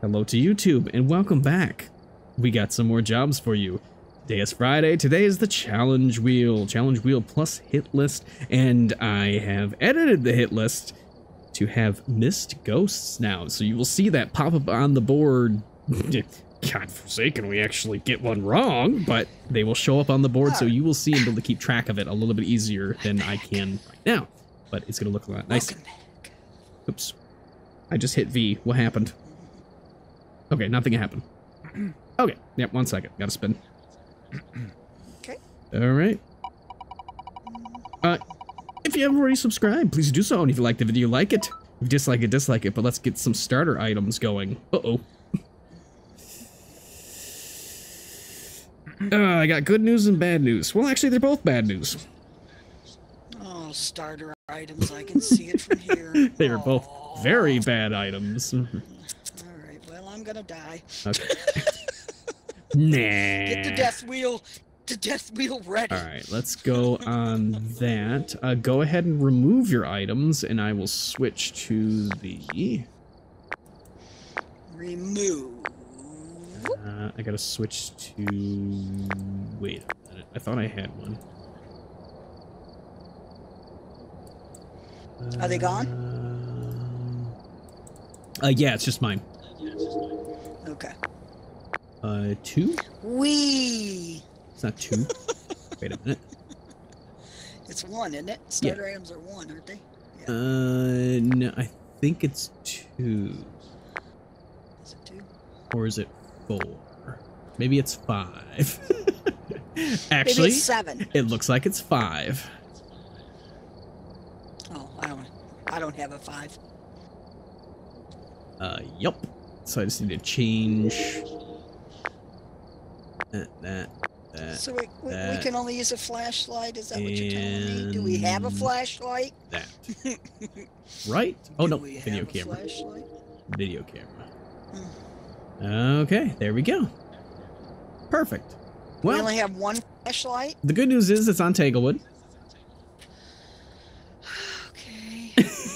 Hello to YouTube and welcome back. We got some more jobs for you. Today is Friday. Today is the Challenge Wheel. Challenge Wheel plus hit list. And I have edited the hit list to have missed ghosts now. So you will see that pop up on the board. God forsaken, we actually get one wrong, but they will show up on the board, so you will see and be able to keep track of it a little bit easier than I can right now. But it's going to look a lot nicer. Oops. I just hit V. What happened? Okay, nothing happened. Okay, yep, 1 second. Gotta spin. Okay. Alright. If you haven't already subscribed, please do so, and if you like the video, like it. If you dislike it, dislike it, but let's get some starter items going. Uh-oh. I got good news and bad news. Well, actually, they're both bad news. Oh, starter items. I can see it from here. They are both very bad items. All right. Well, I'm going to die. Okay. Nah. Get the death wheel. The death wheel ready. All right. Let's go on that. Go ahead and remove your items, and I will switch to the... remove. I gotta switch to... wait a minute. I thought I had one. Are they gone? Yeah, it's just mine. Okay. Two? Wee! It's not two. Wait a minute. It's one, isn't it? Starter items are one, aren't they? Yeah. No, I think it's two. Is it two? Or is it... four. Maybe it's five. Actually, maybe it's seven. It looks like it's five. Oh, I don't have a five. Yep. So I just need to change that. So we can only use a flashlight? Is that what you're telling me? Do we have a flashlight? That. Right? Oh, no. Video camera. Flashlight? Video camera. Hmm. Okay, there we go. Perfect. Well, we only have one flashlight. The good news is it's on Tanglewood.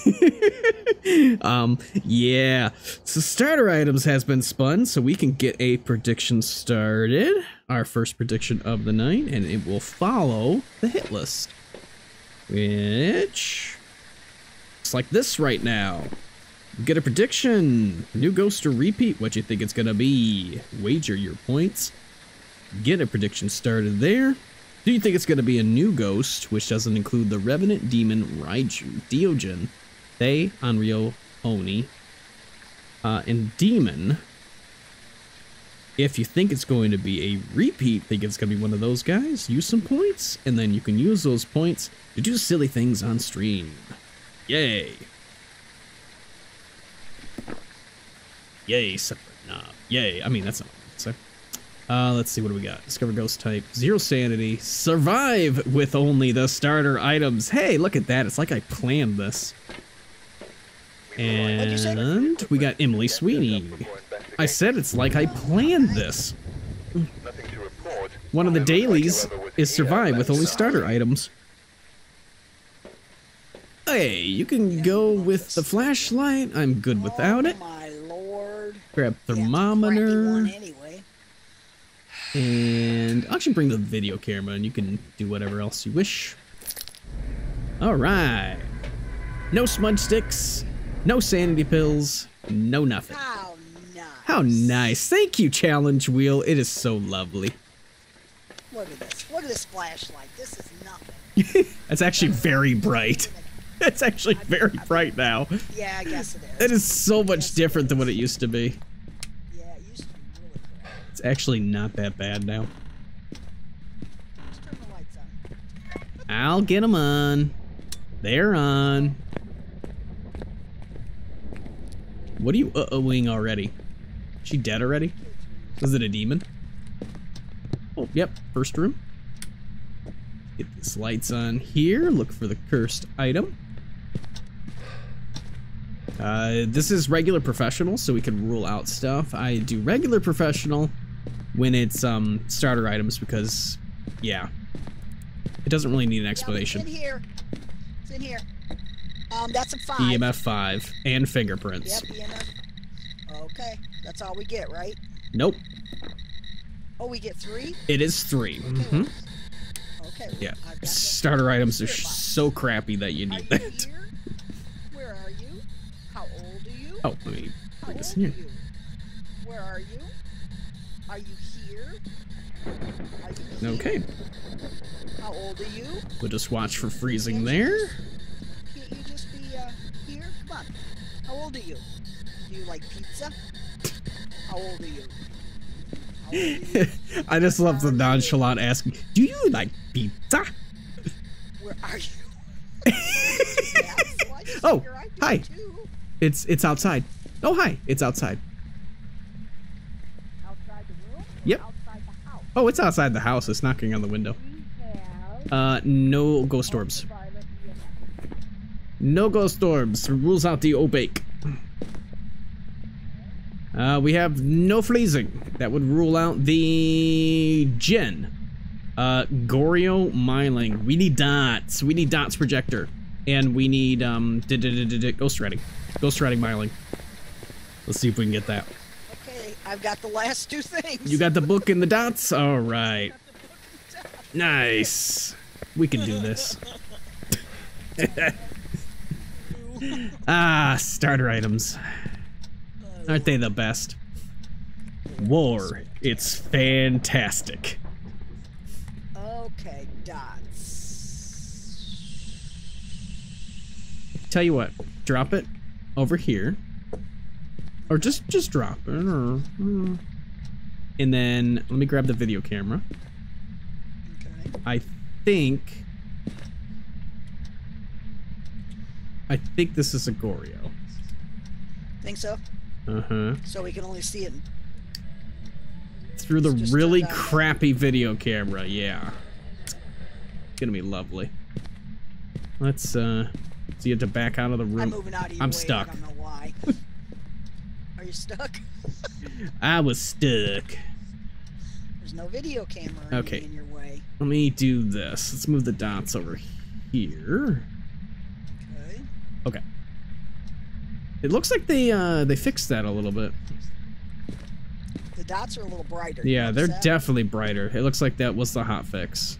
Okay. Yeah. So starter items has been spun, so we can get a prediction started. Our first prediction of the night, and it will follow the hit list, which looks like this right now. Get a prediction. New ghost or repeat. What you think it's gonna be? Wager your points. Get a prediction started there. Do you think it's gonna be a new ghost, which doesn't include the Revenant, Demon, Raiju, Djinn, Thaye, Onryo, Oni, and Demon? If you think it's going to be a repeat, think it's gonna be one of those guys, use some points, and then you can use those points to do silly things on stream. Yay! Yay, separate knob. Yay. I mean, that's not what I'm saying. Let's see what do we got. Discover ghost type. Zero sanity. Survive with only the starter items. Hey, look at that. It's like I planned this. And we got Emily Sweeney. I said it's like I planned this. One of the dailies is survive with only starter items. Hey, you can go with the flashlight. I'm good without it. Grab thermometer, anyway. And I'll actually bring the video camera, and you can do whatever else you wish. All right, no smudge sticks, no sanity pills, no nothing. How nice! How nice! Thank you, Challenge Wheel. It is so lovely. Look at this! Look at this flashlight. This is nothing. It's actually very bright. It's actually very bright now. Yeah, I guess it is. It is so much different than what it used to be. Yeah, it used to be really bright. It's actually not that bad now. Let's turn the lights on. I'll get them on. They're on. What are you uh-ohing already? She dead already? Was it a demon? Oh, yep. First room. Get these lights on here. Look for the cursed item. This is regular professional, so we can rule out stuff. I do regular professional when it's starter items because, yeah, it doesn't really need an explanation. It's in here. It's in here. That's a 5. EMF 5 and fingerprints. Yep, EMF. Okay, that's all we get, right? Nope. Oh, we get 3? It is 3. Okay. Mm-hmm. Okay. Well, yeah. Starter items are so crappy that you need that. Here? Where are you? How old are you? Oh, let me bring this in here. Where are you? Are you here? Are you here? Okay. How old are you? We'll just watch for freezing there. Can't you just be here? Come on. How old are you? Do you like pizza? How old are you? I just love the nonchalant asking, do you like pizza? Where are you? Yes, well, oh, hi. It's outside. Oh, hi. It's outside. Outside the room? Yep. Outside the house. Oh, it's outside the house. It's knocking on the window. No ghost orbs. No ghost orbs. Rules out the Obake. We have no freezing. That would rule out the Djinn. Goryo, Myling. We need dots. We need dots projector. And we need ghost riding. Ghost riding Myling. Let's see if we can get that. Okay, I've got the last two things. You got the book and the dots? Alright. Nice. We can do this. Ah, starter items. Aren't they the best? War. It's fantastic. Okay, dots. Tell you what, drop it over here. Or just drop it. And then let me grab the video camera. Okay. I think this is a Goryo. Think so? Uh-huh. So we can only see it through the really crappy video camera. Yeah, it's gonna be lovely. Let's so you have to back out of the room. I'm moving out of your way. I'm stuck. I don't know why. Are you stuck? I was stuck. There's no video camera in your way. Let me do this. Let's move the dots over here. Okay. Okay. It looks like they fixed that a little bit. The dots are a little brighter. Yeah, they're definitely brighter. It looks like that was the hot fix.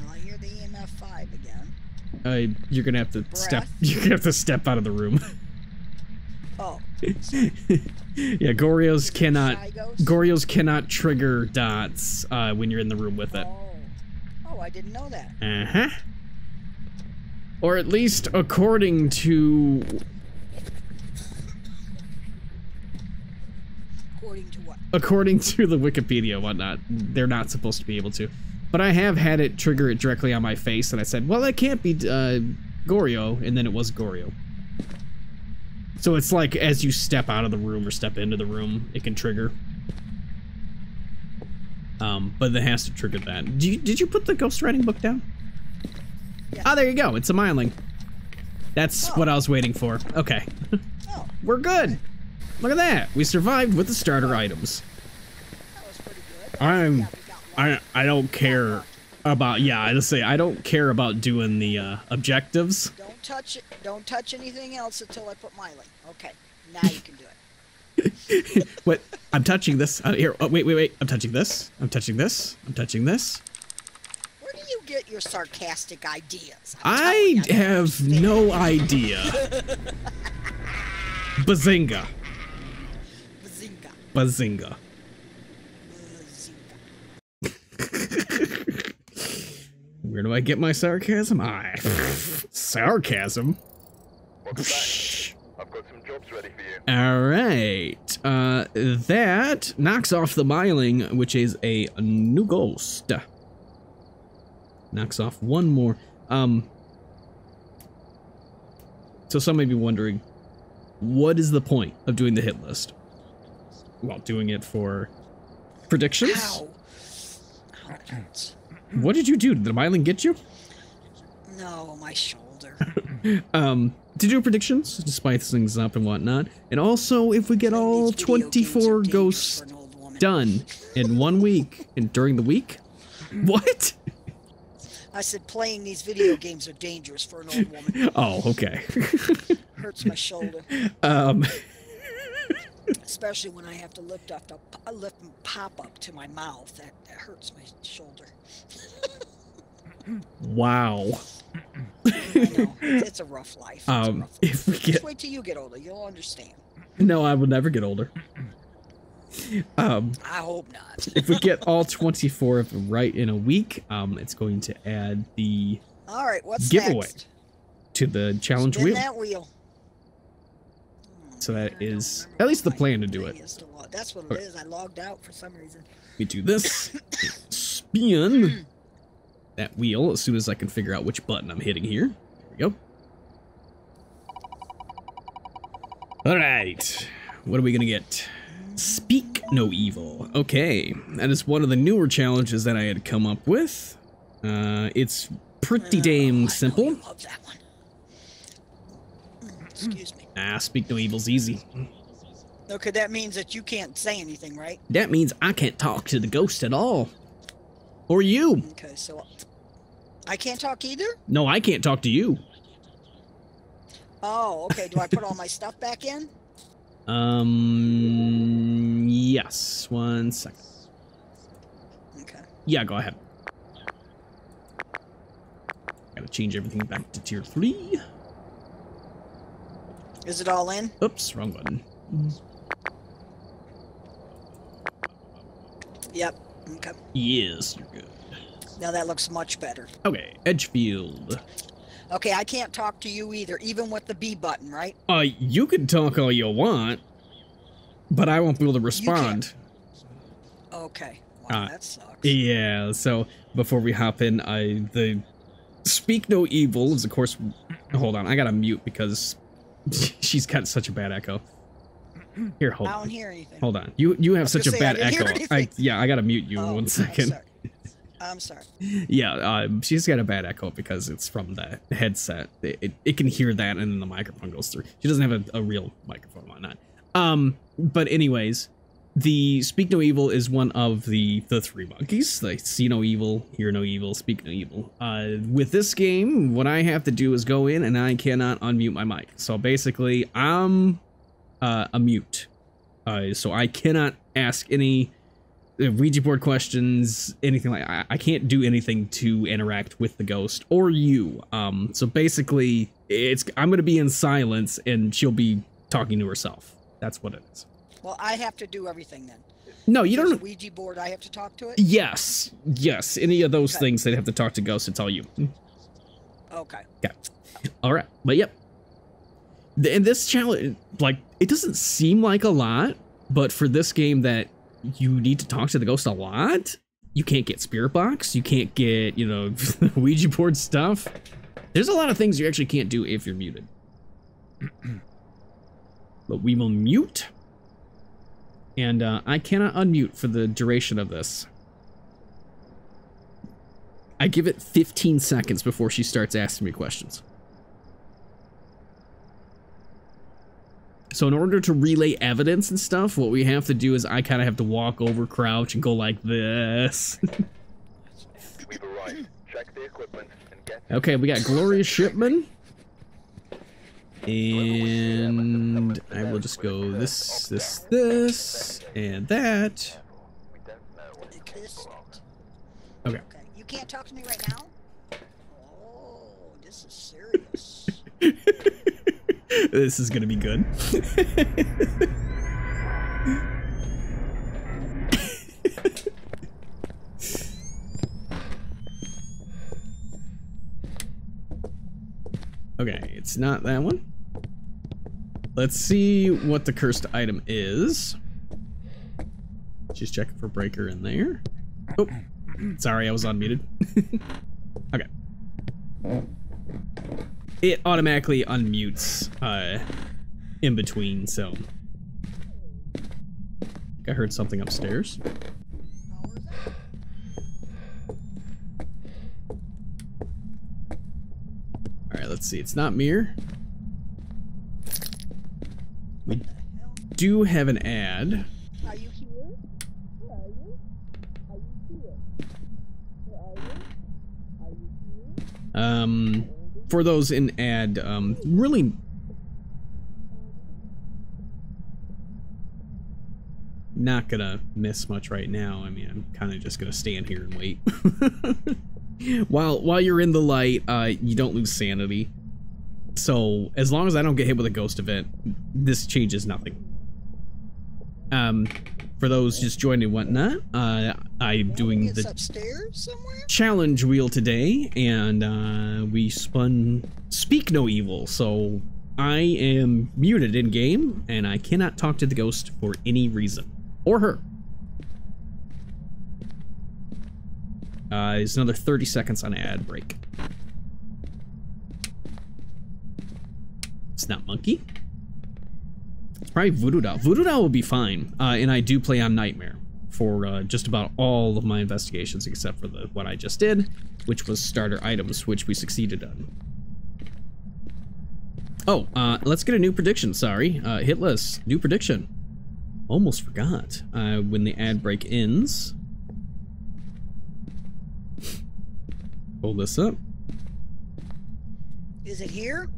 Well, I hear the EMF 5 again. You're gonna have to step out of the room. Oh. Yeah, Goryos cannot trigger dots when you're in the room with it. Oh, I didn't know that. Uh-huh. Or at least according to... According to what? According to the Wikipedia and whatnot, they're not supposed to be able to. But I have had it trigger it directly on my face, and I said, well, that can't be Goryo, and then it was Goryo. So it's like as you step out of the room or step into the room, it can trigger. But it has to trigger that. Did you put the ghostwriting book down? Yeah. Oh, there you go. It's a Myling. That's what I was waiting for. Okay. Oh. We're good. Look at that. We survived with the starter items. That was pretty good. I don't care about... Yeah, I just say I don't care about doing the objectives. Don't touch it. Don't touch anything else until I put Myling. Okay. Now you can do it. What? I'm touching this. Here. Oh, wait. I'm touching this. I'm touching this. I'm touching this. Get your sarcastic ideas. I have no idea. Bazinga. Bazinga. Bazinga. Bazinga. Where do I get my sarcasm? Sarcasm. I've got some jobs ready for you. All right. That knocks off the Myling, which is a new ghost. Knocks off one more. So some may be wondering, what is the point of doing the hit list? Well, doing it for predictions? Ow. What did you do? Did the Myling get you? No, my shoulder. To do predictions, to spice things up and whatnot. And also, if we get all 24 ghosts done in 1 week and during the week, what? I said playing these video games are dangerous for an old woman. Oh, okay. hurts my shoulder. Especially when I have to lift up the lift and pop up to my mouth. That hurts my shoulder. Wow. I know. It's a rough life. If we just wait till you get older, you'll understand. No, I will never get older. I hope not. If we get all 24 of them right in a week, it's going to add the what's giveaway next? To the challenge wheel. That wheel. So that is at least the plan to do it. That's what it is. I logged out for some reason. We do this. Spin that wheel as soon as I can figure out which button I'm hitting here. There we go. All right. What are we going to get? Speak no evil. Okay. That is one of the newer challenges that I had come up with. It's pretty damn simple. I love that one. Excuse me. Ah, speak no evil's easy. Okay, that means that you can't say anything, right? That means I can't talk to the ghost at all. Or you. Okay, so I can't talk either? No, I can't talk to you. Oh, okay. Do I put all my stuff back in? Yes. 1 second. Okay. Yeah, go ahead. Gotta change everything back to tier 3. Is it all in? Oops, wrong button. Yep. Okay. Yes, you're good. Now that looks much better. Okay, Edgefield. Okay, I can't talk to you either, even with the B button, right? You can talk all you want, but I won't be able to respond. Okay. Wow, that sucks. Yeah, so before we hop in, the Speak No Evil is, of course... Hold on, I gotta mute because... She's got such a bad echo. Here, hold on. I don't hear anything. Hold on. You have such a bad echo. Yeah, I gotta mute you in 1 second. I'm sorry. Yeah, she's got a bad echo because it's from the headset. It can hear that, and then the microphone goes through. She doesn't have a real microphone, why not? But anyways, the Speak No Evil is one of the three monkeys. Like, see no evil, hear no evil, speak no evil. With this game, what I have to do is go in, and I cannot unmute my mic. So basically, I'm a mute. So I cannot ask any Ouija board questions, anything like that. I can't do anything to interact with the ghost or you. So basically, I'm going to be in silence, and she'll be talking to herself. That's what it is. Well, I have to do everything then. No, you don't. Ouija board, I have to talk to it? Yes. Yes. Any of those things that have to talk to ghosts, it's all you. Okay. Yeah. All right. But yep. And this challenge, like, it doesn't seem like a lot, but for this game that you need to talk to the ghost a lot, you can't get Spirit Box. You can't get, you know, Ouija board stuff. There's a lot of things you actually can't do if you're muted. But we will mute. And I cannot unmute for the duration of this. I give it 15 seconds before she starts asking me questions. So in order to relay evidence and stuff, what we have to do is I kind of have to walk over, crouch, and go like this. We've arrived. Check the equipment and get... Okay, we got Gloria Shipman. And I will just go this, and that. Okay. You can't talk to me right now? Oh, this is serious. This is gonna be good. Okay, it's not that one. Let's see what the cursed item is. She's checking for breaker in there. Oh, sorry, I was unmuted. Okay. It automatically unmutes in between, so. I think I heard something upstairs. All right, let's see. It's not mirror. We do have an ad. Are you here? Where are you? Are you here? Where are you? Are you here? For those in ad, really not gonna miss much right now. I mean, I'm kind of just gonna stand here and wait. while you're in the light, you don't lose sanity. So as long as I don't get hit with a ghost event, this changes nothing. For those just joining and whatnot, I'm doing the upstairs somewhere? Challenge wheel today, and we spun Speak No Evil, so I am muted in game, and I cannot talk to the ghost for any reason. Or her. It's another 30 seconds on ad break. It's not monkey. It's probably Voodoo Doll. Voodoo Doll will be fine. And I do play on Nightmare for just about all of my investigations, except for the what I just did, which was starter items, which we succeeded on. Oh, let's get a new prediction, sorry. Hit list, new prediction. Almost forgot. When the ad break ends. Pull this up. Is it here?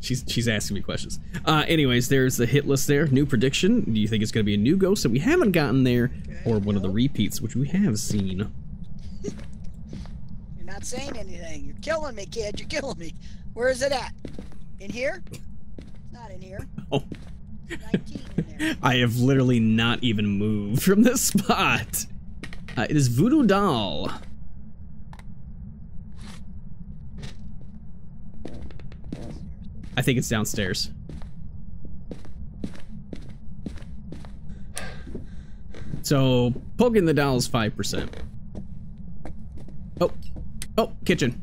She's asking me questions. Anyways, there's the hit list there. New prediction. Do you think it's gonna be a new ghost that we haven't gotten there, or one of the repeats, which we have seen? Not saying anything. You're killing me, kid. You're killing me. Where is it at? In here? Not in here. Oh. 19 in there. I have literally not even moved from this spot. It is Voodoo Doll. I think it's downstairs. So poking the doll is 5%. Oh. Oh, kitchen.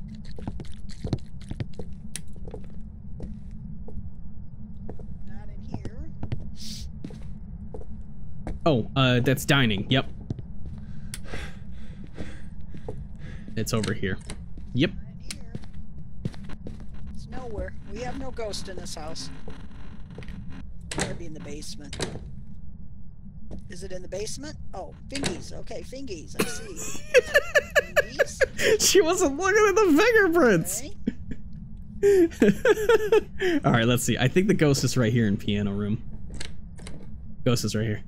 Not in here. Oh, that's dining. Yep. It's over here. Yep. Not in here. It's nowhere. We have no ghost in this house. It's gotta be in the basement. Is it in the basement? Oh, fingies. Okay, fingies. I see. Fingies. She wasn't looking at the fingerprints. Okay. All right, let's see. I think the ghost is right here in piano room. Ghost is right here.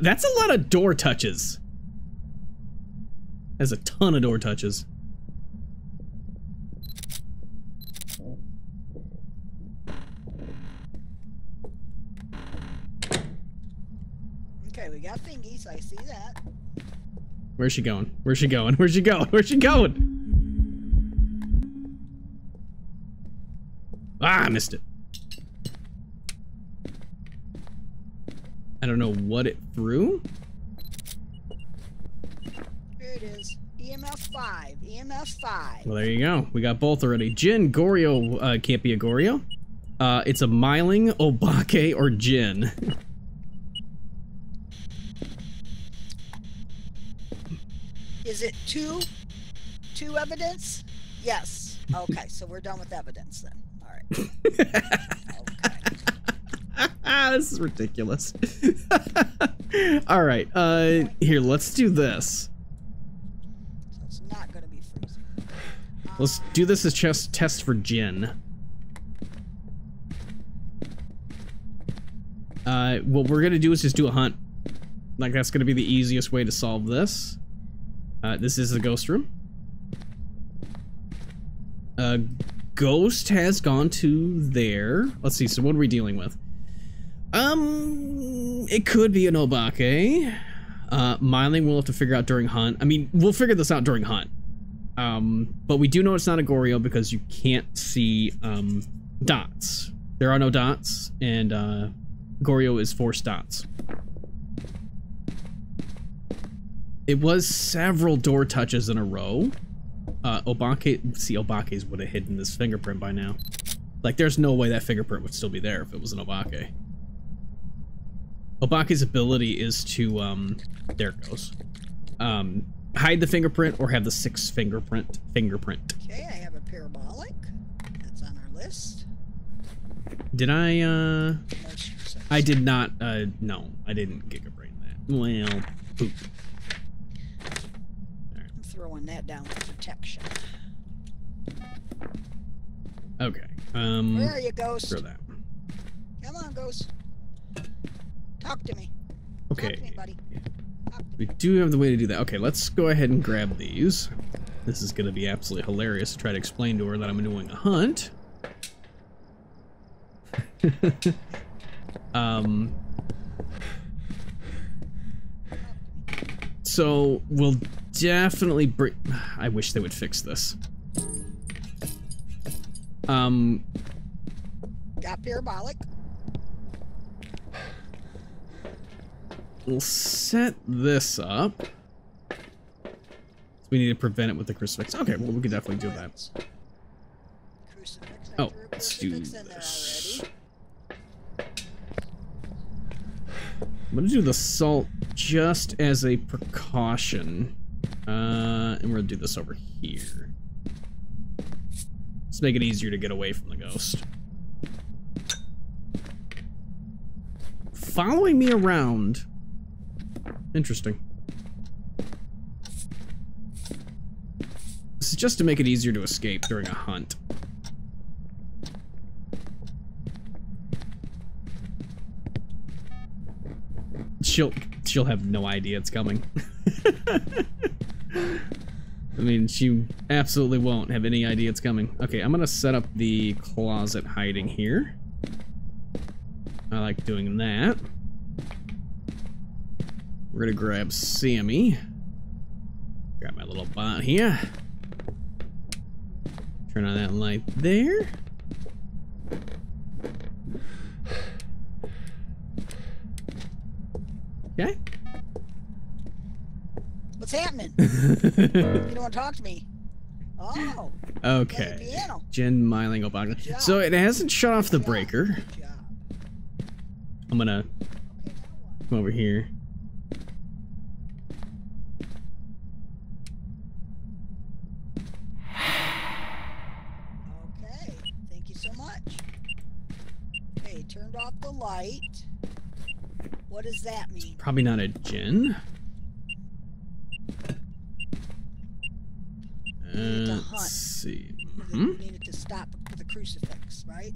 That's a lot of door touches. That's a ton of door touches. We got thingies, I see that. Where's she going? Where's she going? Where's she going? Where's she going? Ah, I missed it. I don't know what it threw. Here it is. EMF 5. EMF 5. Well, there you go. We got both already. Djinn, Goryo, can't be a Goryo. It's a Myling, Obake, or Djinn. Is it two evidence? Yes. Okay, so we're done with evidence then. All right. Okay. This is ridiculous. All right. Here, let's do this. So it's not going to be freezing. Let's do this as chest test for Djinn. What we're going to do is just do a hunt. Like, that's going to be the easiest way to solve this. This is the ghost room. Ghost has gone to there. Let's see, so what are we dealing with? It could be an Obake. Myling we'll have to figure out during hunt. I mean, we'll figure this out during hunt. But we do know it's not a Goryo because you can't see, dots. There are no dots, and, Goryo is forced dots. It was several door touches in a row. Obake, see, Obake's would have hidden this fingerprint by now. Like, there's no way that fingerprint would still be there if it was an Obake. Obake's ability is to, there it goes. Hide the fingerprint or have the sixth fingerprint. Okay, I have a parabolic. That's on our list. Did I, I did not, no, I didn't gigabrain that. Well, poop. Throwing that down for protection. Okay. Where are you, ghost? Throw that. Come on, Ghost. Talk to me. Okay. Talk to me, buddy. Talk to me. We do have the way to do that. Okay, let's go ahead and grab these. This is going to be absolutely hilarious to try to explain to her that I'm doing a hunt. So we'll definitely bring... I wish they would fix this. Got Parabolic. We'll set this up. So we need to prevent it with the crucifix. Okay, well, we could definitely do that. Crucifix. Oh, let's do this. I'm gonna do the salt just as a precaution. And we're gonna do this over here. Let's make it easier to get away from the ghost. Following me around. Interesting. This is just to make it easier to escape during a hunt. She'll have no idea it's coming. I mean, she absolutely won't have any idea it's coming. Okay, I'm gonna set up the closet hiding here. I like doing that. We're gonna grab Sammy. Grab my little bot here. Turn on that light there. Okay. What's happening? You don't want to talk to me. Oh. Okay. Djinn, Myling, Obake. So it hasn't shut off the breaker. I'm gonna come over here. Okay. Thank you so much. Okay. Turned off the light. What does that mean? It's probably not a Djinn. Let's see. You needed to stop the crucifix, right?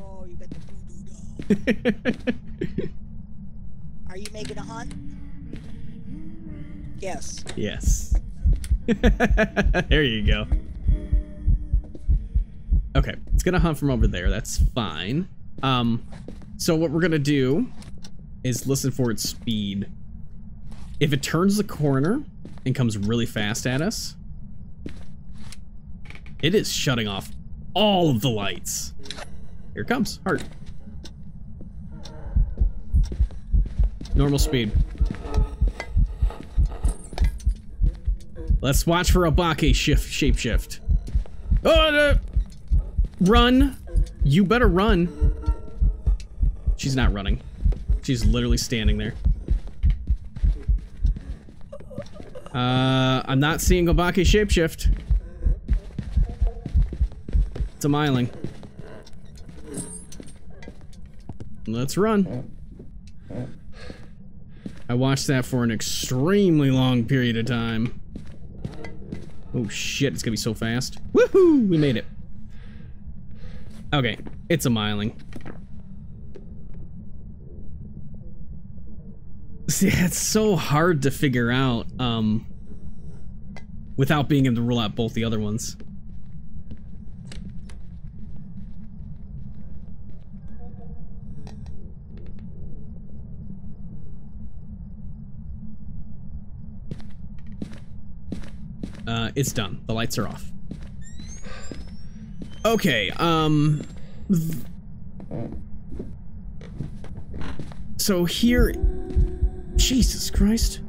Oh, you got the voodoo doll. Are you making a hunt? Yes. Yes. There you go. Okay, it's gonna hunt from over there. That's fine. So what we're gonna do is listen for its speed. If it turns the corner and comes really fast at us, it is shutting off all of the lights. Here it comes. Heart. Normal speed. Let's watch for Obake shapeshift. Oh, no. Run! You better run. She's not running. She's literally standing there. I'm not seeing Obake shapeshift. It's a Myling. Let's run. I watched that for an extremely long period of time. Oh shit, it's gonna be so fast. Woohoo! We made it. Okay, it's a Myling. See, it's so hard to figure out without being able to rule out both the other ones. It's done. The lights are off. Okay, so here... Jesus Christ.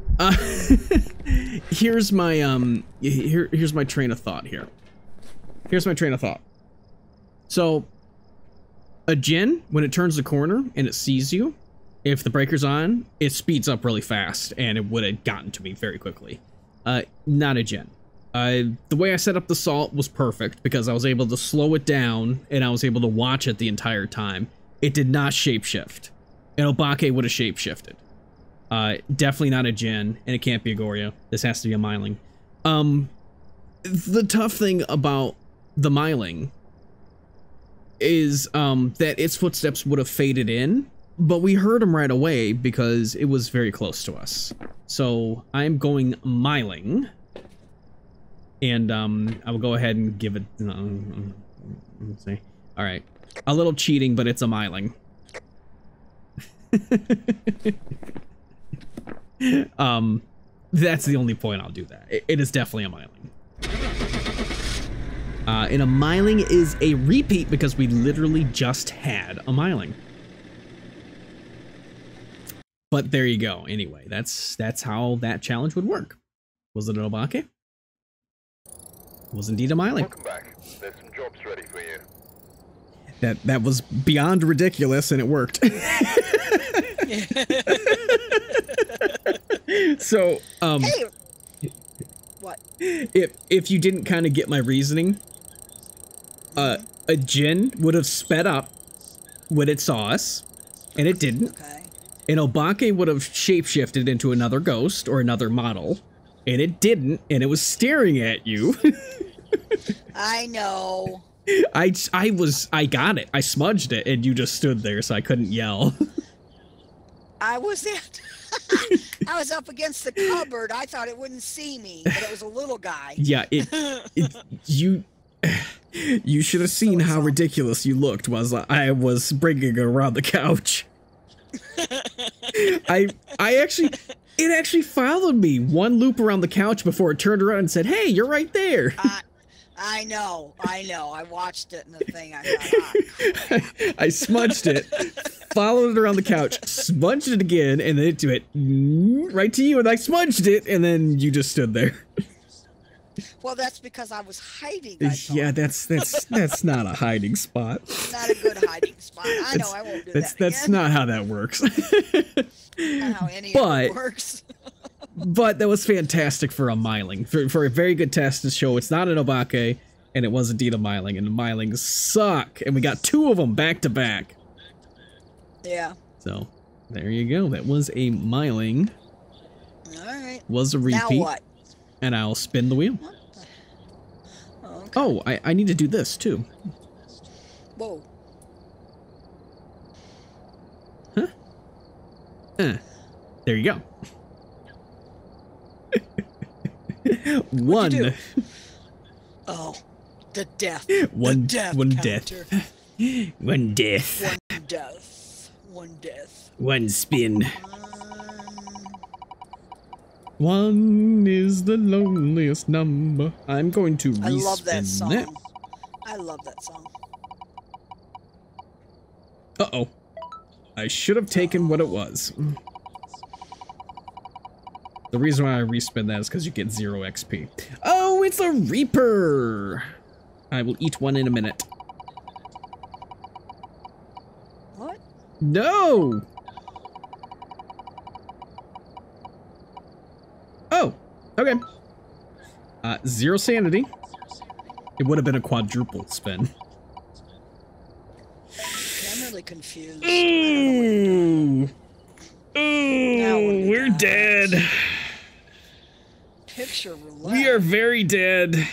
Here's my, here's my train of thought here. Here's my train of thought. So, a Djinn, when it turns the corner and it sees you, if the breaker's on, it speeds up really fast, and it would have gotten to me very quickly. Not a Djinn. The way I set up the salt was perfect because I was able to slow it down and I was able to watch it the entire time. It did not shapeshift. And Obake would have shapeshifted. Definitely not a Djinn, and it can't be a Goryo. This has to be a Myling. The tough thing about the Myling is that its footsteps would have faded in, but we heard them right away because it was very close to us. So I'm going Myling, and I will go ahead and give it. Let's see. All right, a little cheating, but it's a Myling. That's the only point I'll do that. It is definitely a Myling. And a Myling is a repeat because we literally just had a Myling. But there you go. Anyway, that's how that challenge would work. Was it an Obake? It was indeed a Myling. Welcome back. There's some jobs ready for you. That was beyond ridiculous, and it worked. So, hey. What? If you didn't kind of get my reasoning, a Djinn would have sped up when it saw us, and it didn't. Okay. An Obake would have shapeshifted into another ghost or another model, and it didn't, and it was staring at you. I know. I got it. I smudged it, and you just stood there, so I couldn't yell. I was it. I was up against the cupboard. I thought it wouldn't see me, but it was a little guy. Yeah, you should have seen how ridiculous you looked while I was bringing it around the couch. It actually followed me one loop around the couch before it turned around and said, "Hey, you're right there." I know. I watched it in the thing. I thought, I smudged it, followed it around the couch, smudged it again, and then it went right to you, and I smudged it, and then you just stood there. Well, that's because I was hiding. Yeah, that's not a hiding spot. Not a good hiding spot. I know. I won't do that. That's not how that works. Not how any of it works. But that was fantastic for a Myling, for a very good test to show it's not an Obake, and it was indeed a Myling, and the Mylings suck, and we got two of them back to back. Yeah. So, there you go. That was a Myling. All right. Was a repeat. Now what? And I'll spin the wheel. What the... Oh, okay. Oh, I need to do this too. Whoa. Huh? There you go. One. Oh, the death. One death. One death. One death. One death. One death. One spin. One is the loneliest number. I'm going to respin. I love that song. That. I love that song. Uh-oh. I should have taken what it was. The reason why I respin that is because you get 0 XP. Oh, it's a Reaper! I will eat one in a minute. What? No! Oh, okay. 0 sanity. It would have been a quadruple spin. I'm really confused. Ooh! Ooh, we're dead. Picture Roulette. We are very dead.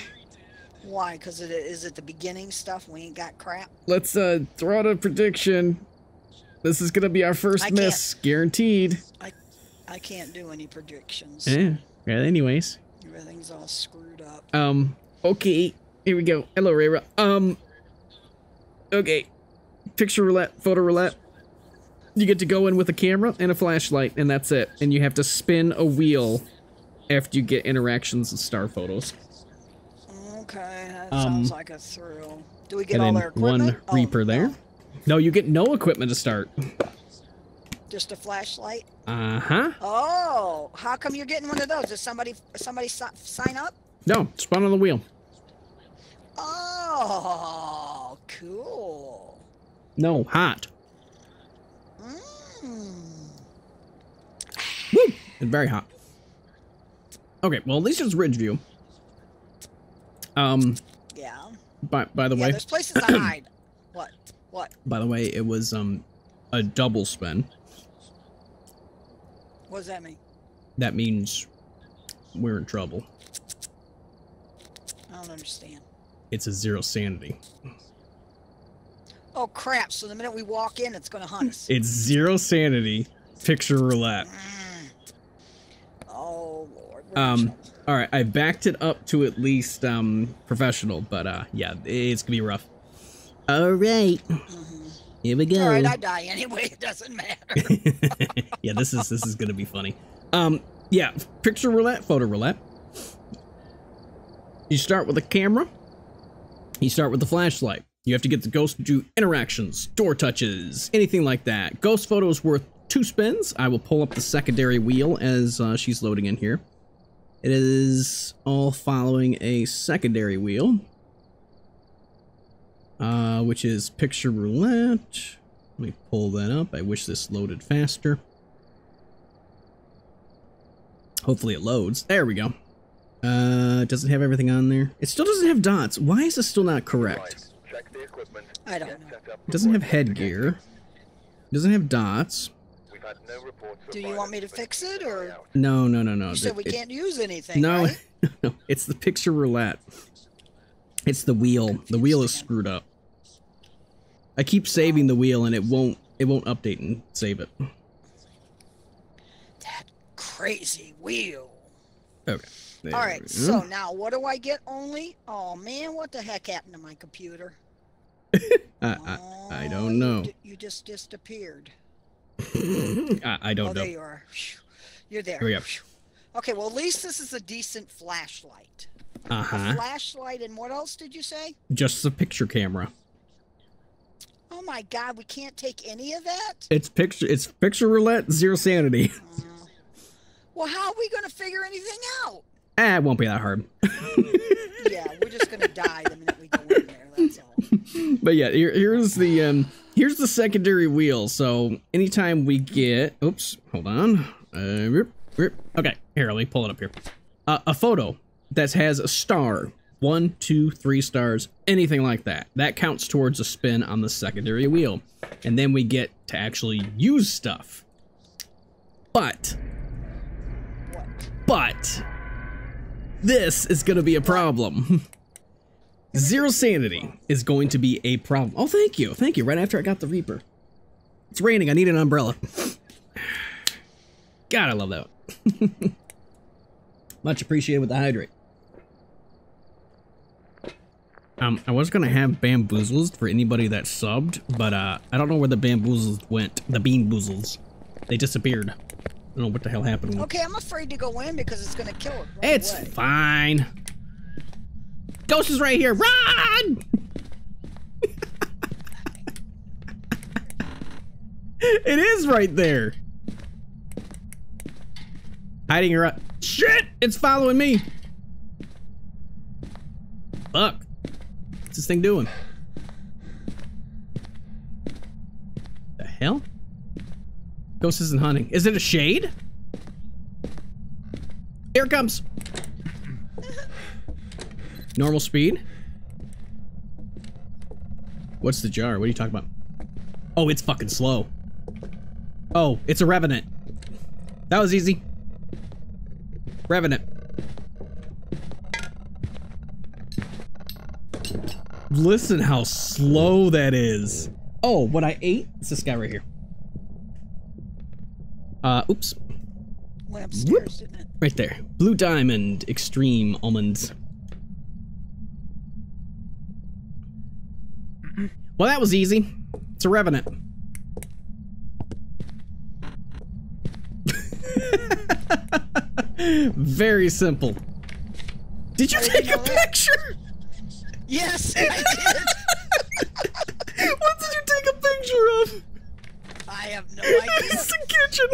Why? Because it is at the beginning stuff. We ain't got crap. Let's throw out a prediction. This is gonna be our first miss, guaranteed. I can't do any predictions. Yeah. Well, anyways. Everything's all screwed up. Okay. Here we go. Hello, Rayra. Okay. Picture Roulette. Photo Roulette. You get to go in with a camera and a flashlight, and that's it. And you have to spin a wheel after you get interactions and star photos. Okay, that sounds like a thrill. Do we get all our equipment? One Reaper there. No, you get no equipment to start. Just a flashlight? Uh-huh. Oh, how come you're getting one of those? Does somebody sign up? No, spun on the wheel. Oh, cool. No, hot. Woo! It's very hot. Okay, well, at least it's Ridgeview. Yeah. By the way, there's places to hide. What? What? By the way, it was a double spin. What does that mean? That means we're in trouble. I don't understand. It's a zero sanity. Oh, crap. So the minute we walk in, it's going to hunt us. It's zero sanity. Picture roulette. Oh, Lord. All right. I backed it up to at least professional, but yeah, it's going to be rough. All right. Mm-hmm. Here we go. All right. I die anyway. It doesn't matter. Yeah, this is going to be funny. Yeah, picture roulette, photo roulette. You start with a camera. You start with the flashlight. You have to get the ghost to do interactions, door touches, anything like that. Ghost photo is worth 2 spins. I will pull up the secondary wheel as she's loading in here. It is all following a secondary wheel, which is picture roulette. Let me pull that up. I wish this loaded faster. Hopefully it loads. There we go. Does it have everything on there? It still doesn't have dots. Why is this still not correct? I don't know. It doesn't have headgear. It doesn't have dots. Do you want me to fix it, or? No, no, no, no. You said we can't use anything, no, right? No, it's the picture roulette. It's the wheel. The wheel is screwed up. I keep saving the wheel, and it won't update and save it. That crazy wheel. Okay. Alright, so now what do I get only? Oh, man, what the heck happened to my computer? I don't know. You just disappeared. I don't know. There you are. You're there. Here we go. Okay, well, at least this is a decent flashlight. A flashlight, and what else did you say? Just the picture camera. Oh, my God, we can't take any of that? It's picture roulette, zero sanity. Well, how are we going to figure anything out? Eh, it won't be that hard. Yeah, we're just going to die the minute we go in there, that's all. But yeah, here's the secondary wheel. So anytime we get... Oops, hold on. Okay, here, let me pull it up here. A photo that has a star. 1, 2, 3 stars, anything like that. That counts towards a spin on the secondary wheel. And then we get to actually use stuff. But... What? But... This is going to be a problem. Zero sanity is going to be a problem. Oh, thank you. Thank you. Right after I got the Reaper. It's raining. I need an umbrella. God, I love that one. Much appreciated with the hydrate. I was going to have bamboozles for anybody that subbed, but I don't know where the bamboozles went. The bean boozles. They disappeared. I don't know what the hell happened. Okay, I'm afraid to go in because it's gonna kill it. Right it's away. Fine. Ghost is right here. Run! It is right there. Hiding her up. Shit! It's following me. Fuck. What's this thing doing? The hell? Ghost isn't hunting. Is it a shade? Here it comes. Normal speed. What's the jar? What are you talking about? Oh, it's fucking slow. Oh, it's a revenant. That was easy. Revenant. Listen how slow that is. Oh, what I ate? It's this guy right here. Oops. Went upstairs, didn't it? Right there. Blue Diamond Extreme Almonds. Well, that was easy. It's a revenant. Very simple. Did you take a picture? Yes, I did. What did you take a picture of? I have no idea. It's the kitchen.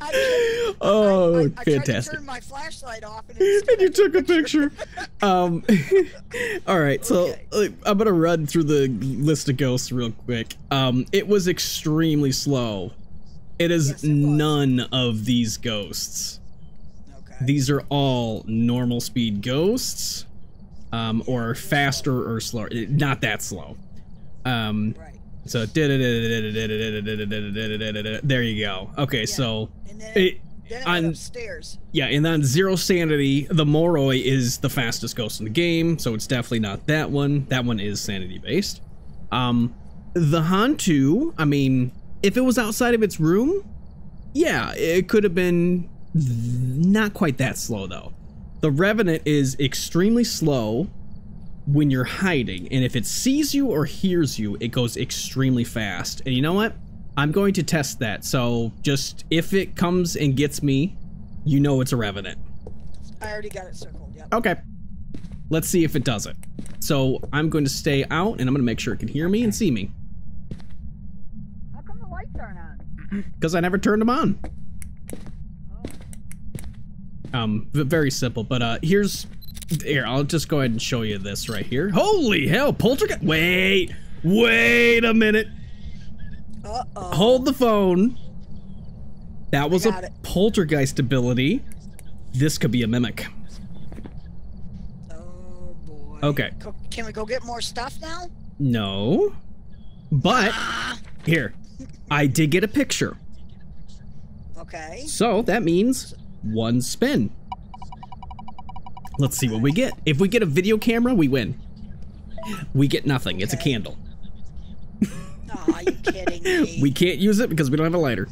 I fantastic! I turned my flashlight off, and you took a picture. All right, so okay. I'm gonna run through the list of ghosts real quick. It was extremely slow. It is none of these ghosts. Okay. These are all normal speed ghosts, or faster or slower. Not that slow. Right. So there you go. Okay, so on stairs. Yeah, and on zero sanity, the Moroi is the fastest ghost in the game, so it's definitely not that one. That one is sanity based. The Hantu, I mean, if it was outside of its room, yeah, it could have been not quite that slow though. The Revenant is extremely slow when you're hiding, and if it sees you or hears you, it goes extremely fast. And you know what? I'm going to test that. So just if it comes and gets me, you know it's a Revenant. I already got it circled, yep. Okay. Let's see if it does it. So I'm going to stay out and I'm going to make sure it can hear me and see me. How come the lights aren't on? Because I never turned them on. Oh. Very simple, but here's... Here, I'll just go ahead and show you this right here. Holy hell, Poltergeist! Wait! Wait a minute! Uh-oh. Hold the phone. That was a Poltergeist ability. This could be a Mimic. Oh, boy. Okay. Can we go get more stuff now? No. But, here. I did get a picture. Okay. So, that means one spin. Let's see what we get. If we get a video camera, we win. We get nothing. Okay. It's a candle. Oh, are you kidding me? We can't use it because we don't have a lighter.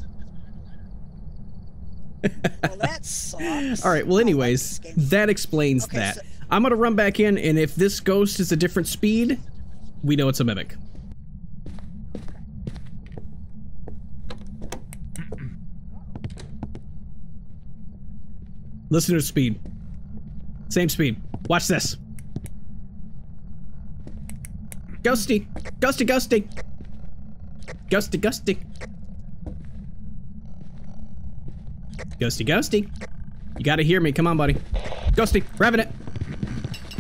Well, that sucks. All right. Well, anyways, that explains that. So I'm going to run back in, and if this ghost is a different speed, we know it's a Mimic. Listen to speed. Same speed. Watch this. Ghosty. Ghosty, ghosty. Ghosty, ghosty. Ghosty, ghosty. You gotta hear me. Come on, buddy. Ghosty. Revenant.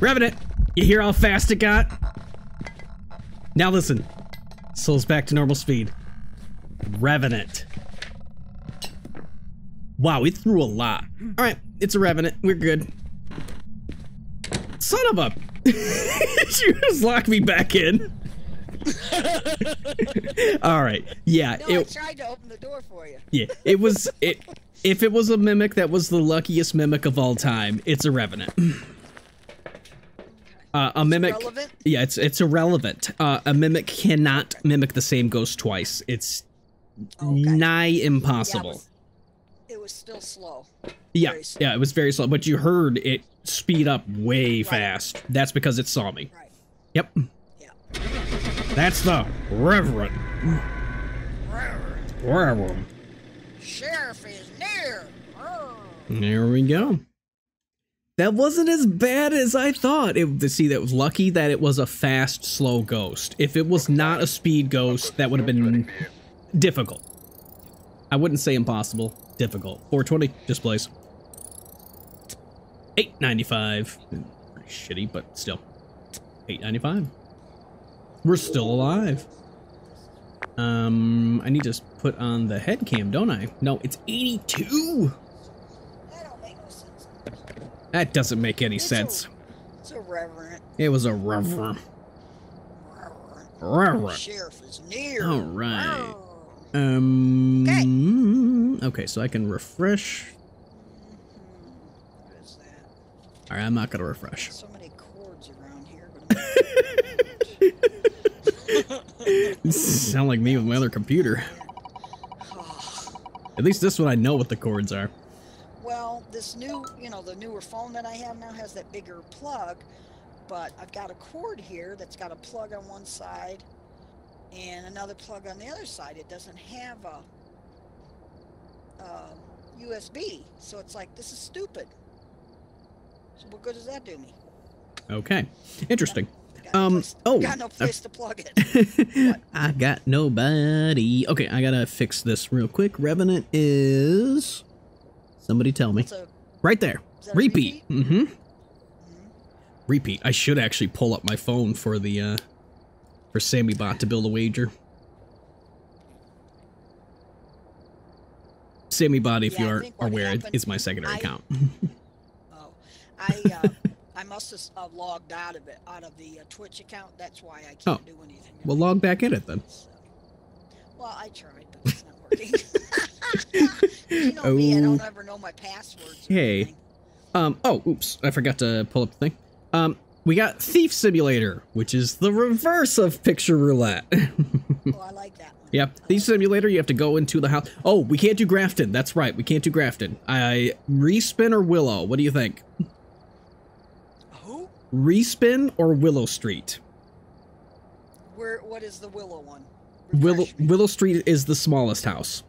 Revenant. You hear how fast it got? Now listen. Soul's back to normal speed. Revenant. Wow, we threw a lot. All right. It's a Revenant. We're good. Son of a... You just locked me back in. All right. Yeah. No, I tried to open the door for you. Yeah. It was... If it was a Mimic that was the luckiest Mimic of all time, it's a Revenant. A Mimic... Irrelevant? Yeah, it's irrelevant. A Mimic cannot mimic the same ghost twice. It's nigh impossible. Yeah, it was still slow. Yeah, slow. Yeah, it was very slow. But you heard it speed up way fast. That's because it saw me. Right. Yep. Yeah. That's the Reverend. Reverend. Sheriff is near. There we go. That wasn't as bad as I thought. See, that was lucky that it was a fast, slow ghost. If it was not a speed ghost, that would have been difficult. I wouldn't say impossible. Difficult. 420 displays. 895. Pretty shitty, but still. 895. We're still alive. I need to put on the head cam, don't I? No, it's 82. That don't make no sense. That doesn't make any sense. It's a Reverend. It was a Reverend. Reverend. Sheriff is near. All right. Okay, so I can refresh. What is that? All right, I'm not gonna refresh. So many cords around here. You sound like me with my other computer. At least this one, I know what the cords are. Well, this new, you know, the newer phone that I have now has that bigger plug, but I've got a cord here that's got a plug on one side and another plug on the other side. It doesn't have a USB, so it's like, this is stupid. So what good does that do me? Okay, interesting. Got no place to plug it. I got nobody. Okay, I gotta fix this real quick. Revenant is... Somebody tell me. Right there. Repeat. Repeat. I should actually pull up my phone for the... For SammyBot to build a wager. SammyBot, if you are aware, is my secondary account. I must have logged out of the Twitch account. That's why I can't do anything. Well, log back in it then. So, Well, I tried, but it's not working. You know me, I don't ever know my passwords or anything. Oh, oops, I forgot to pull up the thing. We got Thief Simulator, which is the reverse of Picture Roulette. Oh, I like that one. Yeah, Thief Simulator, you have to go into the house. Oh, we can't do Grafton. That's right, we can't do Grafton. Respin or Willow, what do you think? Who? Respin or Willow Street? Where? What is the Willow one? Willow Street is the smallest house.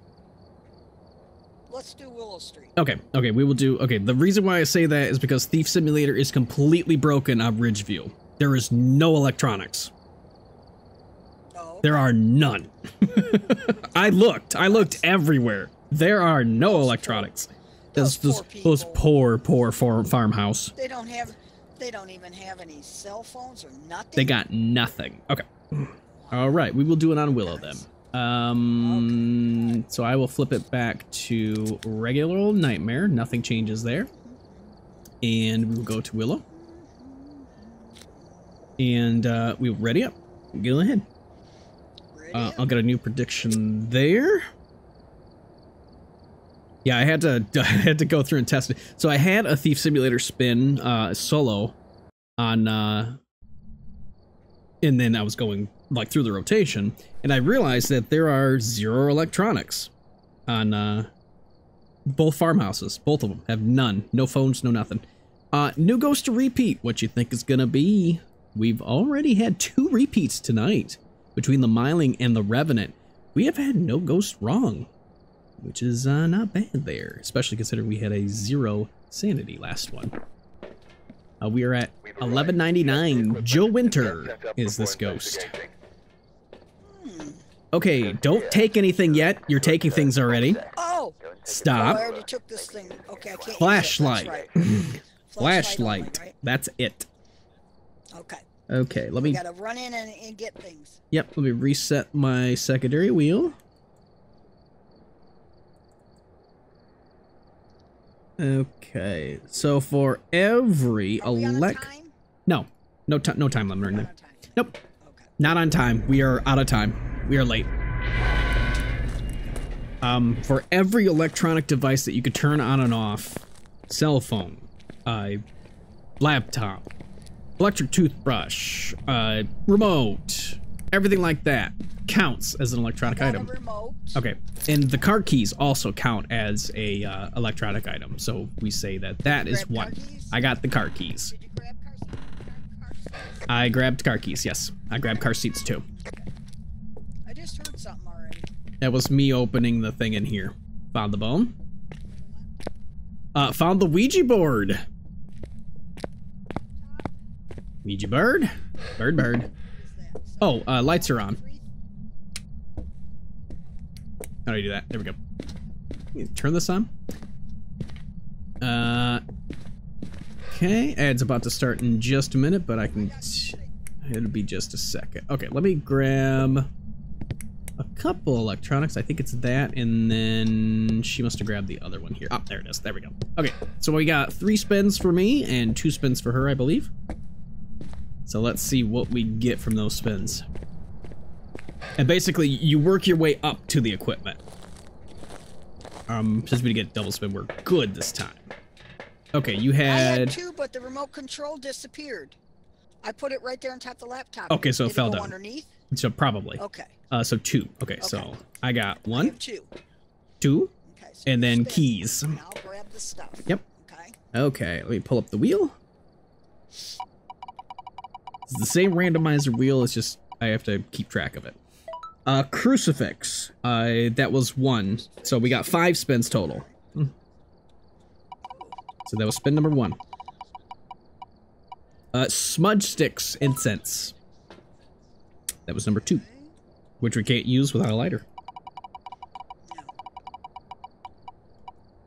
Let's do Willow Street. Okay, okay, we will do... Okay, the reason why I say that is because Thief Simulator is completely broken on Ridgeview. There is no electronics. Oh, okay. There are none. I looked everywhere. There are no electronics. Those poor farmhouse. They don't even have any cell phones or nothing. They got nothing. Okay. All right, we will do it on Willow then. Okay. So I will flip it back to regular old Nightmare. Nothing changes there. And we will go to Willow. And we'll ready up. Go ahead. I'll get a new prediction there. Yeah, I had to go through and test it. So I had a Thief Simulator spin solo on and then I was going like through the rotation, and I realized that there are zero electronics on both farmhouses. Both of them have none. No phones, no nothing. New goes to repeat. What you think is gonna be? We've already had 2 repeats tonight between the Myling and the Revenant. We have had no ghost wrong, which is not bad there, especially considering we had a 0 sanity last one. We are at 1199. Joe Winter is this ghost. Okay, don't take anything yet. You're taking things already. Oh! Stop. I already took this thing. Okay, I can't. Flashlight. That's right. Flashlight. Only, right? That's it. Okay. Okay, let me... gotta run in and get things. Yep, let me reset my secondary wheel. Okay, so for every no time limit or anything. Nope. Okay. Not on time. We are out of time. We are late. For every electronic device that you could turn on and off, cell phone, laptop, electric toothbrush, remote, everything like that counts as an electronic item. Okay, and the car keys also count as a electronic item. So we say that is one. I got the car keys. Did you grab car seats? I grabbed car keys. Yes, I grabbed car seats too. Okay. I just heard something already. That was me opening the thing in here. Found the bone. Found the Ouija board. Ouija bird. Bird. Oh, lights are on. How do I do that? There we go. Turn this on. Okay, ad's about to start in just a minute, but I can... It'll be just a second. Okay, let me grab a couple electronics. I think it's that, and then she must have grabbed the other one here. Oh, there it is. There we go. Okay, so we got 3 spins for me and 2 spins for her, I believe. So let's see what we get from those spins. And basically, you work your way up to the equipment. Since we get double spin, we're good this time. Okay, you had... I had 2, but the remote control disappeared. I put it right there on top of the laptop. Okay, so it fell down. Underneath? So probably. Okay. So 2. Okay, so I got 1. I have 2. Okay, so and then keys. And I'll grab the stuff. Yep. Okay. Okay, let me pull up the wheel. It's the same randomizer wheel, it's just I have to keep track of it. Crucifix. That was 1. So we got 5 spins total. So that was spin number 1. Smudge sticks incense. That was number 2. Which we can't use without a lighter.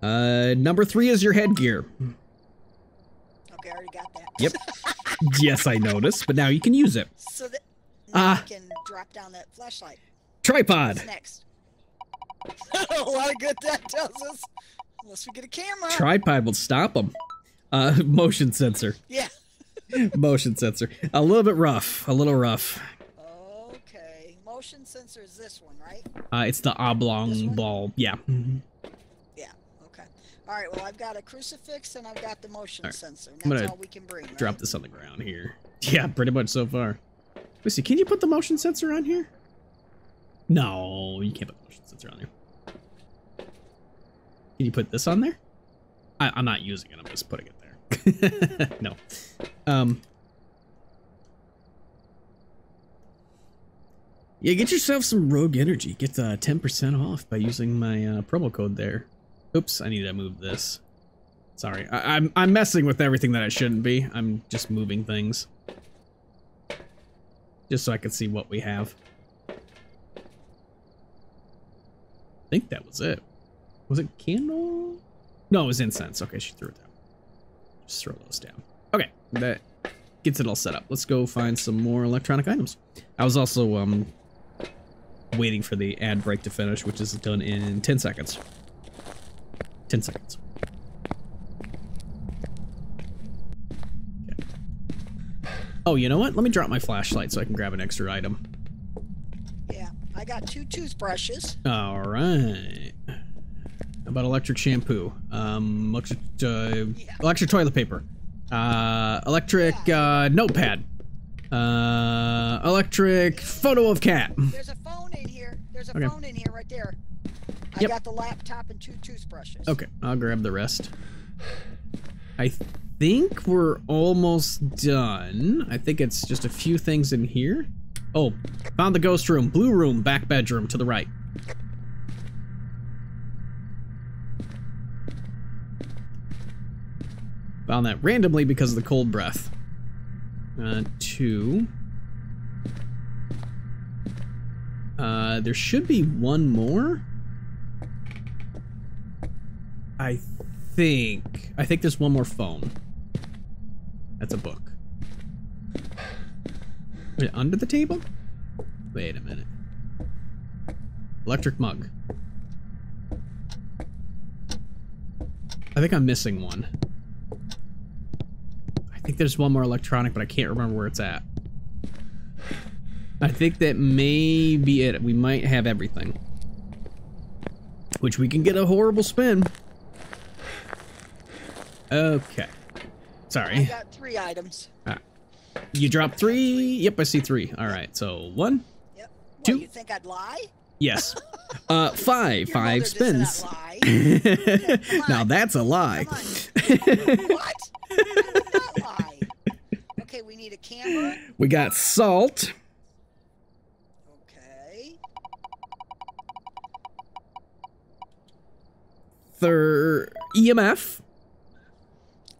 Number 3 is your headgear. Okay, I already got that. Yep. Yes, I noticed, but now you can use it. So that I can drop down that flashlight. Tripod. What's next? A lot of good that tells us. Unless we get a camera. Tripod will stop them. Motion sensor. Yeah. Motion sensor. A little rough. Okay. motion sensor is this one, right? It's the oblong ball. Yeah. Mm-hmm. Yeah. Okay. All right. Well, I've got a crucifix and I've got the motion sensor. And that's all we can bring. Right? Drop this on the ground here. Yeah, pretty much so far. Lucy, can you put the motion sensor on here? No, you can't put the motion sensor on there. Can you put this on there? I'm not using it. I'm just putting it there. No. Yeah, get yourself some rogue energy. Get 10% off by using my promo code there. Oops, I need to move this. Sorry, I'm messing with everything that I shouldn't be. I'm just moving things. Just so I can see what we have. I think that was it. Was it candle? No, it was incense. Okay, she threw it down. Just throw those down. Okay, that gets it all set up. Let's go find some more electronic items. I was also, waiting for the ad break to finish, which is done in 10 seconds. 10 seconds. Okay. Oh, you know what? Let me drop my flashlight so I can grab an extra item. Yeah, I got 2 toothbrushes. All right. How about electric shampoo? Electric, electric toilet paper. Electric, notepad. Electric photo of cat. There's a phone in here. There's a phone in here right there. Yep. I got the laptop and 2 toothbrushes. Okay, I'll grab the rest. I think we're almost done. I think it's just a few things in here. Oh, found the ghost room. Blue room, back bedroom to the right. Found that randomly because of the cold breath. 2. There should be one more. I think there's one more phone. That's a book. Is it under the table? Wait a minute. Electric mug. I think I'm missing one. I think there's one more electronic, but I can't remember where it's at. I think that may be it. We might have everything. Which we can get a horrible spin. Okay. Sorry. I got 3 items. All right. You dropped 3? Yep, I see 3. All right, so 1. Yep. What, 2. You think I'd lie? Yes. 5. Your 5 spins. Does not lie. Okay, now that's a lie. What? Okay, we need a camera. We got salt. Okay. EMF.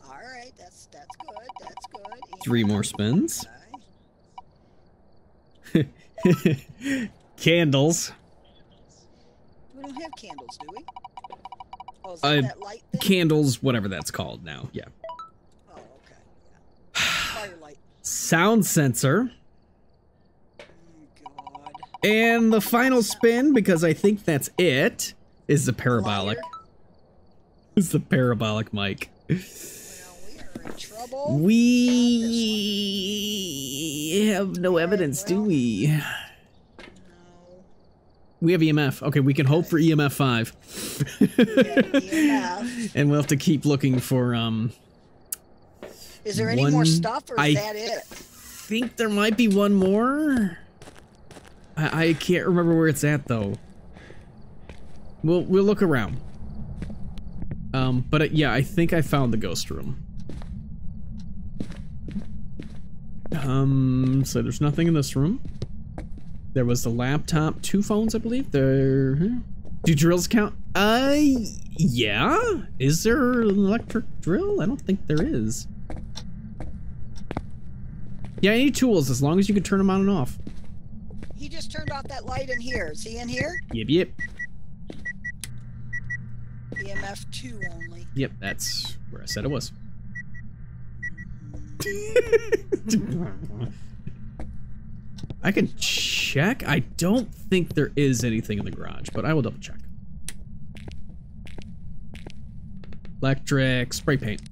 All right, that's good. That's good. 3 more spins. Okay. Candles. We don't have candles, do we? Oh, is that, that light thing? Candles, whatever that's called now. Yeah. Sound sensor. Oh, God. And the final spin, because I think that's it, is the parabolic. It's the parabolic mic. Well, we are in trouble. We have no evidence, do we? No. We have EMF. Okay, we can hope for EMF 5. EMF. And we'll have to keep looking for, Is there any more stuff, or is that it? I think there might be one more. I can't remember where it's at, though. We'll look around. But yeah, I think I found the ghost room. So there's nothing in this room. There was the laptop, 2 phones, I believe. Do drills count? Yeah. Is there an electric drill? I don't think there is. Yeah, any tools, as long as you can turn them on and off. He just turned off that light in here. Is he in here? Yep, yep. EMF 2 only. Yep, that's where I said it was. I can check. I don't think there is anything in the garage, but I will double check. Electric spray paint.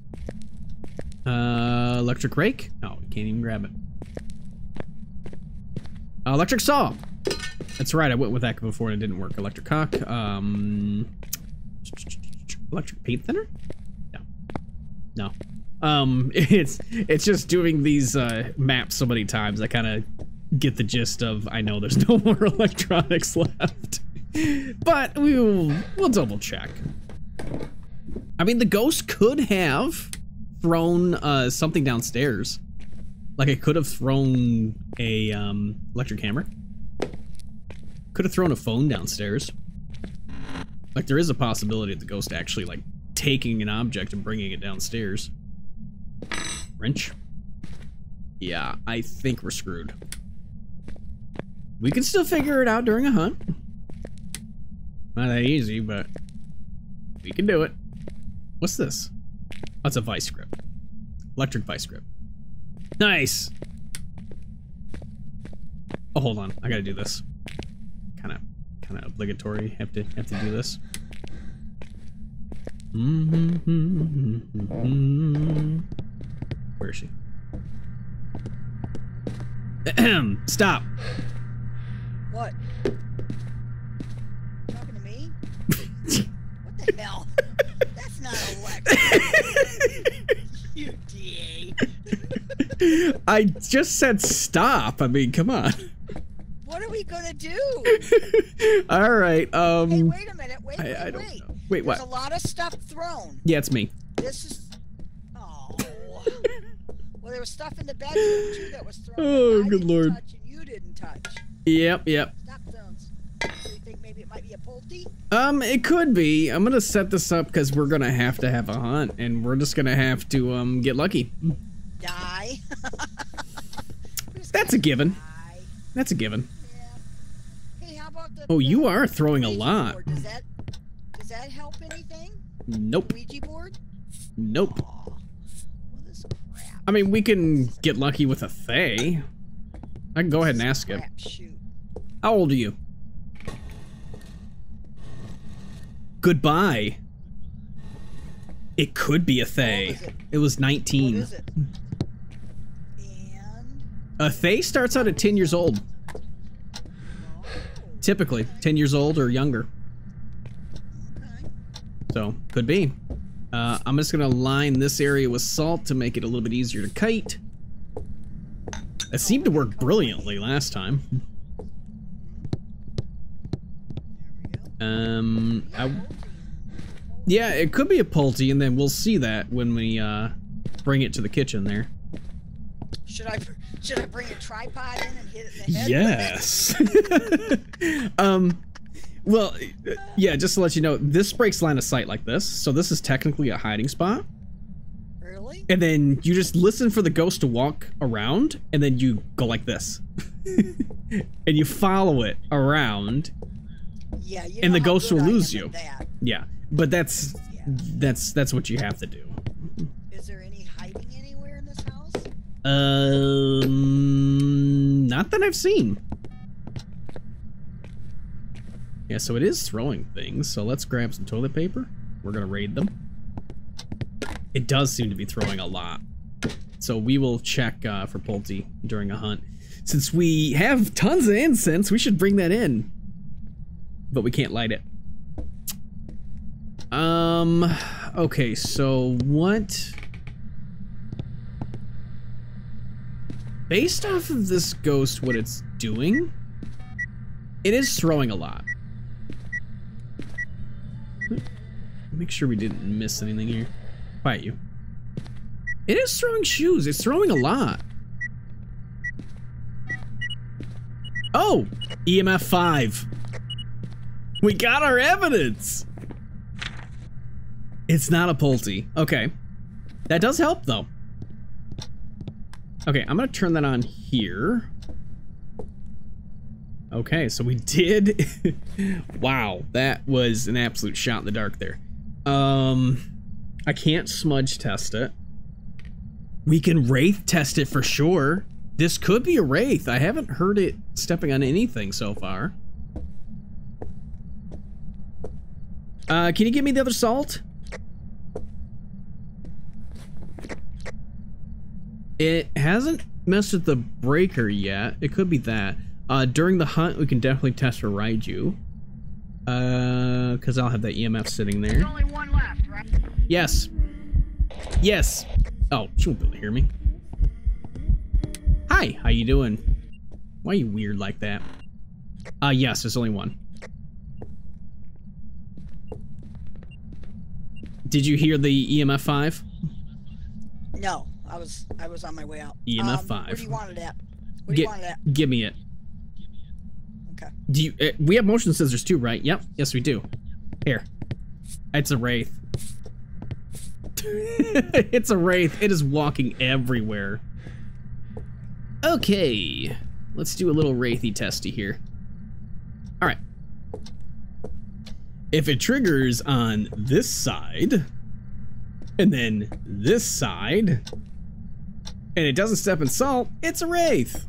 Electric rake? No, we can't even grab it. Electric saw. That's right, I went with that before and it didn't work. Electric cock. Electric paint thinner? No. It's just doing these maps so many times I kind of get the gist of I know there's no more electronics left. But we'll double check. I mean, the ghost could have thrown something downstairs. Like, it could have thrown a electric hammer. Could have thrown a phone downstairs. Like, there is a possibility of the ghost actually, like, taking an object and bringing it downstairs. Wrench. Yeah, I think we're screwed. We can still figure it out during a hunt. Not that easy, but we can do it. What's this? That's a vice grip. Electric vice grip. Nice! Oh, hold on. I gotta do this. Kind of obligatory. Have to do this. Where is she? Stop. What? You talking to me? What the hell? That's not electric. You DA. I just said stop. I mean, come on. What are we gonna do? All right. Hey, wait a minute. Wait. Wait, what? There's a lot of stuff thrown. Yeah, it's me. This is. Oh. Well, there was stuff in the bedroom too that was thrown. Oh, good lord. Touch and you didn't touch. Yep. Stop zones. So you think maybe it might be a polty? It could be. I'm gonna set this up because we're gonna have to have a hunt, and we're just gonna have to get lucky. Die. That's a given. Die. That's a given. Oh, you are throwing a lot. Board. Does that help anything? Nope. Ouija board? Nope. Aww. Well, this crap. I mean, we can get lucky with a Thaye. I can go ahead and ask him. Shoot. How old are you? Goodbye. It could be a Thaye. It was 19. What is it? And? A Thaye starts out at 10 years old. Typically, 10 years old or younger. Okay. So, could be. I'm just gonna line this area with salt to make it a little bit easier to kite. It seemed to work brilliantly last time. Yeah, it could be a Pulte, and then we'll see that when we bring it to the kitchen there. Should I bring a tripod in and hit it in the head? Yes. Well, yeah, just to let you know, this breaks line of sight like this. So this is technically a hiding spot. Really? And then you just listen for the ghost to walk around, and then you go like this. And you follow it around. Yeah, you know, and the ghost will lose you. Yeah. But that's what you have to do. Is there any hiding anywhere in this house? Not that I've seen. Yeah, so it is throwing things, so let's grab some toilet paper. We're gonna raid them. It does seem to be throwing a lot. So we will check for Pulte during a hunt. Since we have tons of incense, we should bring that in. But we can't light it. Okay, so what... Based off of this ghost, what it's doing, it is throwing a lot. Make sure we didn't miss anything here. Quiet you. It is throwing shoes. It's throwing a lot. Oh, EMF 5. We got our evidence. It's not a Pulte. Okay. That does help, though. Okay, I'm gonna turn that on here. Okay, so we did. Wow, that was an absolute shot in the dark there. I can't smudge test it. We can wraith test it for sure. This could be a wraith. I haven't heard it stepping on anything so far. Can you give me the other salt? It hasn't messed with the breaker yet. It could be that. During the hunt, we can definitely test for Raiju. Because I'll have that EMF sitting there. There's only one left, right? Yes. Yes. Oh, she won't be able to hear me. Hi, how you doing? Why are you weird like that? Yes, there's only one. Did you hear the EMF 5? No, I was on my way out. EMF 5. Where do you want it at? Where do you want it at? Give me it. Okay. Do you? We have motion sensors too, right? Yep. Yes, we do. Here. It's a wraith. It's a wraith. It is walking everywhere. Okay. Let's do a little wraithy testy here. All right. If it triggers on this side, and then this side, and it doesn't step in salt, it's a wraith.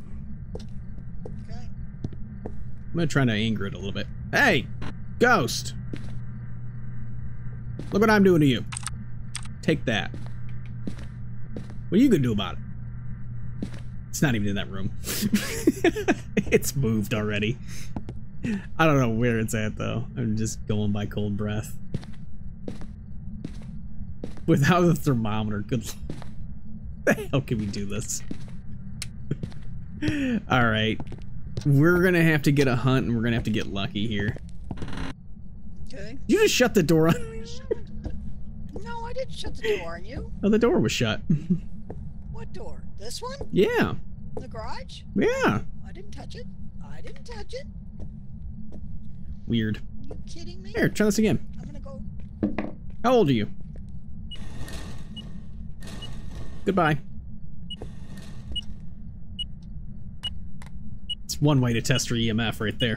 Okay. I'm gonna try to anger it a little bit. Hey, ghost! Look what I'm doing to you. Take that. What are you gonna do about it? It's not even in that room. It's moved already. I don't know where it's at though. I'm just going by cold breath. Without the thermometer, good. How can we do this? All right, we're gonna have to get a hunt, and we're gonna have to get lucky here. Okay. You just shut the door on. No, I didn't shut the door on you. Oh, the door was shut. What door? This one? Yeah. The garage? Yeah. I didn't touch it. I didn't touch it. Weird. Are you kidding me? Here, try this again. I'm gonna go. How old are you? Goodbye. It's one way to test for EMF right there.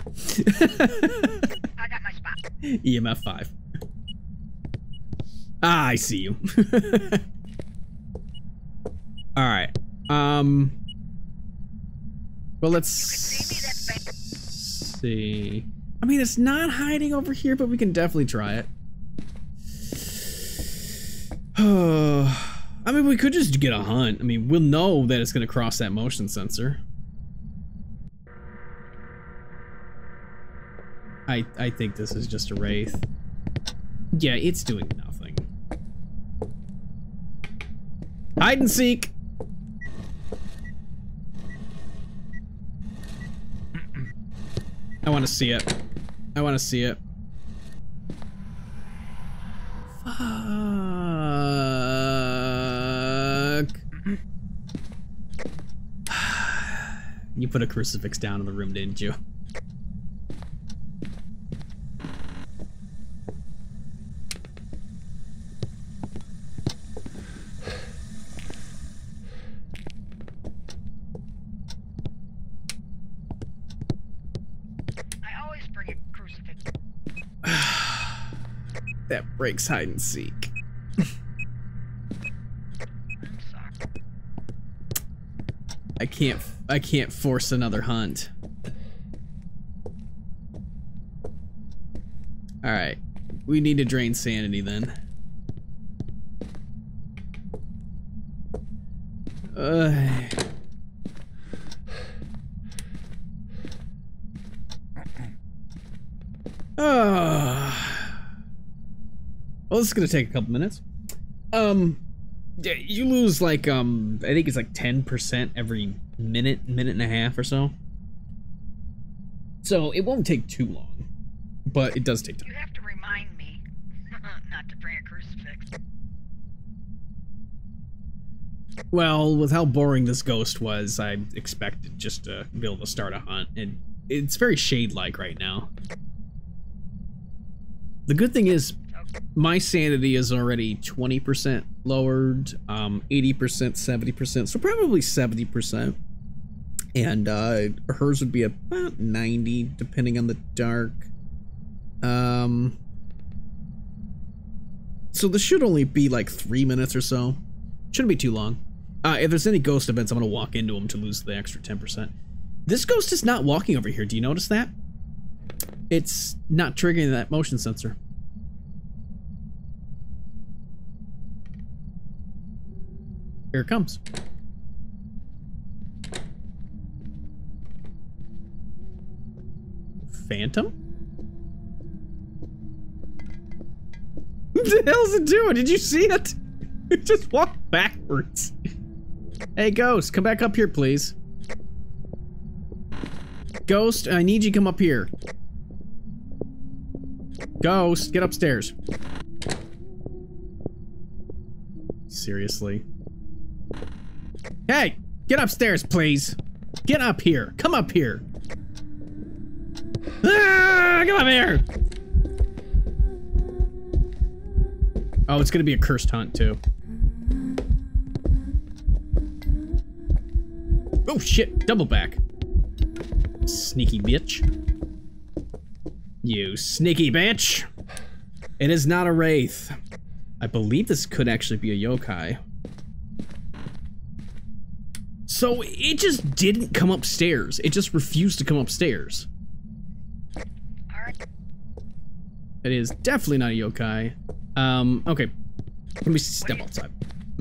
I got my spot. EMF 5. Ah, I see you. All right. Well, let's see. I mean, it's not hiding over here, but we can definitely try it. I mean, we could just get a hunt. I mean, we'll know that it's gonna cross that motion sensor. I think this is just a wraith. Yeah, it's doing nothing. Hide and seek. I want to see it. I want to see it. Fuck. You put a crucifix down in the room, didn't you? That breaks hide and seek. I can't force another hunt. All right, we need to drain sanity then. Well, this is gonna take a couple minutes. You lose like I think it's like 10% every minute and a half or so. So it won't take too long, but it does take time. You have to remind me not to bring a crucifix. Well, with how boring this ghost was, I expected just to be able to start a hunt, and it's very Shade-like right now. The good thing is, my sanity is already 20% lowered, 80%, 70%, so probably 70%. And hers would be about 90, depending on the dark. So this should only be like 3 minutes or so. Shouldn't be too long. If there's any ghost events, I'm going to walk into them to lose the extra 10%. This ghost is not walking over here. Do you notice that? It's not triggering that motion sensor. Here it comes. Phantom? What the hell's it doing? Did you see it? It just walked backwards. Hey, Ghost, come back up here, please. Ghost, I need you to come up here. Ghost, get upstairs. Seriously. Hey, get upstairs, please. Get up here. Come up here. Ah, come up here. Oh, it's gonna be a cursed hunt, too. Oh, shit. Double back. Sneaky bitch. You sneaky bitch. It is not a wraith. I believe this could actually be a yokai. So it just didn't come upstairs. It just refused to come upstairs. It is definitely not a yokai. Okay. Let me step outside. I'm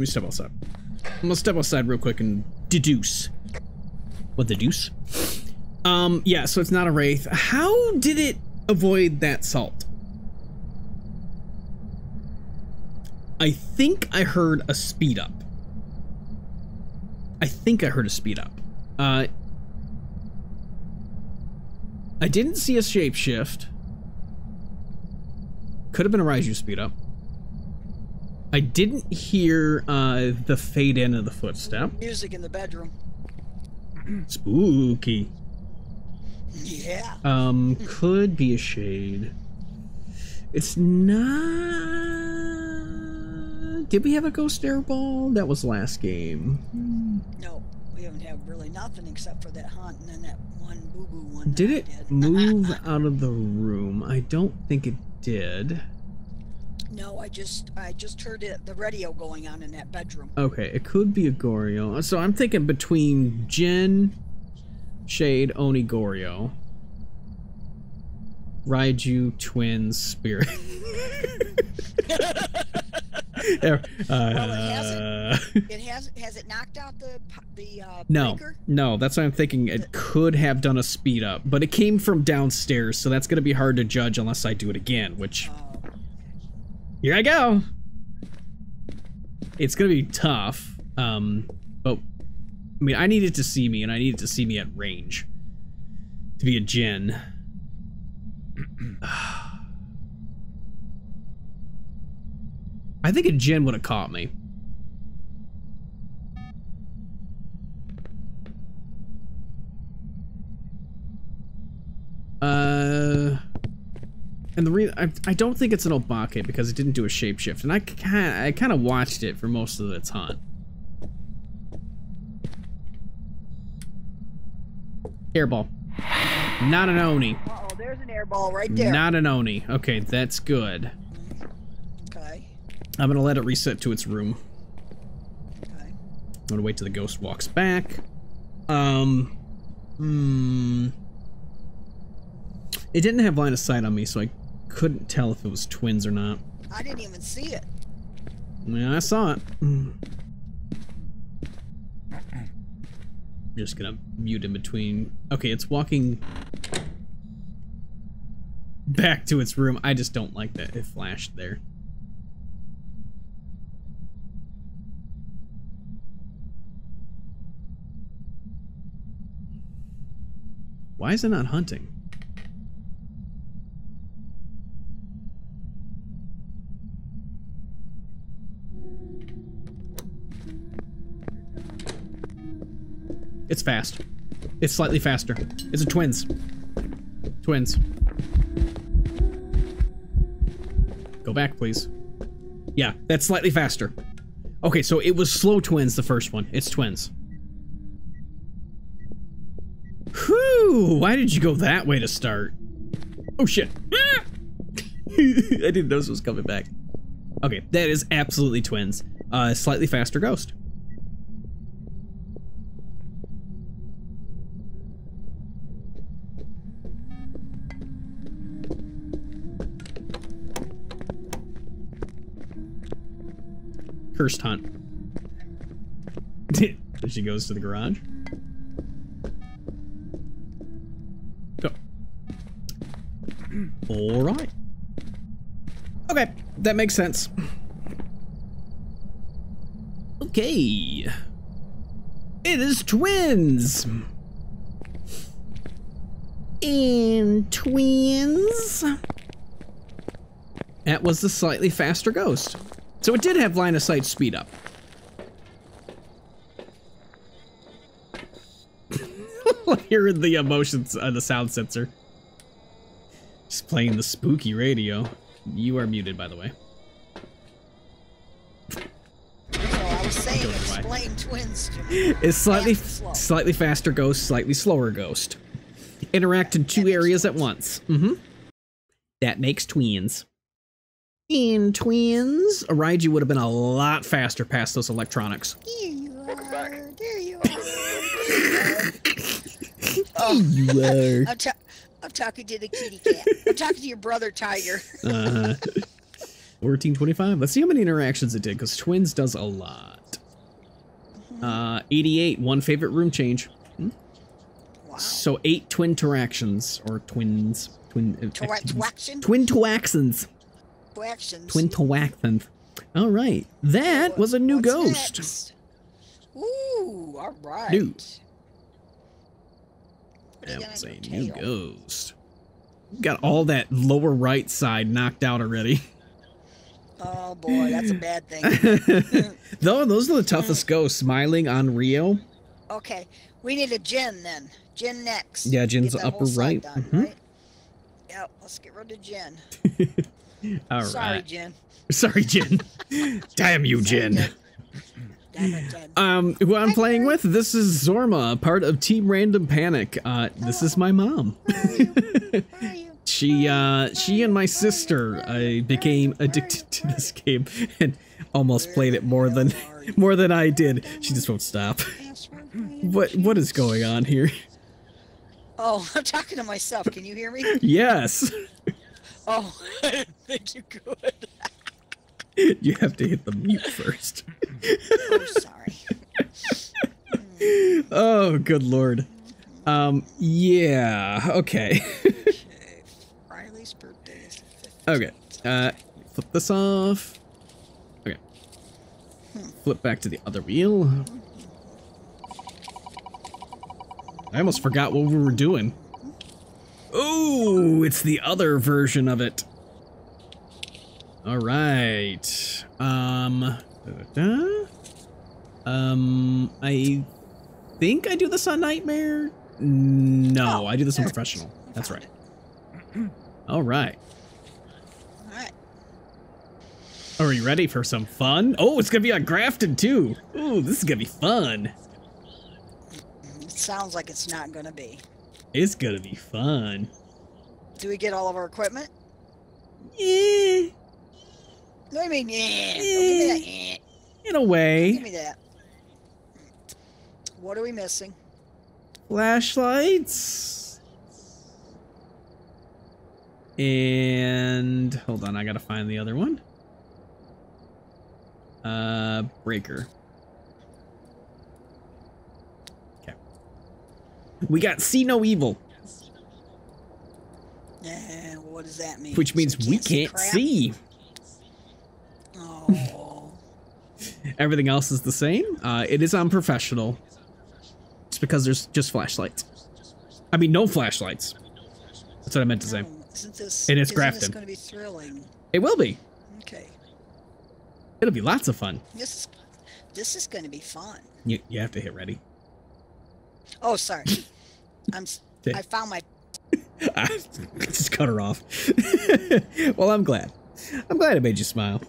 gonna step outside real quick and deduce. What the deuce? Yeah, so it's not a wraith. How did it avoid that salt? I think I heard a speed up. I didn't see a shapeshift. Could have been a Raiju speed up. I didn't hear the fade in of the footstep. Music in the bedroom. Spooky. Yeah. Could be a shade. It's not. Did we have a ghost airball? That was last game. No, we haven't had really nothing except for that hunt and then that one boo-boo one. Did it move out of the room? I don't think it did. No, I just heard it, the radio going on in that bedroom. Okay, it could be a Goryo. So I'm thinking between Djinn, Shade, Oni, Goryo, Raiju, Twins, Spirit. Well, it has knocked out the breaker? No, that's what I'm thinking. It could have done a speed up, but it came from downstairs, so that's gonna be hard to judge unless I do it again, which here I go. It's gonna be tough. But I mean, I needed to see me, and I needed to see me at range to be a Djinn. I think a Djinn would have caught me. And the I don't think it's an Obake because it didn't do a shapeshift, and I kind of watched it for most of its hunt. Airball. Not an Oni. Uh-oh, there's an airball right there. Not an Oni. Okay, that's good. I'm gonna let it reset to its room. Okay. I'm gonna wait till the ghost walks back. It didn't have line of sight on me, so I couldn't tell if it was twins or not. I didn't even see it. Yeah, I saw it. I'm just gonna mute in between. Okay, it's walking back to its room. I just don't like that it flashed there. Why is it not hunting? It's fast. It's slightly faster. It's a twins. Twins. Go back, please. Yeah, that's slightly faster. Okay, so it was slow twins, the first one. It's twins. Whew, why did you go that way to start? Oh shit. Ah! I didn't know this was coming back. Okay, that is absolutely twins. Slightly faster ghost. Cursed hunt. There she goes to the garage. Okay, that makes sense. Okay. It is Twins. And Twins. That was the slightly faster ghost. So it did have line of sight speed up. Hearing the emotions of the sound sensor. Just playing the spooky radio. You are muted, by the way. Oh, I was saying, explain Twins to me. It's slightly faster ghost, slightly slower ghost. Interact in two areas at once. Mm-hmm. That makes Twins. In Twins, a Raiju would have been a lot faster past those electronics. Here you are. Welcome back. There you are. Oh, you are. I'm talking to the kitty cat. I'm talking to your brother, Tiger. 1425. Let's see how many interactions it did, because Twins does a lot. 88. One favorite room change. Hmm? Wow. So 8 twin interactions, or twins. Twin interactions. All right. That was a new ghost. Next? Ooh, all right. New. That was a new ghost. Got all that lower right side knocked out already. Oh boy, that's a bad thing. Though those are the toughest ghosts. Myling, Onryo. Okay, we need a Djinn then. Djinn next. Yeah, Jinn's upper right. Done, right. Yeah, let's get rid of Djinn. All right. Djinn. Sorry, Djinn. Damn you, Djinn. Who I'm playing with, this is Zorma, part of Team Random Panic. This is my mom. She and my sister became addicted to this game and almost played it more than I did. She just won't stop. What is going on here? Oh, I'm talking to myself. Can you hear me? Yes. Oh, I didn't think you could. You have to hit the mute first. Oh, sorry. Oh, good lord. Yeah, okay. Okay, Riley's birthday is the 15th. Okay, flip this off. Okay. Flip back to the other wheel. I almost forgot what we were doing. Oh, it's the other version of it. All right. I think I do this on Nightmare. No, I do this on Professional. That's right. All right. All right. Are you ready for some fun? Oh, it's gonna be on Grafted too. Ooh, this is gonna be fun. It sounds like it's not gonna be. It's gonna be fun. Do we get all of our equipment? Yeah. No, I mean, yeah. Don't give me that. Yeah. In a way. Don't give me that. What are we missing? Flashlights. And hold on, I gotta find the other one. Breaker. Okay. We got See No Evil. What does that mean? Which means we can't see. Oh. Everything else is the same. It is on Professional. It's because there's just flashlights. I mean, no flashlights. That's what I meant to say. And it's Grafted. It's going to be thrilling. It will be. Okay. It'll be lots of fun. This is going to be fun. You have to hit ready. Oh, sorry. I found my. I just cut her off. Well, I'm glad. I'm glad I made you smile.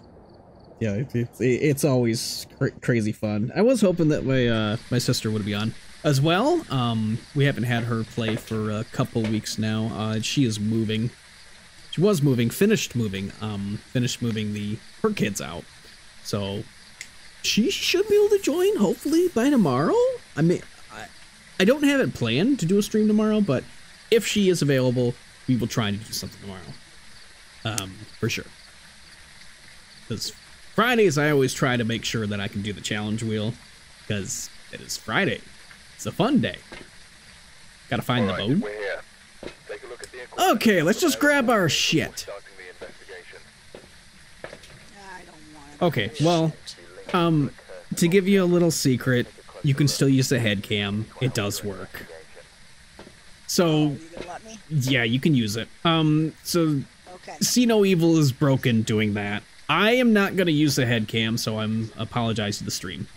Yeah, it's always crazy fun. I was hoping that my sister would be on as well. We haven't had her play for a couple weeks now. She is moving. She was moving, finished moving her kids out. So she should be able to join hopefully by tomorrow. I mean, I don't have it planned to do a stream tomorrow, but if she is available, we will try and do something tomorrow, for sure. Because Fridays, I always try to make sure that I can do the challenge wheel, because it is Friday. It's a fun day. Gotta find the boat. Take a look at the equipment. Okay, let's just grab our shit. Okay, well, to give you a little secret, you can still use the head cam. It does work. So, yeah, you can use it. So, See No Evil is broken doing that. I am not going to use the head cam, so I'm apologize to the stream.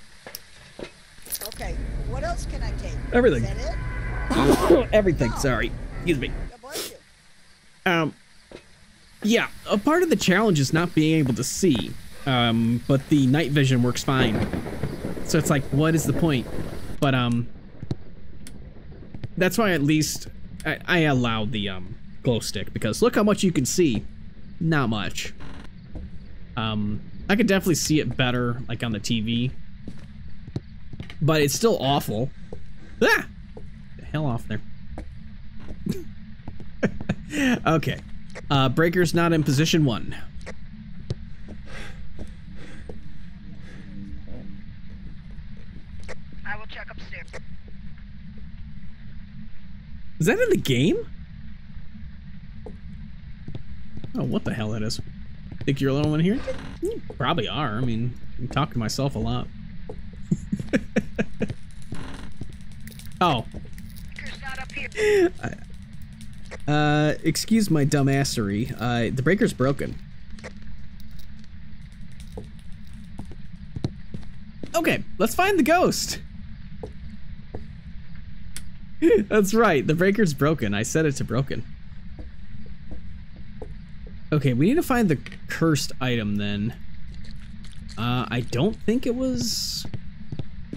Okay, what else can I take? Everything. Is that it? Everything, sorry. Excuse me. Yeah, a part of the challenge is not being able to see, but the night vision works fine. So it's like, what is the point? But, that's why at least I allowed the, glow stick, because look how much you can see. Not much. I could definitely see it better, like, on the TV. But it's still awful. Ah! Get the hell off there. Okay. Breaker's not in position 1. I will check upstairs. Is that in the game? Oh, what the hell that is. Think you're alone in here? You probably are. I mean, I'm talking to myself a lot. Oh. Breaker's not up here. Excuse my dumbassery. The breaker's broken. Okay, let's find the ghost. That's right, the breaker's broken. I set it to broken. Okay, we need to find the cursed item then. I don't think it was...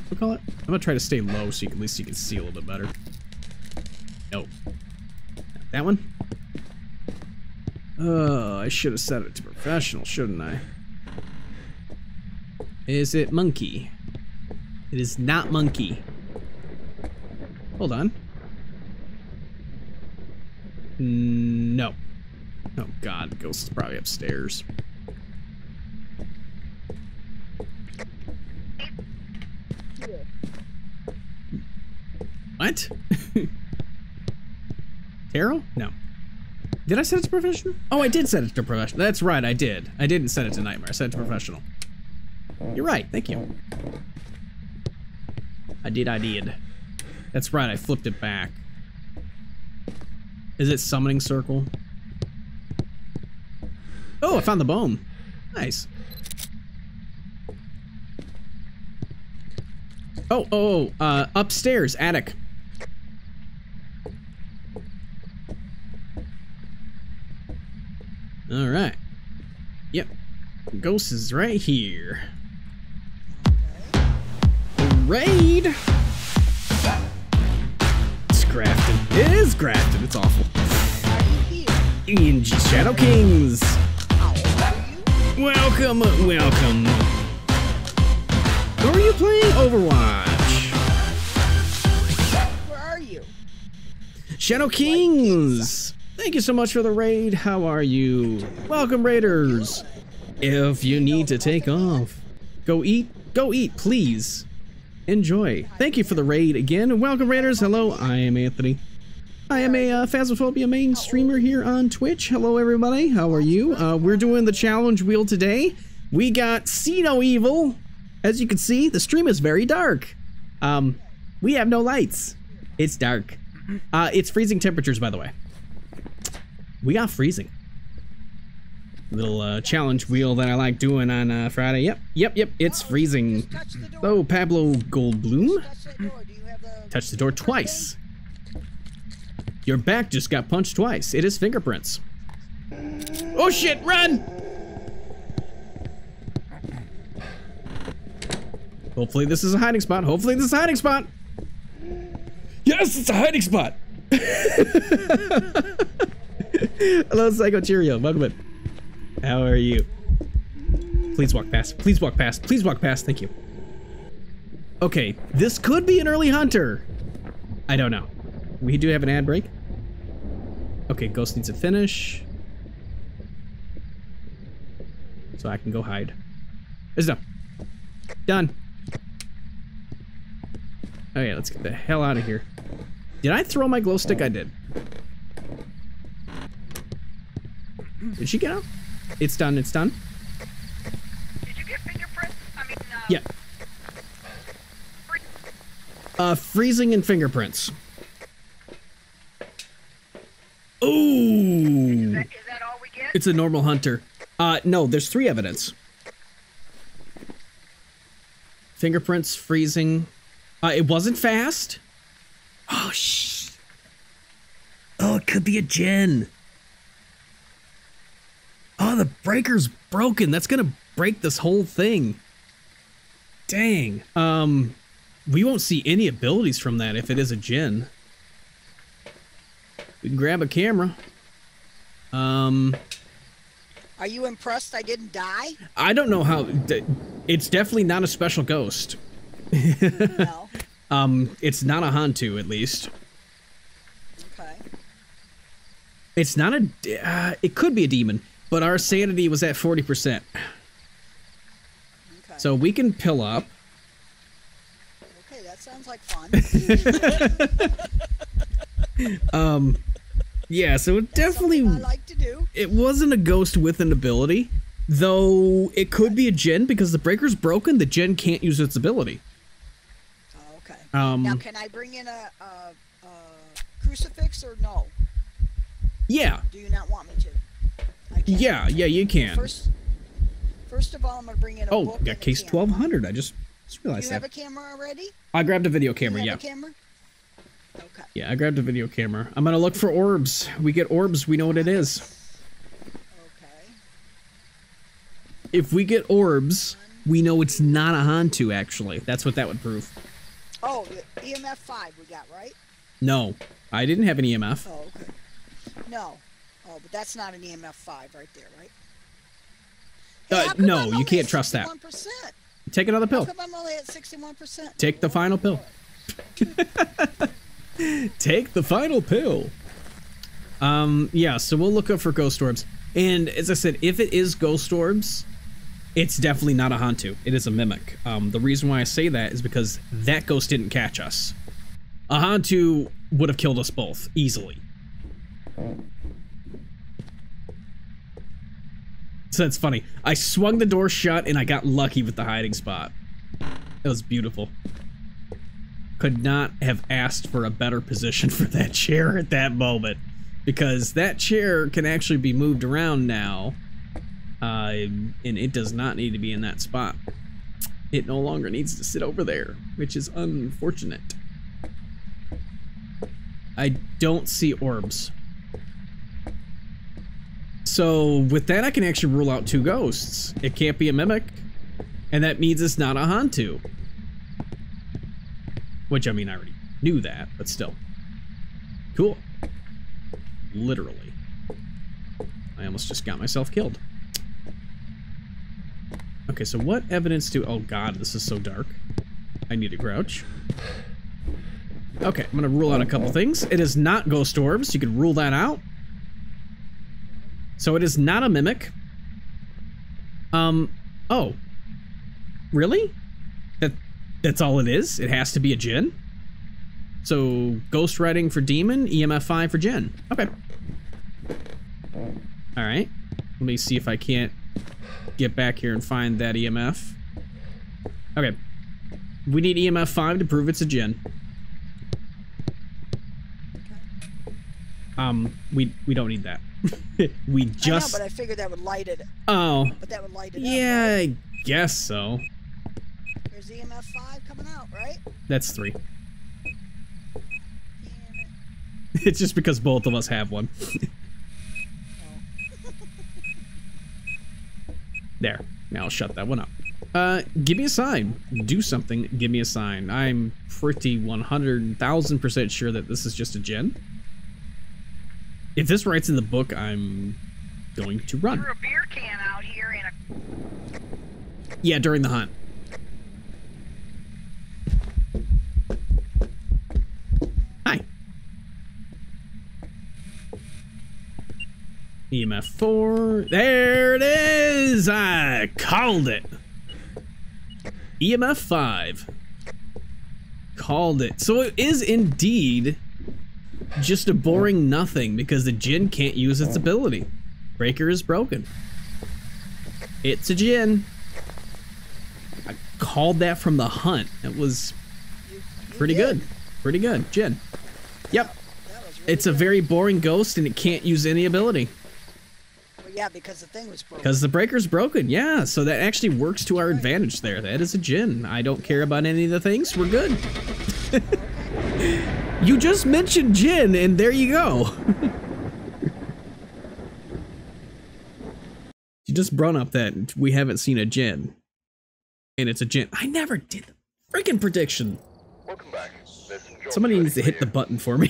What call it? I'm gonna try to stay low so you can, at least you can see a little bit better. No. That one? Oh, I should have set it to professional, shouldn't I? Is it monkey? It is not monkey. Hold on. No. Oh god, the ghost is probably upstairs. What? Arrow? No. Did I set it to professional? Oh, I did set it to professional. That's right, I did. I didn't set it to nightmare. I set it to professional. You're right. Thank you. I did. That's right, I flipped it back. Is it summoning circle? Oh, I found the bone. Nice. Oh, upstairs, attic. All right. Yep. Ghost is right here. Raid. It's Grafton. It is Grafton. It's awful. In Shadow Kings. Welcome, welcome. Who are you playing? Overwatch. Where are you? Shadow Kings. Thank you so much for the raid. How are you? Welcome, raiders. If you need to take off, go eat, please. Enjoy. Thank you for the raid again. Welcome, raiders. Hello, I am Anthony. I am a Phasmophobia main streamer here on Twitch. Hello, everybody. How are you? We're doing the challenge wheel today. We got See No Evil. As you can see, the stream is very dark. We have no lights. It's dark. It's freezing temperatures, by the way. We got freezing. Little challenge wheel that I like doing on Friday. Yep. It's freezing. Oh, Pablo Goldblum. Touch the door twice. Your back just got punched twice. It is fingerprints. Oh shit! Run! Hopefully this is a hiding spot. Yes, it's a hiding spot. Hello, Psycho Cheerio. Welcome in. How are you? Please walk past. Thank you. Okay, this could be an early hunter. I don't know. We do have an ad break. Okay, ghost needs a finish. So I can go hide. There's no. Done. Okay, let's get the hell out of here. Did I throw my glow stick? I did. Did she get out? It's done. Did you get Yeah. Freezing and fingerprints. Ooh. Is that all we get? It's a normal hunter. No, there's three evidence. Fingerprints, freezing. It wasn't fast. Oh, shh. Oh, it could be a Djinn. Oh, the breaker's broken. That's going to break this whole thing. Dang. We won't see any abilities from that if it is a Djinn. We can grab a camera. Are you impressed I didn't die? I don't know how. It's definitely not a special ghost. No. It's not a Hantu, at least. Okay. It's not a... it could be a demon, but our sanity was at 40%. Okay. So we can pill up. Okay, that sounds like fun. Yeah, so it definitely... I like to do. It wasn't a ghost with an ability, though it could be a Djinn, because the breaker's broken, the Djinn can't use its ability. Oh, okay. Now, can I bring in a crucifix or no? Yeah. Do you not want me to? I can. Yeah, you can. First of all, I'm going to bring in a book. Oh, got case 1200. I just realized that. Do you have a camera already? I grabbed a video camera, yeah. Do you have a camera? Okay. Yeah, I grabbed a video camera. I'm going to look for orbs. We get orbs, we know what it is. Okay. If we get orbs, we know it's not a Hantu, actually. That's what that would prove. Oh, the EMF 5 we got, right? No, I didn't have an EMF. Oh, okay. No. Oh, but that's not an EMF 5 right there, right? Hey, no, you can't trust that. Take another pill. How come I'm only at 61%? Take the final pill. Take the final pill. Yeah, so we'll look up for ghost orbs. And as I said, if it is ghost orbs, it's definitely not a Hantu. It is a mimic. The reason why I say that is because that ghost didn't catch us. A Hantu would have killed us both easily. So that's funny. I swung the door shut and I got lucky with the hiding spot. It was beautiful. Could not have asked for a better position for that chair at that moment, because that chair can actually be moved around now, and it does not need to be in that spot. It no longer needs to sit over there, which is unfortunate. I don't see orbs. So with that, I can actually rule out two ghosts. It can't be a mimic, and that means it's not a Hantu. Which, I mean, I already knew that, but still. Cool. Literally. I almost just got myself killed. Okay, so what evidence do... Oh, God, this is so dark. I need a grouch. Okay, I'm going to rule out a couple things. It is not ghost orbs. You can rule that out. So it is not a mimic. Oh. Really? That's all it is? It has to be a Djinn? So, ghost riding for demon, EMF 5 for Djinn. Okay. Alright. Let me see if I can't get back here and find that EMF. Okay. We need EMF 5 to prove it's a Djinn. We don't need that. We just... I know, but I figured that would light it. Oh. But that would light it up, right? I guess so. There's EMF 5 coming out, right? That's 3. Damn it. It's just because both of us have one. Oh. There. Now I'll shut that one up. Give me a sign. Do something. Give me a sign. I'm pretty 100,000% sure that this is just a Djinn. If this writes in the book, I'm going to run. Threw a beer can out here and a... Yeah, during the hunt. EMF 4. There it is! I called it! EMF 5. Called it. So it is indeed just a boring nothing because the Djinn can't use its ability. Breaker is broken. It's a Djinn. I called that from the hunt. It was pretty good. Pretty good, Djinn. Yep. It's a very boring ghost, and it can't use any ability. Well, yeah, because the thing was broken. Because the breaker's broken, yeah. So that actually works to our advantage there. That is a Djinn. I don't care about any of the things. We're good. You just mentioned Djinn, and there you go. You just brought up that we haven't seen a Djinn. And it's a Djinn. I never did the freaking prediction. Welcome back. Somebody needs to hit the button for me.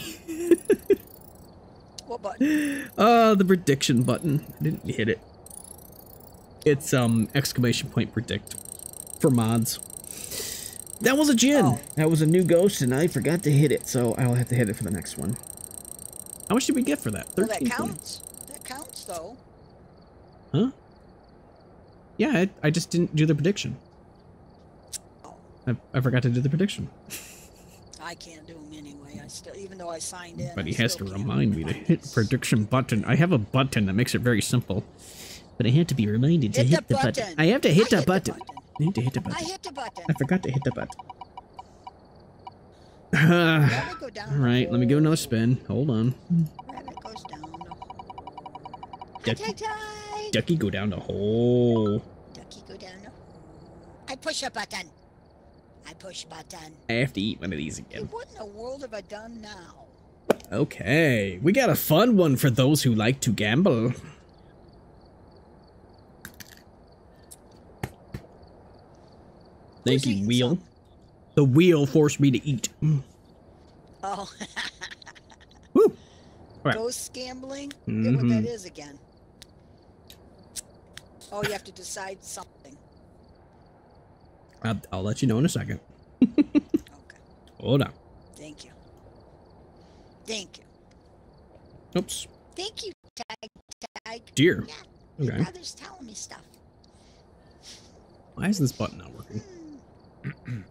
What button? The prediction button. I didn't hit it. It's ! Predict for mods. That was a Djinn. Oh. That was a new ghost, and I forgot to hit it, so I'll have to hit it for the next one. How much did we get for that? 13 that counts. Points. That counts, though. Huh? Yeah, I just didn't do the prediction. Oh. I forgot to do the prediction. I can't do them anyway. I still, even though I signed in. But he has to remind me to hit the prediction button. I have a button that makes it very simple, but I have to be reminded to hit the button. I have to hit the button. I need to hit the button. I hit the button. I forgot to hit the button. All right, let me give another spin. Hold on. Rabbit goes down. Ducky go down the hole. Ducky go down the hole. I push a button. I push button. I have to eat one of these again. Hey, what in the world have I done now? Okay, we got a fun one for those who like to gamble. Thank you, wheel. Some? The wheel forced me to eat. Oh. Woo. Right. Ghost gambling? Mm-hmm. Yeah, what that is again. Oh, you have to decide something. I'll let you know in a second. Okay. Hold on. Thank you. Thank you. Oops. Thank you, Tag. Dear. Yeah, okay. Your brother's telling me stuff. Why is this button not working?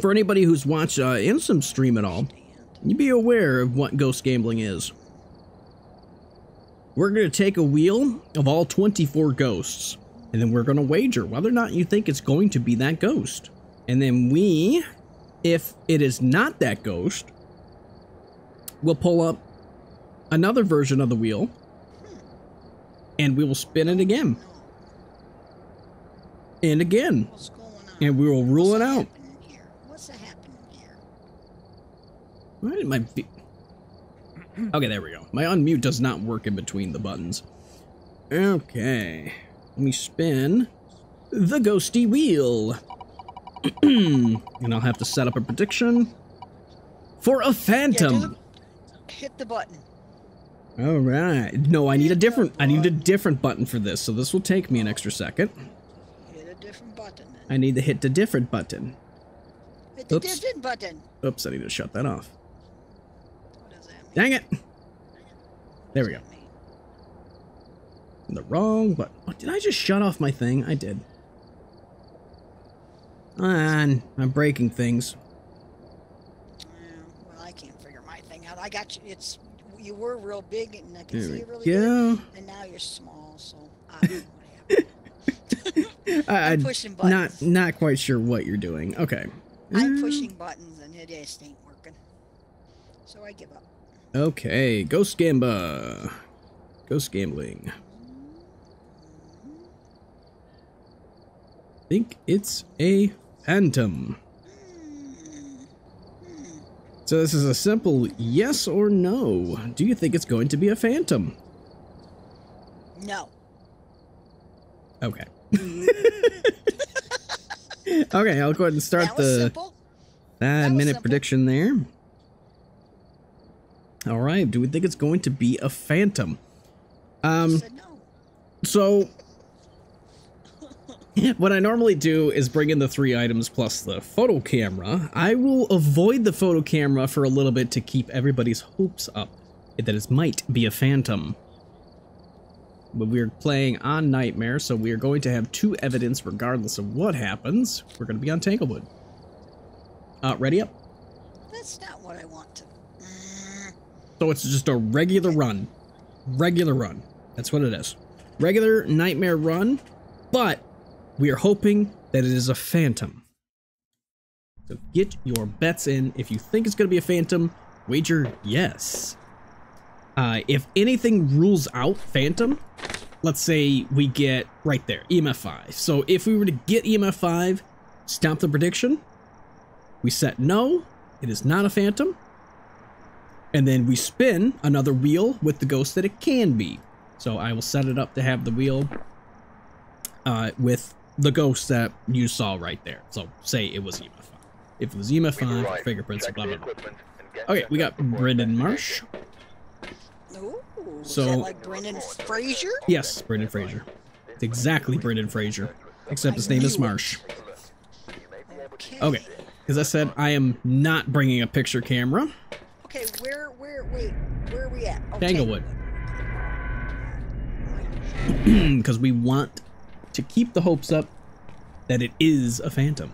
For anybody who's watched Insom's stream at all, you be aware of what ghost gambling is. We're going to take a wheel of all 24 ghosts. And then we're going to wager whether or not you think it's going to be that ghost. And then we, if it is not that ghost, we'll pull up another version of the wheel. And we will spin it again. And again. What's going on? And we will rule it out. What's happening here? Why did my... Okay, there we go. My unmute does not work in between the buttons. Okay. Let me spin the ghosty wheel. And I'll have to set up a prediction for a phantom. Yeah, hit the button. All right. No, I need a different button for this. So this will take me an extra second. Hit a different button. Then. I need to hit the different button. Hit the different button. Oops, I need to shut that off. What does that mean? Dang it. There we go. The wrong button. Oh, did I just shut off my thing? I did. And I'm breaking things. Well, I can't figure my thing out. I got you. It's you were real big, and I can see you really good, and now you're small. So I don't know what happened. I'm pushing buttons. Not quite sure what you're doing. Okay. I'm pushing buttons, and it just ain't working. So I give up. Okay, Ghost Gamba. Ghost Gambling. I think it's a phantom. So this is a simple yes or no. Do you think it's going to be a phantom? No. Okay. Okay, I'll go ahead and start the minute prediction there. All right, do we think it's going to be a phantom? I said no. So what I normally do is bring in the 3 items plus the photo camera. I will avoid the photo camera for a little bit to keep everybody's hopes up that it might be a phantom. But we're playing on Nightmare, so we are going to have 2 evidence regardless of what happens. We're going to be on Tanglewood. Ready up? That's not what I want to. So it's just a regular run. Regular run. That's what it is. Regular Nightmare run, but We are hoping that it is a phantom. So get your bets in. If you think it's going to be a phantom, wager yes. If anything rules out phantom, let's say we get right there, EMF 5. So if we were to get EMF 5, stop the prediction. We set no, it is not a phantom. And then we spin another wheel with the ghost that it can be. So I will set it up to have the wheel with the ghost that you saw right there. So say it was EMF 5. If it was EMF 5, fingerprints, blah, blah, blah. Okay, we got Brendan Marsh. Ooh, so, is that like Brendan Fraser? Yes, Brendan Fraser. It's exactly Brendan Fraser, except his name is Marsh. Okay, because I said I am not bringing a picture camera. Okay, where are we at? Okay. Tanglewood. Because we want to keep the hopes up that it is a phantom.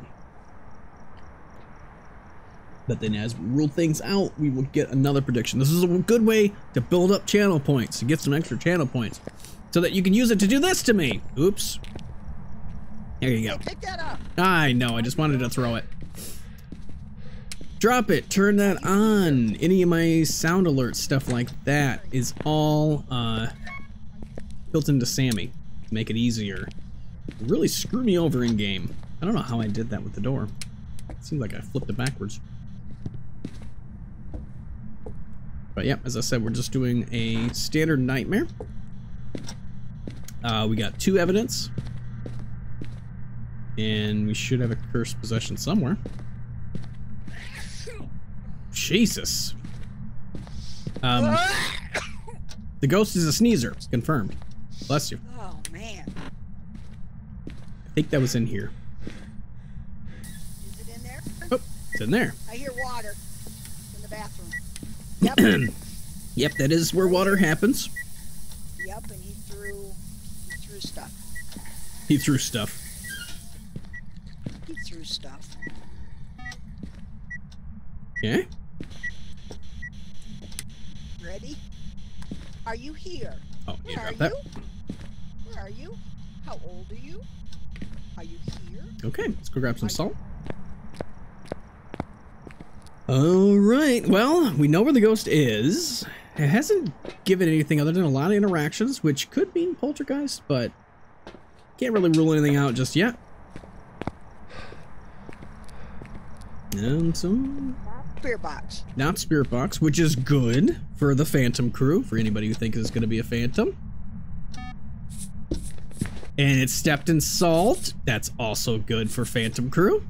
But then as we rule things out, we will get another prediction. This is a good way to build up channel points, to get some extra channel points, so that you can use it to do this to me. Oops. There you go. Hey, pick that up. I know, I just wanted to throw it. Drop it, turn that on. Any of my sound alert stuff like that is all built into Sammy to make it easier. It really screwed me over in game. I don't know how I did that with the door. It seemed like I flipped it backwards. But yeah, as I said, we're just doing a standard nightmare. We got 2 evidence. And we should have a cursed possession somewhere. Jesus. The ghost is a sneezer. It's confirmed. Bless you. Oh, man. I think that was in here. Is it in there? Oh, it's in there. I hear water in the bathroom. Yep. Yep, that is where water happens. Yep, and he threw stuff. He threw stuff. He threw stuff. Okay. Ready? Are you here? Oh, you dropped that. Where are you? How old are you? Are you here? Okay, let's go grab some salt. Alright, well, we know where the ghost is. It hasn't given anything other than a lot of interactions, which could mean poltergeist, but can't really rule anything out just yet. And some Spirit Box. Not Spirit Box, which is good for the Phantom crew, for anybody who thinks it's going to be a Phantom. And it's stepped in salt. That's also good for Phantom crew.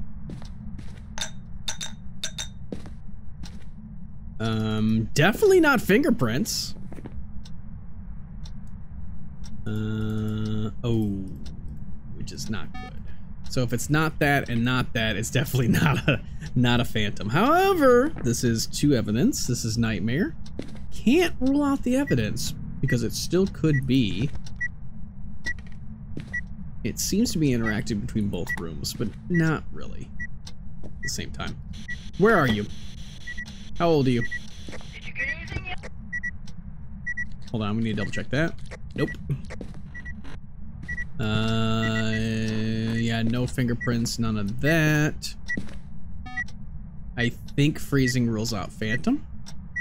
Definitely not fingerprints. Oh, which is not good. So if it's not that and not that, it's definitely not a phantom. However, this is 2 evidence. This is nightmare. Can't rule out the evidence because it still could be. It seems to be interactive between both rooms, but not really at the same time. Where are you? How old are you? Did you get anything yet? Hold on, we need to double check that. Nope. Yeah, no fingerprints, none of that. I think freezing rules out phantom.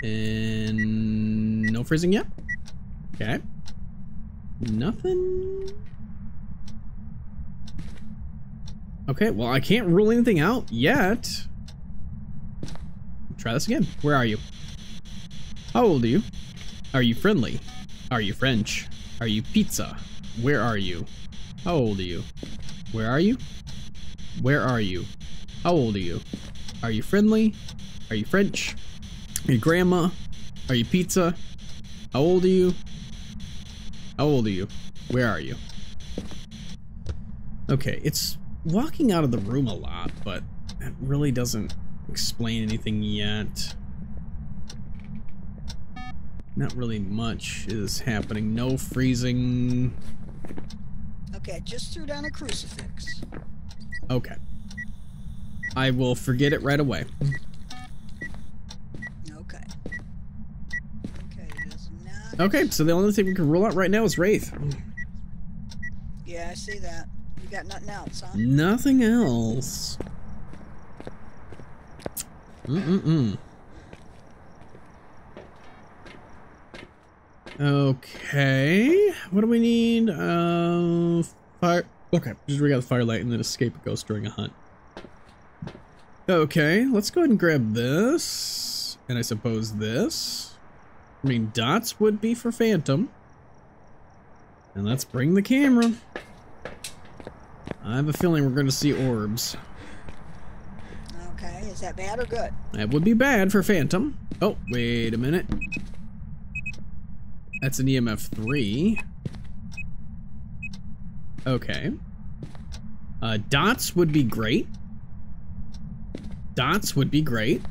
And no freezing yet. Okay. Nothing. Okay, well, I can't rule anything out yet. Try this again. Where are you? How old are you? Are you friendly? Are you French? Are you pizza? Where are you? How old are you? Where are you? Where are you? How old are you? Are you friendly? Are you French? Are you grandma? Are you pizza? How old are you? How old are you? Where are you? Okay, it's walking out of the room a lot, but that really doesn't explain anything yet. Not really much is happening. No freezing. Okay, I just threw down a crucifix. Okay. I will forget it right away. Okay. Okay, it is not. Okay, so the only thing we can rule out right now is Wraith. Yeah, I see that. You got nothing else, huh? Nothing else. Okay. What do we need? Fire. Okay, just rig out the firelight and then escape a ghost during a hunt. Okay, let's go ahead and grab this. And I suppose this. I mean, dots would be for Phantom. And let's bring the camera. I have a feeling we're going to see orbs. Okay, is that bad or good? That would be bad for Phantom. Oh, wait a minute. That's an EMF 3. Okay. Dots would be great. Dots would be great.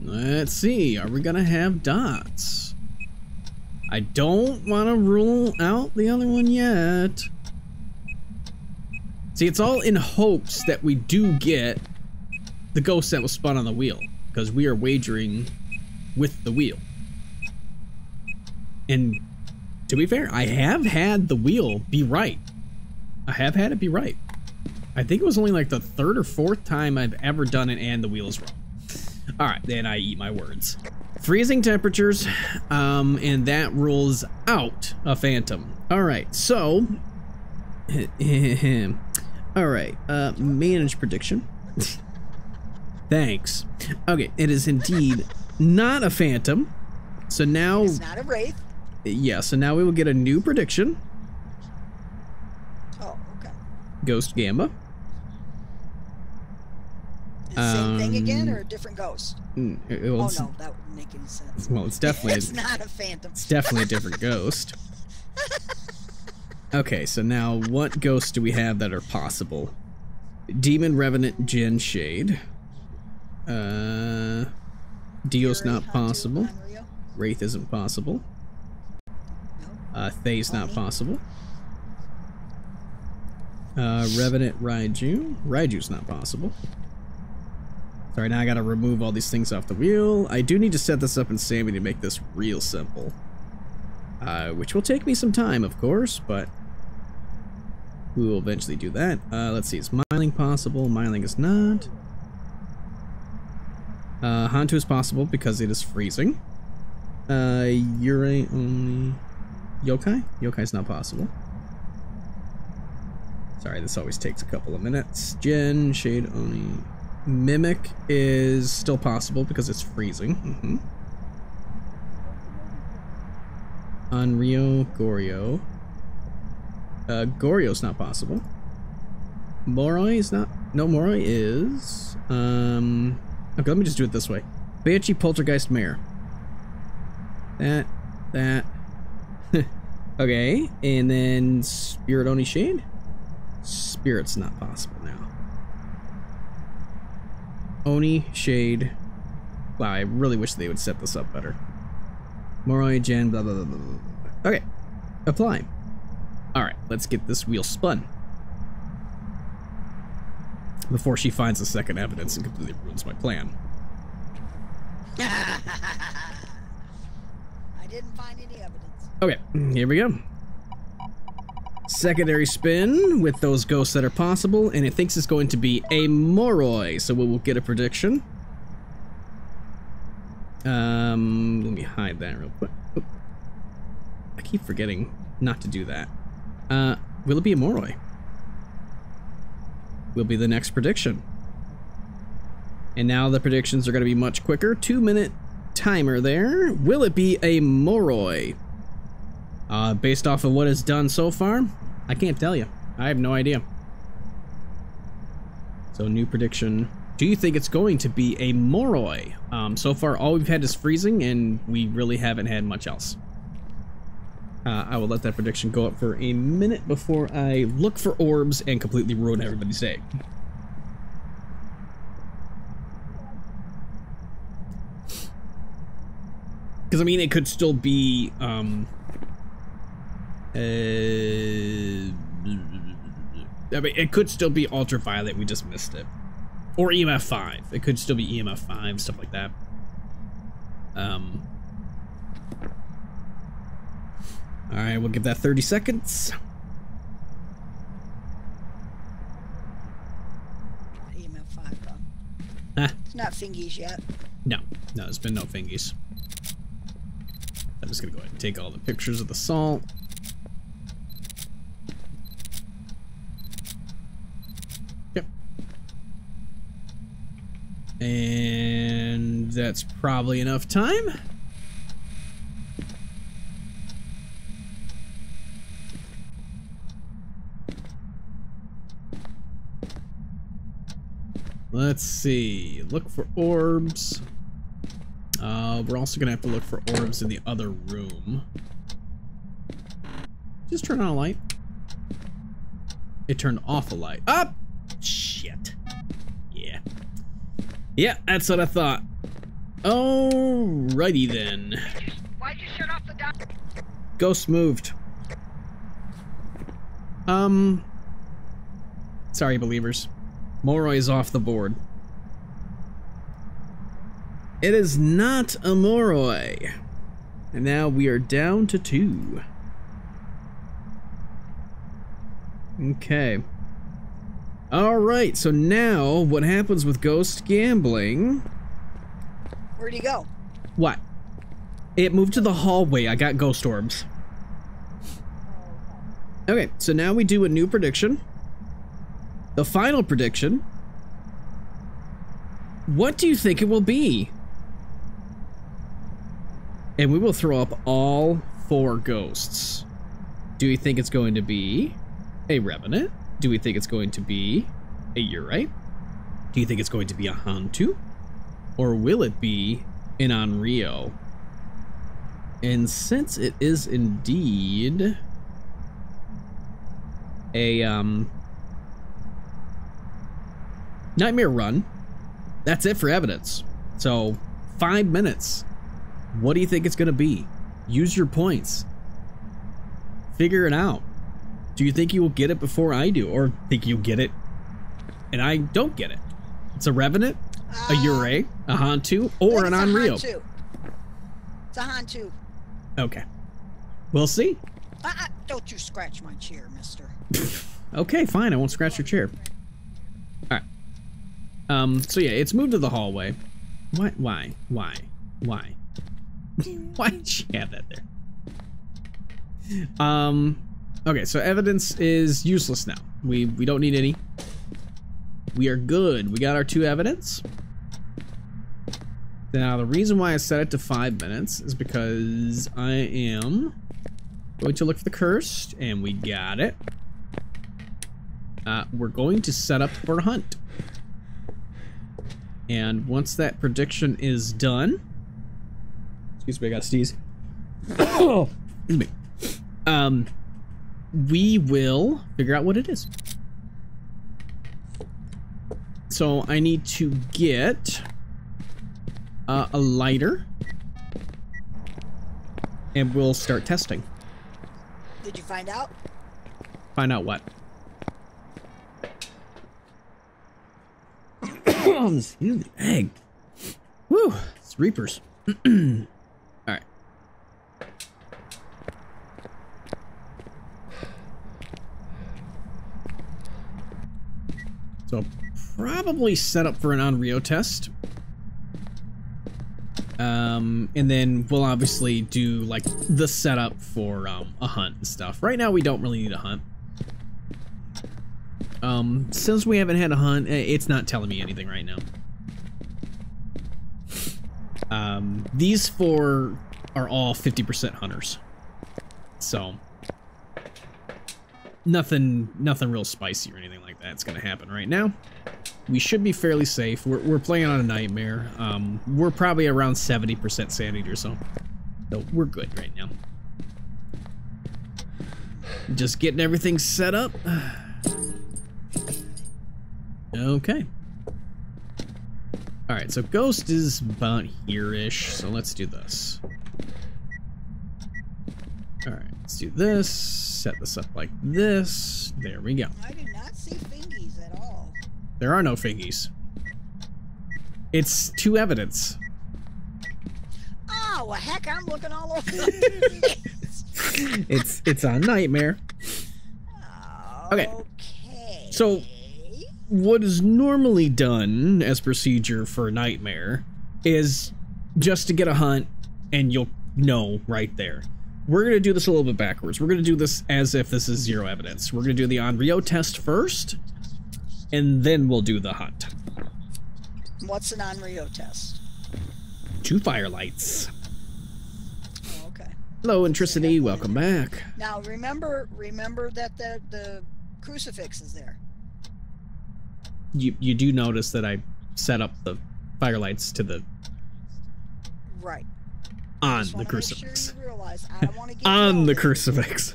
Let's see, are we gonna have dots? I don't want to rule out the other one yet. See, it's all in hopes that we do get the ghost that was spun on the wheel, because we are wagering with the wheel. And to be fair, I have had the wheel be right. I have had it be right. I think it was only like the third or fourth time I've ever done it and the wheel is wrong. All right, then I eat my words. Freezing temperatures, and that rules out a Phantom. All right, so, all right, manage prediction. Thanks. Okay, it is indeed not a Phantom. So now it's not a Wraith. Yeah, so now we will get a new prediction. Oh, okay. Ghost Gamba. Same thing again, or a different ghost? Oh no, that wouldn't make any sense. Well, it's definitely it's not a Phantom. It's definitely a different ghost. Okay, so now what ghosts do we have that are possible? Demon, Revenant, Djinn, Shade. Dio's Yurei, not possible. Hantu, Wraith isn't possible. Nope. Thaye's not possible. Revenant, Raiju. Raiju's not possible. Sorry, now I gotta remove all these things off the wheel. I do need to set this up in Sammy to make this real simple. Which will take me some time, of course, but we will eventually do that. Let's see, is Myling possible? Myling is not. Hantu is possible because it is freezing. Yurei only... Yokai? Yokai's not possible. Sorry, this always takes a couple of minutes. Djinn, Shade, Oni... Mimic is still possible because it's freezing. Onryo, Goryo. Goryo's not possible. Moroi is not. No, Moroi is. Okay, let me just do it this way. Banshee, Poltergeist, Mare. That. Okay, and then Spirit, Oni, Shade. Spirit's not possible now. Oni, Shade. Wow, I really wish they would set this up better. Moroi, Djinn, blah, blah, blah, blah, blah. Okay, apply. All right, let's get this wheel spun. Before she finds the second evidence and completely ruins my plan. I didn't find any evidence. Okay, here we go. Secondary spin with those ghosts that are possible, and it thinks it's going to be a Moroi, so we will get a prediction. Let me hide that real quick. Oop. I keep forgetting not to do that. Will it be a Moroi? Will be the next prediction. And now the predictions are going to be much quicker. 2-minute timer there. Will it be a Moroi? Based off of what it's done so far, I can't tell you. I have no idea. So, new prediction. Do you think it's going to be a Moroi? So far, all we've had is freezing, and we really haven't had much else. I will let that prediction go up for a minute before I look for orbs and completely ruin everybody's day. Because, I mean, it could still be, I mean, it could still be ultraviolet, we just missed it. Or EMF 5. It could still be EMF 5, stuff like that. Alright, we'll give that 30 seconds. EMF 5 though. Huh? It's not fingies yet. No. No, there's been no fingies. I'm just gonna go ahead and take all the pictures of the salt. Yep. And that's probably enough time. Let's see. Look for orbs. We're also gonna have to look for orbs in the other room. Just turn on a light. It turned off a light. Up! Oh, shit. Yeah. Yeah, that's what I thought. Alrighty then. Why'd you shut off the dock? Ghost moved. Sorry, believers. Moroi is off the board. It is not a Moroi. And now we are down to 2. Okay. Alright, so now what happens with Ghost Gambling? Where'd he go? What? It moved to the hallway. I got ghost orbs. Okay, so now we do a new prediction. The final prediction. What do you think it will be? And we will throw up all 4 ghosts. Do we think it's going to be a Revenant? Do we think it's going to be a Yurei? Do you think it's going to be a Hantu? Or will it be an Onryo? And since it is indeed a Nightmare Run, that's it for evidence. So 5 minutes. What do you think it's going to be? Use your points. Figure it out. Do you think you will get it before I do? Or think you'll get it and I don't get it? It's a Revenant, a Yurei, a Hantu, or an Onryo. It's a Hantu. Okay. We'll see. Don't you scratch my chair, mister. Okay, fine. I won't scratch your chair. All right. So yeah, it's moved to the hallway. Why? Why'd she have that there? Okay, so evidence is useless now. We don't need any. We are good. We got our 2 evidence. Now, the reason why I set it to 5 minutes is because I am going to look for the cursed, and we got it. We're going to set up for a hunt. And once that prediction is done, excuse me, I got sneeze. Excuse me. We will figure out what it is. So I need to get a lighter, and we'll start testing. Did you find out? Find out what? Excuse me. Egg. Woo, it's Reapers. Alright. So, probably set up for an Onryo test. And then we'll obviously do, like, the setup for a hunt and stuff. Right now, we don't really need a hunt. Since we haven't had a hunt, it's not telling me anything right now. These 4 are all 50% hunters. So nothing real spicy or anything like that's gonna happen right now. We should be fairly safe. We're playing on a nightmare. We're probably around 70% sanity or so. So we're good right now. Just getting everything set up. Okay. Alright, so ghost is about here-ish, so let's do this. Alright, let's do this. Set this up like this. There we go. I did not see fingies at all. There are no fingies. It's 2 evidence. Oh, well, heck, I'm looking all over the place. It's a nightmare. Okay. So what is normally done as procedure for a nightmare is just to get a hunt and you'll know right there. We're going to do this a little bit backwards. We're going to do this as if this is zero evidence. We're going to do the Onryo test first, and then we'll do the hunt. What's an Onryo test? 2 firelights. Oh, okay. Hello, Intricity. Welcome back. Now, remember that the crucifix is there. You do notice that I set up the firelights to the right on the crucifix. On the crucifix.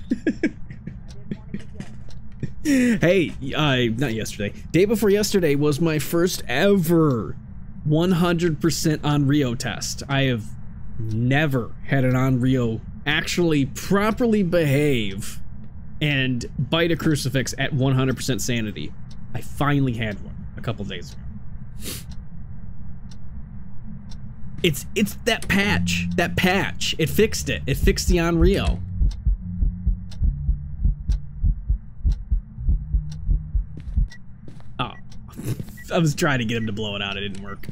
Hey, not yesterday. Day before yesterday was my first ever 100% Onryo test. I have never had an Onryo actually properly behave and bite a crucifix at 100% sanity. I finally had one a couple days ago. It's that patch. That patch. It fixed it. It fixed the Onryo. Oh. I was trying to get him to blow it out. It didn't work.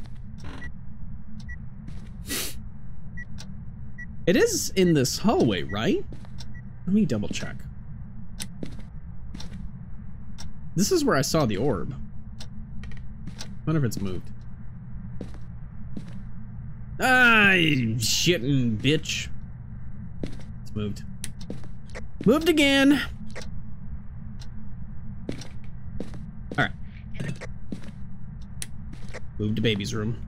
It is in this hallway, right? Let me double check. This is where I saw the orb. I wonder if it's moved. Ah, you shitting bitch. It's moved. Moved again. All right. Moved to baby's room.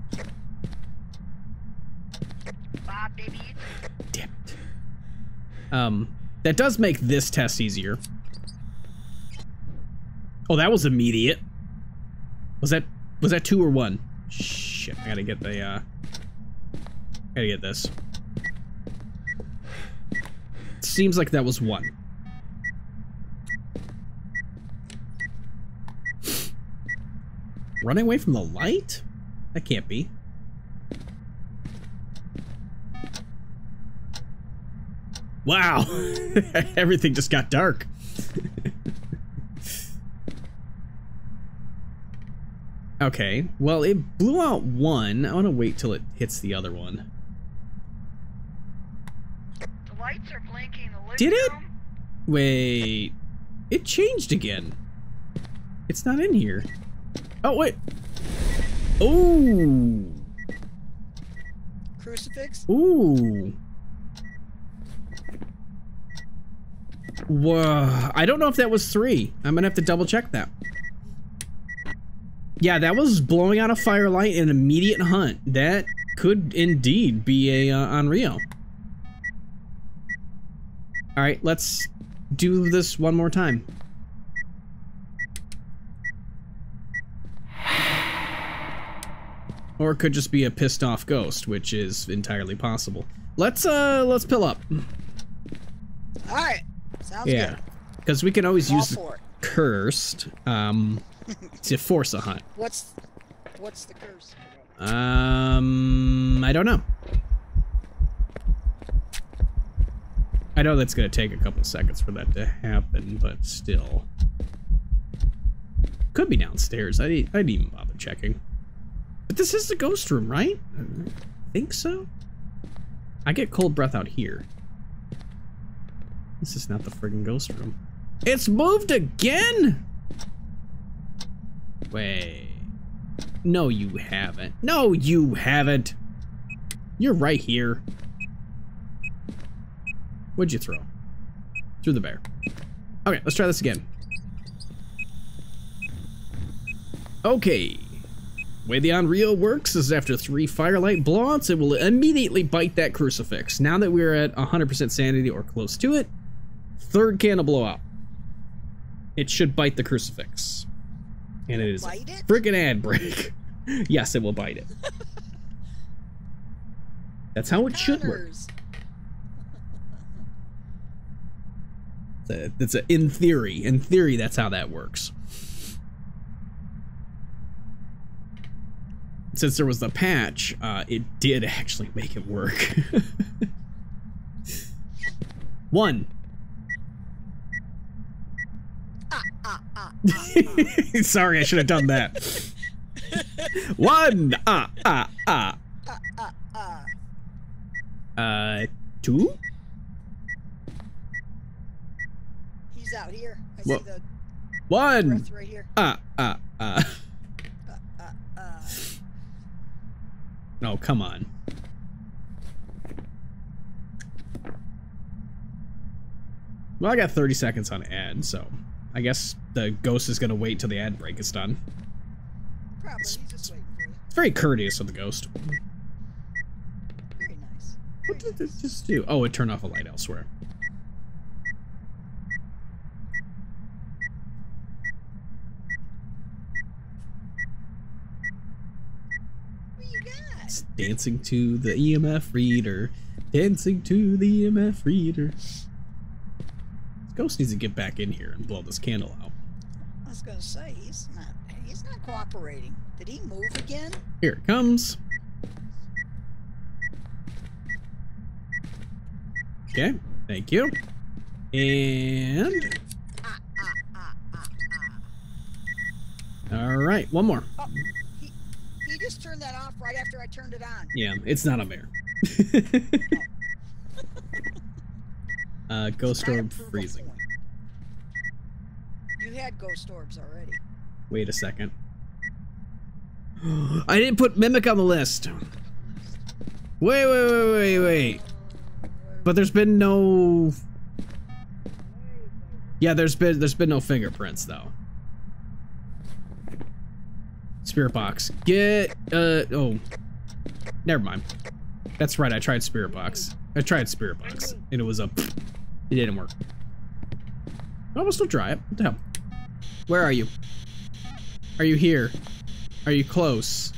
Bye, baby. Damn it. That does make this test easier. Oh, that was immediate. Was that 2 or 1? Shit, I gotta get the gotta get this. Seems like that was 1. Running away from the light? That can't be. Wow. Everything just got dark. Okay, well, it blew out 1. I want to wait till it hits the other one. The lights are blinking. The living room. Wait. It changed again. It's not in here. Oh, wait. Oh. Crucifix? Ooh. Whoa. I don't know if that was 3. I'm going to have to double check that. Yeah, that was blowing out a firelight and an immediate hunt. That could indeed be a Onryo. All right, let's do this one more time. Or it could just be a pissed off ghost, which is entirely possible. Let's pill up. All right, sounds good. Because we can always use the cursed. To force a hunt. What's the curse? I don't know. I know that's gonna take a couple seconds for that to happen, but still. Could be downstairs. I didn't even bother checking. But this is the ghost room, right? I think so. I get cold breath out here. This is not the friggin' ghost room. It's moved again? Wait. No, you haven't. No, you haven't. You're right here. What'd you throw? Threw the bear. Okay, let's try this again. Okay. The way the Onryo works is after 3 firelight blowouts, it will immediately bite that crucifix. Now that we're at 100% sanity or close to it, 3rd candle blowout. It should bite the crucifix. And it is a freaking ad break. Yes, it will bite it. That's how it should work. That's a, in theory, that's how that works. Since there was the patch, it did actually make it work. One. Sorry, I should have done that. One. Two? He's out here. I see the one. Right here. Oh, come on. Well, I got 30 seconds on ad, so I guess the ghost is gonna wait till the ad break is done. Probably. He's just waiting for you. It's very courteous of the ghost. Very nice. What did it just do? Oh, it turned off a light elsewhere. Dancing to the EMF reader. Dancing to the EMF reader. This ghost needs to get back in here and blow this candle out. I was gonna say, he's not cooperating. Did he move again? Here it comes. Okay, thank you. And alright, one more. Oh. You just turned that off right after I turned it on. Yeah, it's not on there. Ghost orb freezing. Point. You had ghost orbs already. Wait a second. I didn't put Mimic on the list. Wait. But there's been no. Yeah, there's been no fingerprints though. Spirit box. Get oh. Never mind. That's right, I tried spirit box. I tried spirit box. And it was a it didn't work. Oh, we'll still try it. What the hell? Where are you? Are you here? Are you close?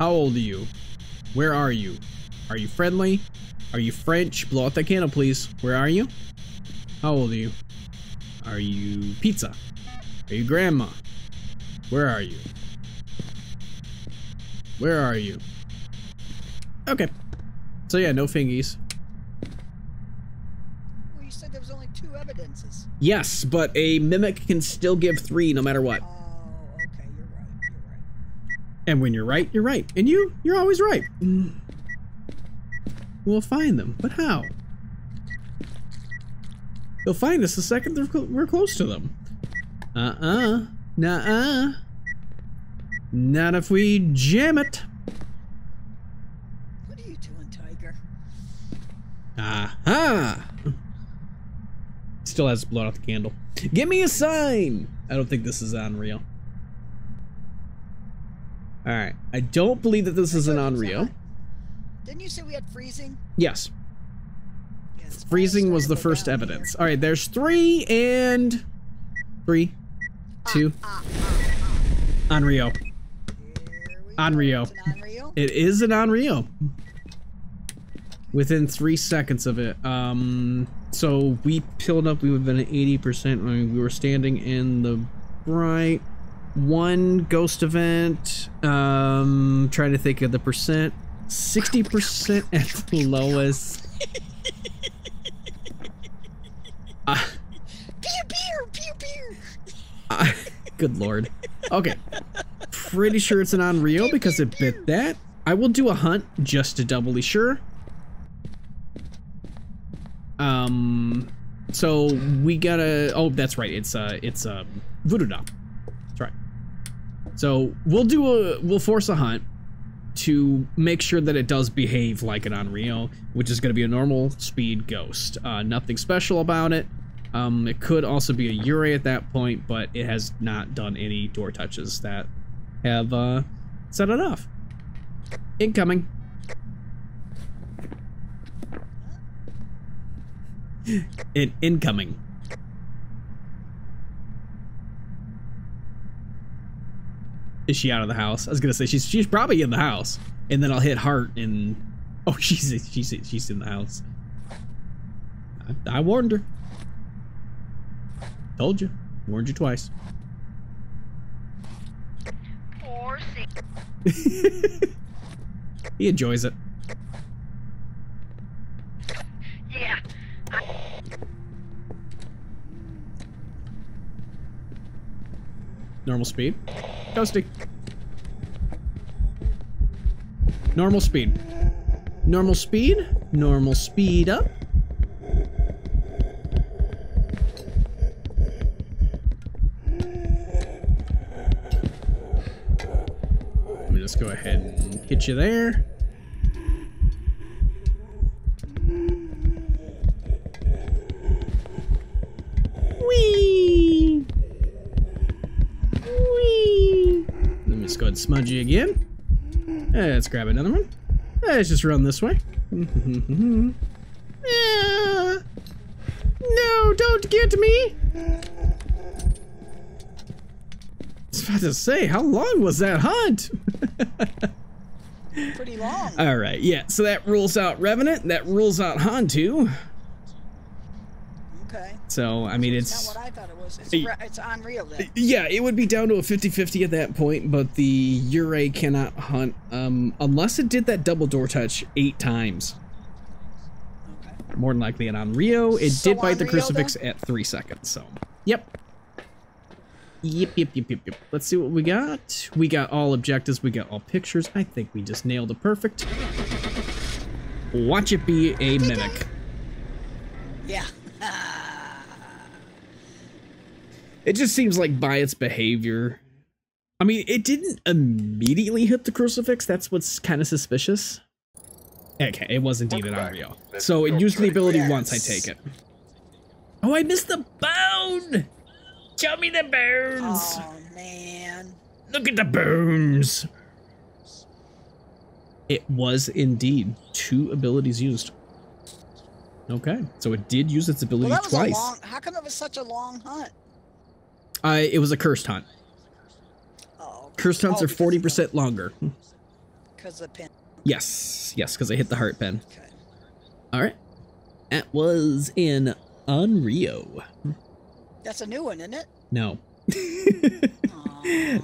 How old are you? Where are you? Are you friendly? Are you French? Blow out that candle, please. Where are you? How old are you? Are you pizza? Are you grandma? Where are you? Where are you? Okay. So yeah, no fingies. Well, you said there was only two evidences. Yes, but a mimic can still give three no matter what. Oh, okay, you're right, And when you're right, you're right. And you're always right. We'll find them, but how? They'll find us the second we're close to them. Nuh-uh. Not if we jam it. What are you doing, Tiger? Aha! Still has to blow out the candle. Give me a sign! I don't think this is Onryo. Alright, I don't believe that this is an Onryo. Didn't you say we had freezing? Yes. Yeah, freezing was the first evidence. Alright, there's three and. Three. Two. Onryo. Onryo. It is an Onryo. Within 3 seconds of it. So we peeled up, we would have been at 80% when we were standing in the bright. One ghost event. Trying to think of the percent. 60% at the lowest. Good lord. Okay. Pretty sure it's an Onryo because it bit that. I will do a hunt just to doubly sure. So we gotta. Oh, that's right. It's a voodoo doll. That's right. So we'll force a hunt to make sure that it does behave like an Onryo, which is gonna be a normal speed ghost. Nothing special about it. It could also be a Yurei at that point, but it has not done any door touches that have set it off. Incoming. Incoming. Is she out of the house? I was gonna say she's probably in the house, and then I'll hit heart and oh she's in the house. I warned her. Told you. Warned you twice. 4-6. He enjoys it. Yeah. Normal speed. Ghosty. Normal speed. Normal speed. Normal speed up. Let me just go ahead and hit you there. Whee! Whee! Let me just go ahead and smudge you again. Let's grab another one. Let's just run this way. No, don't get me! I was about to say, how long was that hunt? Pretty long. Alright, yeah, so that rules out Revenant, that rules out Hantu. Okay. So, I mean, it's not what I thought it was. It's Onryo then. Yeah, it would be down to a 50-50 at that point, but the Yurei cannot hunt unless it did that double door touch 8 times. Okay. More than likely an Onryo. It did bite the Crucifix at 3 seconds, so. Yep. Yep. Let's see what we got. We got all objectives. We got all pictures. I think we just nailed it perfect. Watch it be a mimic. Yeah. It just seems like by its behavior, I mean, it didn't immediately hit the Crucifix. That's what's kind of suspicious. Okay, it was indeed an Onryo. So it used the ability once, I take it. Oh, I missed the bone! Show me the bones! Oh, man. Look at the bones! It was indeed 2 abilities used. Okay, so it did use its ability twice. How come it was such a long hunt? It was a cursed hunt. Oh, okay. Cursed hunts are 40% longer. Because the pin. Yes, because I hit the heart pin. Okay. All right, that was in Onryo. That's a new one, isn't it? No.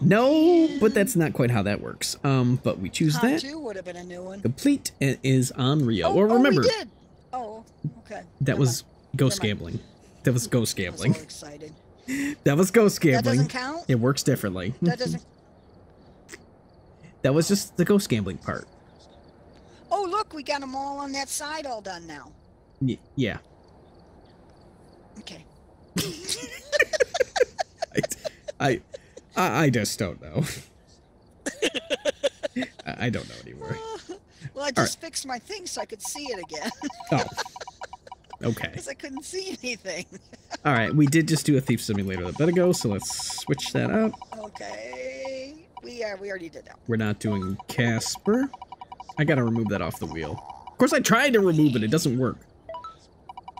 No, but that's not quite how that works. But we choose that. Hantu would have been a new one. Complete and is Onryo. Oh, remember. We did. Oh, okay. That was Ghost Gambling. That was Ghost Gambling. I was so excited. That was Ghost Gambling. That doesn't count? It works differently. That doesn't... That was just the Ghost Gambling part. Oh, look, we got them all on that side all done now. Yeah. Okay. I just don't know. I don't know anymore. Well, I just fixed my thing so I could see it again. Oh. Okay. Because I couldn't see anything. All right, we did just do a Thief Simulator a bit ago, so let's switch that up. Okay. We already did that. We're not doing Casper. I gotta remove that off the wheel. Of course, I tried to remove it. It doesn't work.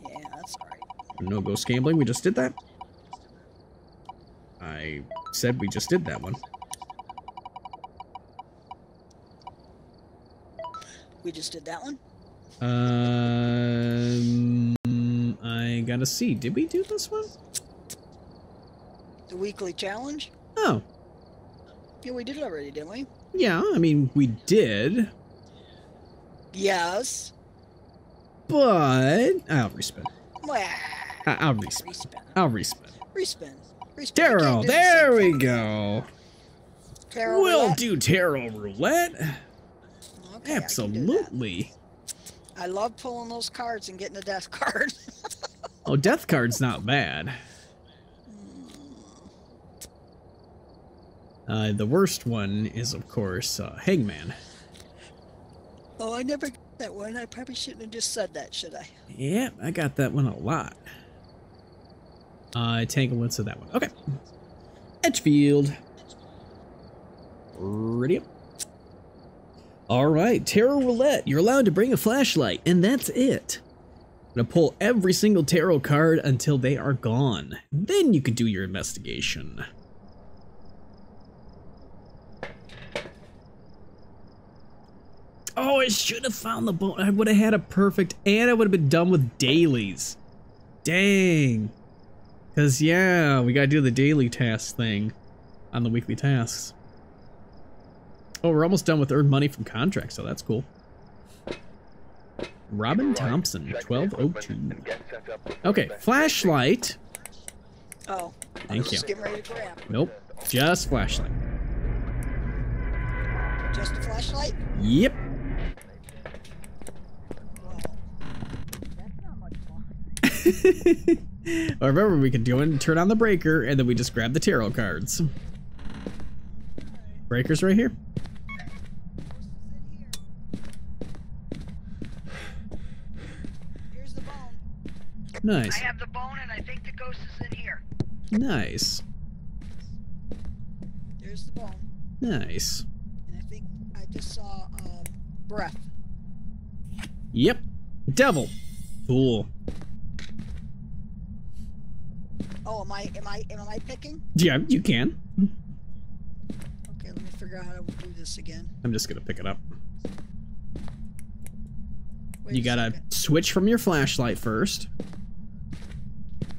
Yeah, that's all right. No Ghost Gambling. We just did that. I said we just did that one. We just did that one? I gotta see. Did we do this one? The weekly challenge? Oh. Yeah, we did it already, didn't we? Yeah, I mean, we did. Yes. But I'll respin. Well, I'll respin. I'll respin. Respin. Tarot. There we go. Tarot. We'll do Tarot Roulette. Okay, absolutely. I love pulling those cards and getting a death card. Oh, death card's not bad. The worst one is, of course, Hangman. Oh, I never got that one. I probably shouldn't have just said that, should I? Yeah, I got that one a lot. Tanglewood, so that one. Okay. Edgefield. Ready? All right, Tarot Roulette. You're allowed to bring a flashlight, and that's it. I'm gonna pull every single tarot card until they are gone. Then you can do your investigation. Oh, I should have found the bone. I would have had a perfect, and I would have been done with dailies. Dang. Because, yeah, we gotta do the daily task thing on the weekly tasks. Oh, we're almost done with earned money from contracts, so that's cool. Robin Thompson, 1202. Okay, flashlight. Oh, thank you. Nope. Just flashlight. Just a flashlight? Yep. Well, that's not much fun. Well, remember, we can go in and turn on the breaker, and then we just grab the tarot cards. Breaker's right here. Here's the bone. Nice. I have the bone, and I think the ghost is in here. Nice. There's the bone. Nice. And I think I just saw breath. Yep. Devil. Fool. Oh, am I picking? Yeah, you can. Okay, let me figure out how to do this again. I'm just gonna pick it up. Wait, you gotta switch from your flashlight first.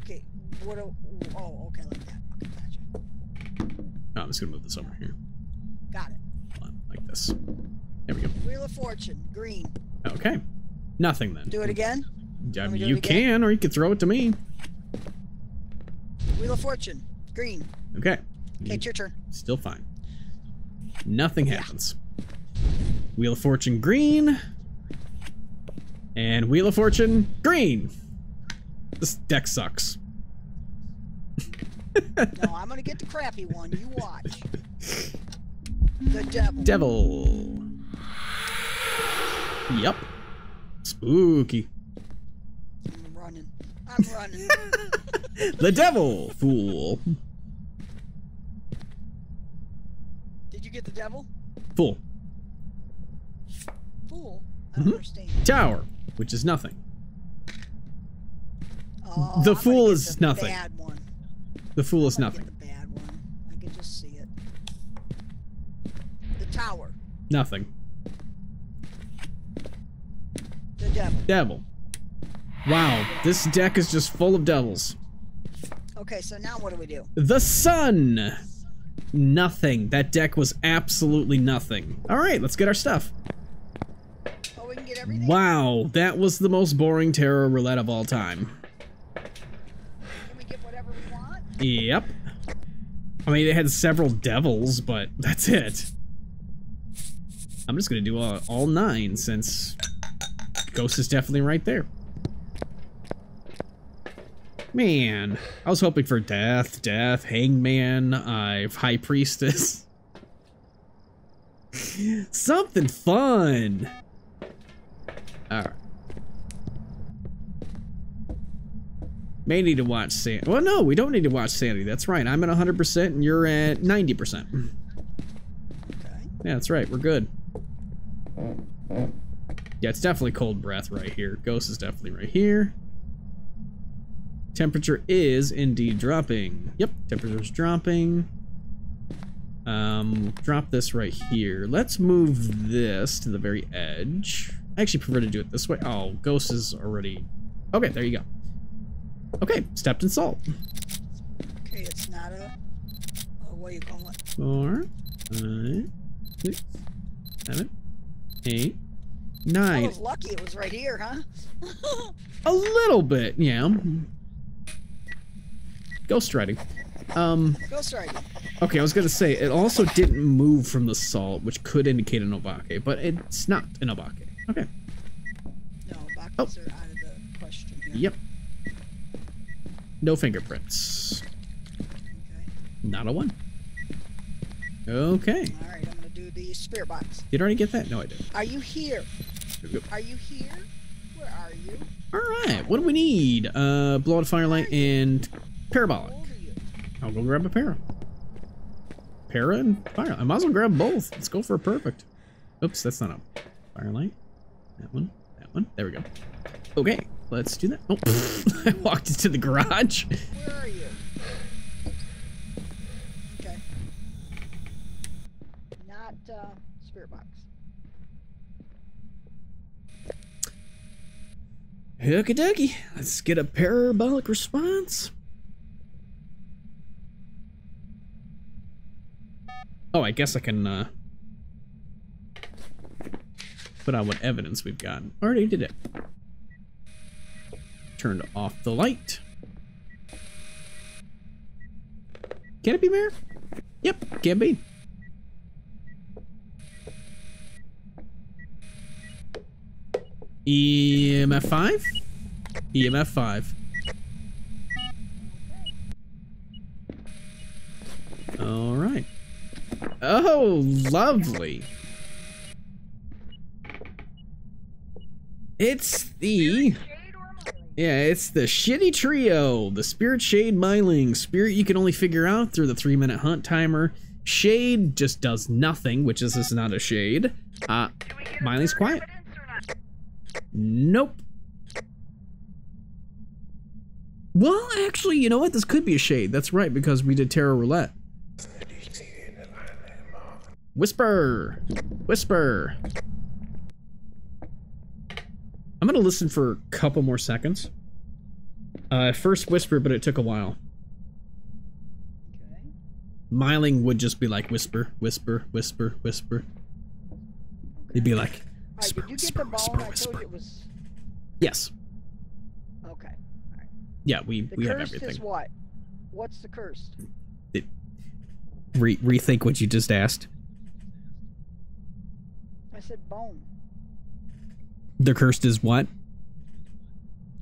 Okay, what? Oh, okay, like that. Okay, gotcha. Oh, I'm just gonna move this over here. Got it. Hold on, like this. There we go. Wheel of Fortune, green. Okay. Nothing then. Do it again. Yeah, you can, or you can throw it to me. Wheel of Fortune, green. Okay. Okay, it's your turn. Still fine. Nothing happens. Yeah. Wheel of Fortune, green. And Wheel of Fortune, green. This deck sucks. No, I'm gonna get the crappy one. You watch. The devil. Devil. Yep. Spooky. I'm running. I'm running. The devil, fool. Did you get the devil? Fool. Fool? I don't understand. Tower, which is nothing. Oh, the fool is nothing. Bad one. The fool is nothing. Get the bad one. I can just see it. The tower. Nothing. The devil. Devil. Wow, this deck is just full of devils. Okay, so now what do we do? The sun! Nothing. That deck was absolutely nothing. Alright, let's get our stuff. Oh, we can get everything? Wow, that was the most boring tarot roulette of all time. Can we get whatever we want? Yep. I mean, it had several devils, but that's it. I'm just gonna do all nine, since Ghost is definitely right there. Man, I was hoping for death, hangman, high priestess. Something fun. All right. May need to watch Sandy. Well, no, we don't need to watch Sandy. That's right. I'm at 100% and you're at 90%. Okay. Yeah, that's right. We're good. Yeah, it's definitely cold breath right here. Ghost is definitely right here. Temperature is indeed dropping. Yep, temperature's dropping. Drop this right here. Let's move this to the very edge. I actually prefer to do it this way. Oh, Ghost is already... Okay, there you go. Okay, stepped in salt. Okay, it's not a... what do you call it? 4, 5, 6, 7, 8, 9. I was lucky it was right here, huh? A little bit, yeah. Ghostwriting. Ghostwriting. Okay, I was gonna say, it also didn't move from the salt, which could indicate an Obake, but it's not an Obake. Okay. No, Obakes are out of the question. Yeah. Yep. No fingerprints. Okay. Not a one. Okay. Alright, I'm gonna do the spirit box. Did I already get that? No, I didn't. Are you here? Are you here? Where are you? Alright, what do we need? Blow out a firelight and... Parabolic. I'll go grab a para. Para and fire. I might as well grab both. Let's go for a perfect. Oops, that's not a firelight. That one. There we go. Okay, let's do that. Oh, I walked into the garage. Where are you? Okay. Not spirit box. Hooky dookie. Let's get a parabolic response. Oh, I guess I can put on what evidence we've got. Already did it. Turned off the light. Can it be mirror? Yep, can be. EMF 5? EMF 5. Alright. Oh, lovely. It's the... yeah, it's the shitty trio. The Spirit, Shade, Myling. Spirit you can only figure out through the 3-minute hunt timer. Shade just does nothing, which is not a shade. Myling's quiet. Nope. Well, actually, you know what? This could be a shade. That's right, because we did Terror Roulette. Whisper. Whisper. I'm gonna listen for a couple more seconds. First whisper, but it took a while. Okay. Myling would just be like whisper, whisper, whisper, whisper. Okay. They'd be like whisper, right, whisper, whisper, whisper. It was... yes. Okay. All right. Yeah, we have everything. Is what? What's the curse? Rethink what you just asked. I said bone. The cursed is what?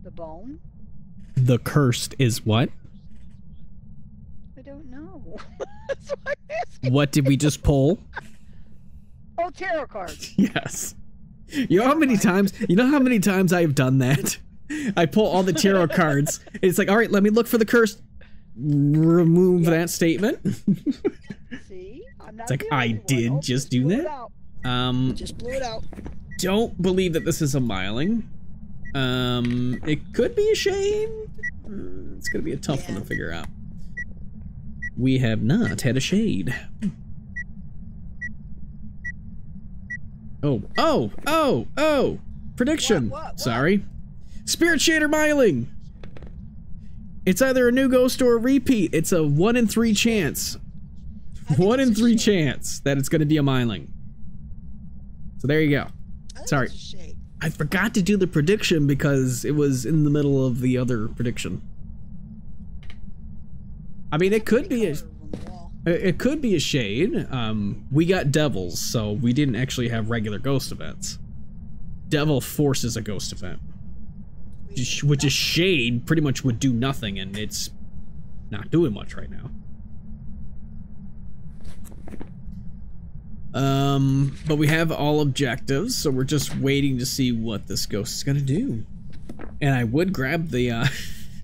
The bone? The cursed is what? I don't know. That's what I'm asking. What did we just pull? Oh, tarot cards. Yes. You know how many times, you know how many times I've done that? I pull all the tarot cards. It's like, all right, let me look for the cursed. Remove that statement. See? I'm not, it's like, I did just do that. Just blew it out. Don't believe that this is a Myling. It could be a shade. It's gonna be a tough one to figure out. We have not had a shade. Oh, oh, oh, oh! Prediction. What? Sorry. Spirit, shader, Myling. It's either a new ghost or a repeat. It's a 1 in 3 chance. 1 in 3 chance that it's gonna be a Myling. So there you go. Sorry, I forgot to do the prediction because it was in the middle of the other prediction. I mean, it could be a, it could be a shade. We got devils, so we didn't actually have regular ghost events. Devil forces a ghost event, which a shade pretty much would do nothing, and it's not doing much right now. But we have all objectives, so we're just waiting to see what this ghost is gonna do. And I would grab the,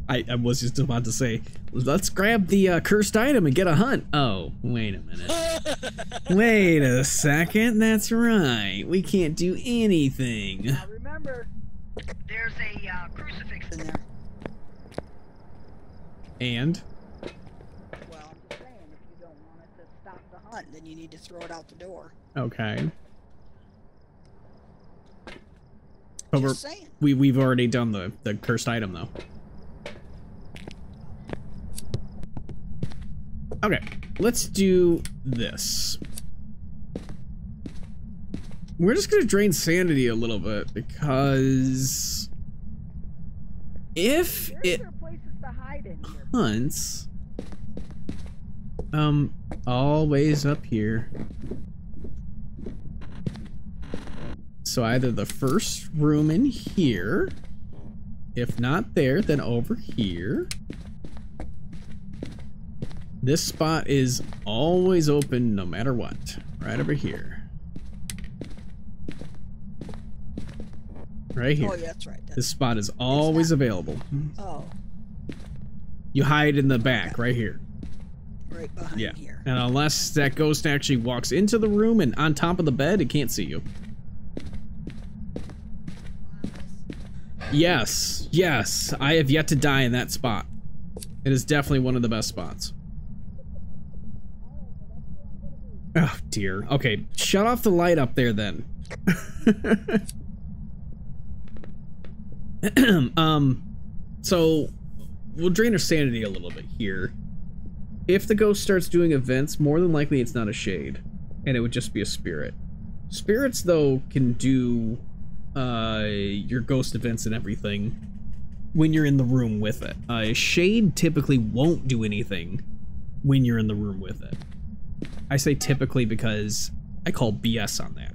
I was just about to say, let's grab the, cursed item and get a hunt. Oh, wait a minute. Wait a second, that's right. We can't do anything. Now remember, there's a, crucifix in there. And? Then you need to throw it out the door. Okay. But we're, we've already done the cursed item though. Okay, let's do this. We're just gonna drain sanity a little bit because if it hunts. Always up here. So either the first room in here, if not there, then over here. This spot is always open no matter what. Right over here. Right here. Oh, yeah, that's right. This spot is always available. Oh. You hide in the back, right here. Right behind here. And unless that ghost actually walks into the room and on top of the bed, it can't see you. Yes, yes, I have yet to die in that spot. It is definitely one of the best spots. Oh dear. Okay, shut off the light up there then. So we'll drain our sanity a little bit here. If the ghost starts doing events, more than likely it's not a shade, and it would just be a spirit. Spirits, though, can do your ghost events and everything when you're in the room with it. A shade typically won't do anything when you're in the room with it. I say typically because I call BS on that.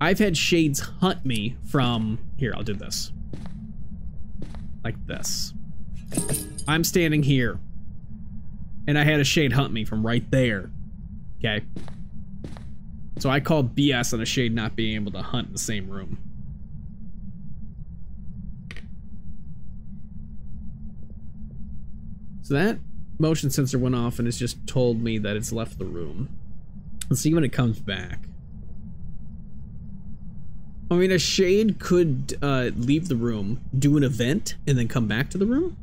I've had shades hunt me from... Here, I'll do this. Like this. I'm standing here. And I had a shade hunt me from right there. Okay? So I call BS on a shade not being able to hunt in the same room. So that motion sensor went off and it's just told me that it's left the room. Let's see when it comes back. I mean, a shade could leave the room, do an event, and then come back to the room.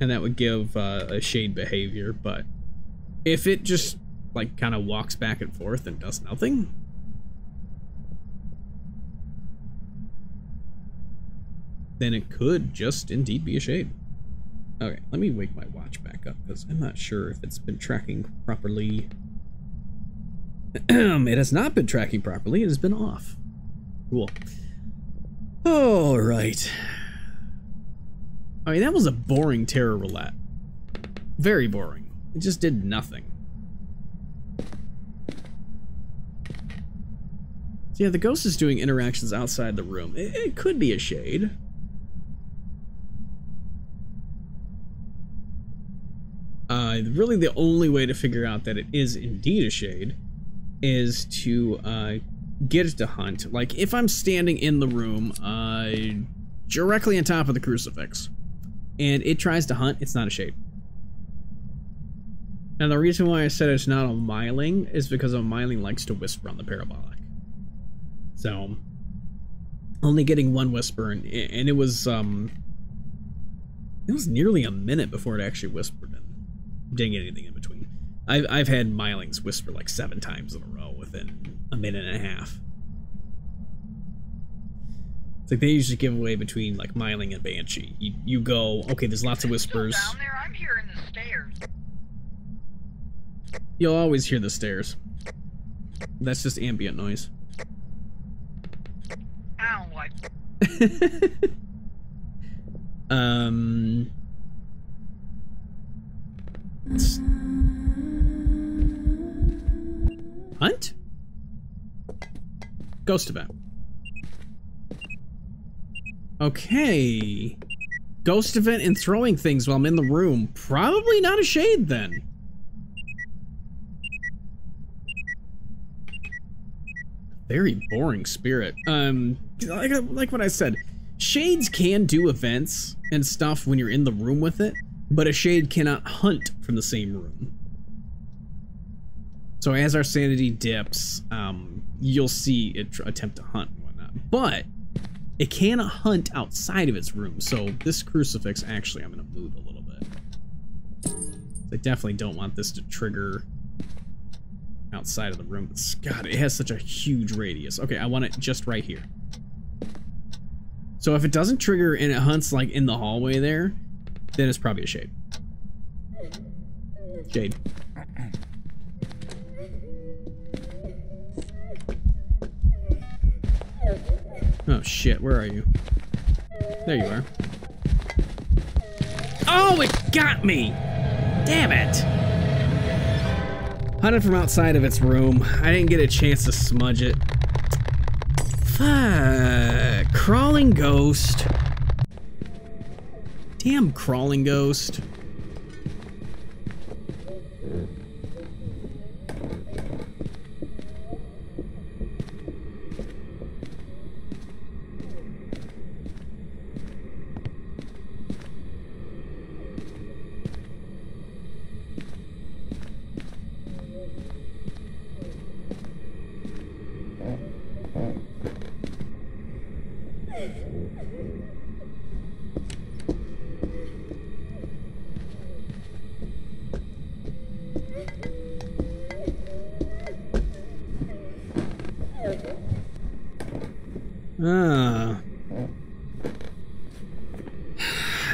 And that would give a shade behavior, but if it just like kind of walks back and forth and does nothing. Then it could just indeed be a shade. Okay, let me wake my watch back up because I'm not sure if it's been tracking properly. It has not been tracking properly. It has been off. Cool. All right. I mean, that was a boring terror roulette. Very boring. It just did nothing. So yeah, the ghost is doing interactions outside the room. It could be a shade. Really the only way to figure out that it is indeed a shade is to get it to hunt. Like, if I'm standing in the room directly on top of the crucifix and it tries to hunt, it's not a shade. And the reason why I said it's not a Myling is because a Myling likes to whisper on the parabolic. So, only getting one whisper, and it was nearly a minute before it actually whispered and didn't get anything in between. I've had Mylings whisper like 7 times in a row within a minute and a half. It's like they usually give away between like Myling and Banshee. You go, okay, there's lots of whispers. Still down there? I'm hearing the stairs. You'll always hear the stairs. That's just ambient noise. I don't like it. Hunt? Ghost event. Okay. Ghost event and throwing things while I'm in the room. Probably not a shade then. Very boring spirit. Like what I said, shades can do events and stuff when you're in the room with it. But a shade cannot hunt from the same room. So as our sanity dips, you'll see it attempt to hunt and whatnot. But it cannot hunt outside of its room. So this crucifix, actually, I'm going to move a little bit. I definitely don't want this to trigger outside of the room. God, it has such a huge radius. Okay, I want it just right here. So if it doesn't trigger and it hunts like in the hallway there, then it's probably a shade. Shade. Oh shit, where are you? There you are. Oh, it got me! Damn it! Hunted from outside of its room. I didn't get a chance to smudge it. Fuck. Crawling ghost. Damn crawling ghost.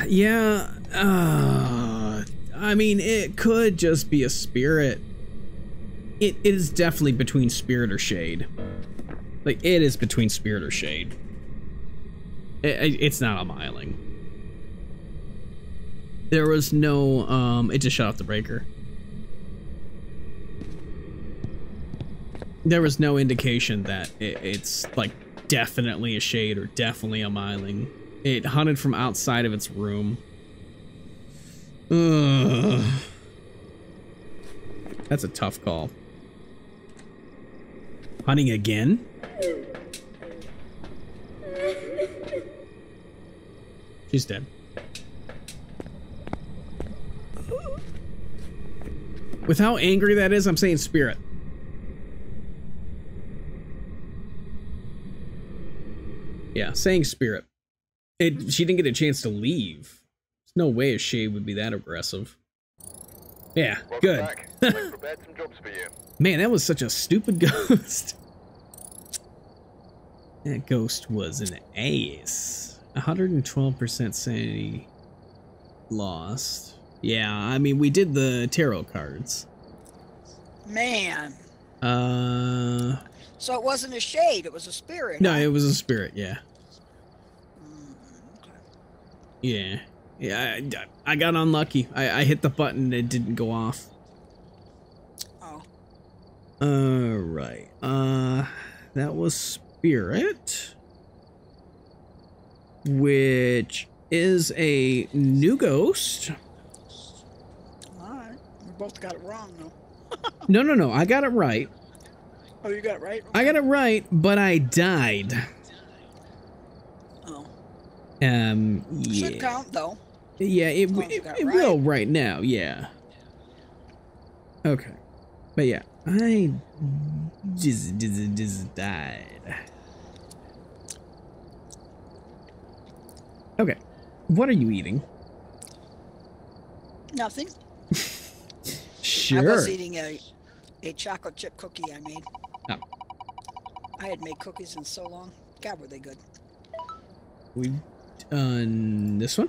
Yeah, I mean, it could just be a spirit. It is definitely between spirit or shade. Like, it is between spirit or shade. It's not a Myling. There was no, it just shut off the breaker. There was no indication that it's like definitely a Shade or definitely a Myling. It hunted from outside of its room. Ugh. That's a tough call. Hunting again? She's dead. With how angry that is, I'm saying Spirit. Yeah, saying Spirit. She didn't get a chance to leave. There's no way a Shade would be that aggressive. Yeah, welcome good. We've prepared some jobs for you. Man, that was such a stupid ghost. That ghost was an ass. 112% sanity lost. Yeah, I mean, we did the tarot cards. Man. So it wasn't a Shade, it was a Spirit. No, it was a Spirit, yeah. Okay. Yeah. Yeah, I got unlucky. I hit the button and it didn't go off. Oh. Alright. That was Spirit. Which is a new ghost. Alright. We both got it wrong, though. No. I got it right. Oh, you got it right? Okay. I got it right, but I died. Oh. Yeah. Should count, though. Yeah, it will right now, yeah. Okay. But yeah, I just died. Okay. What are you eating? Nothing. Sure. I was eating a chocolate chip cookie I made. Oh. I had made cookies in so long. God, were they good. We've done this one?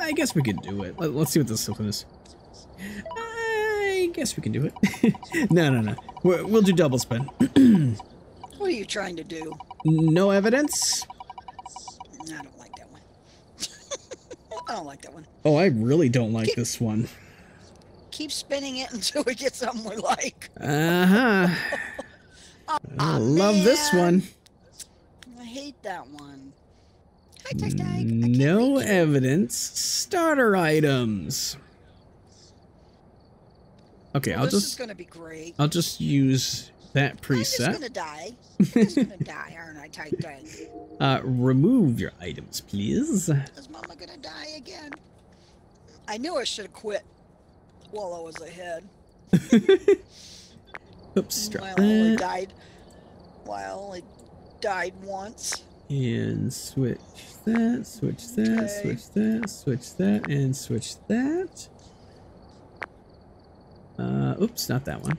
I guess we could do it. Let's see what this one is. I guess we can do it. No. We'll do double spin. What are you trying to do? No evidence? I don't like that one. I don't like that one. Oh, I really don't like this one. Keep spinning it until we get something we like. Uh-huh. I love this one. I hate that one. No evidence. Starter items. Okay, well, this is gonna be great. I'll just use that preset. I'm just gonna die. I'm just gonna die, aren't I, Titan? Remove your items, please. Is Mama gonna die again? I knew I should have quit while I was ahead. Oops, I only died. Well, I only died once. And switch that, okay. switch that, and switch that. Oops, not that one.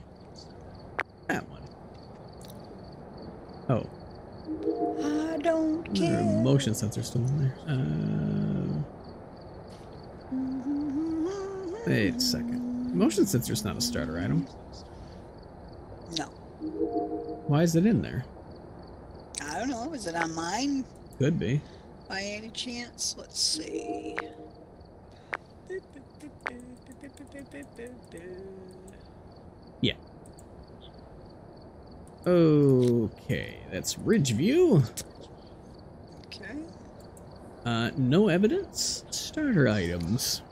That one. Oh. I don't care. Motion sensor still in there. Wait a second. Motion sensor's not a starter item. No. Why is it in there? I don't know. Is it on mine? Could be. By any chance? Let's see. Yeah. Okay, that's Ridgeview. Okay. No evidence. Starter items.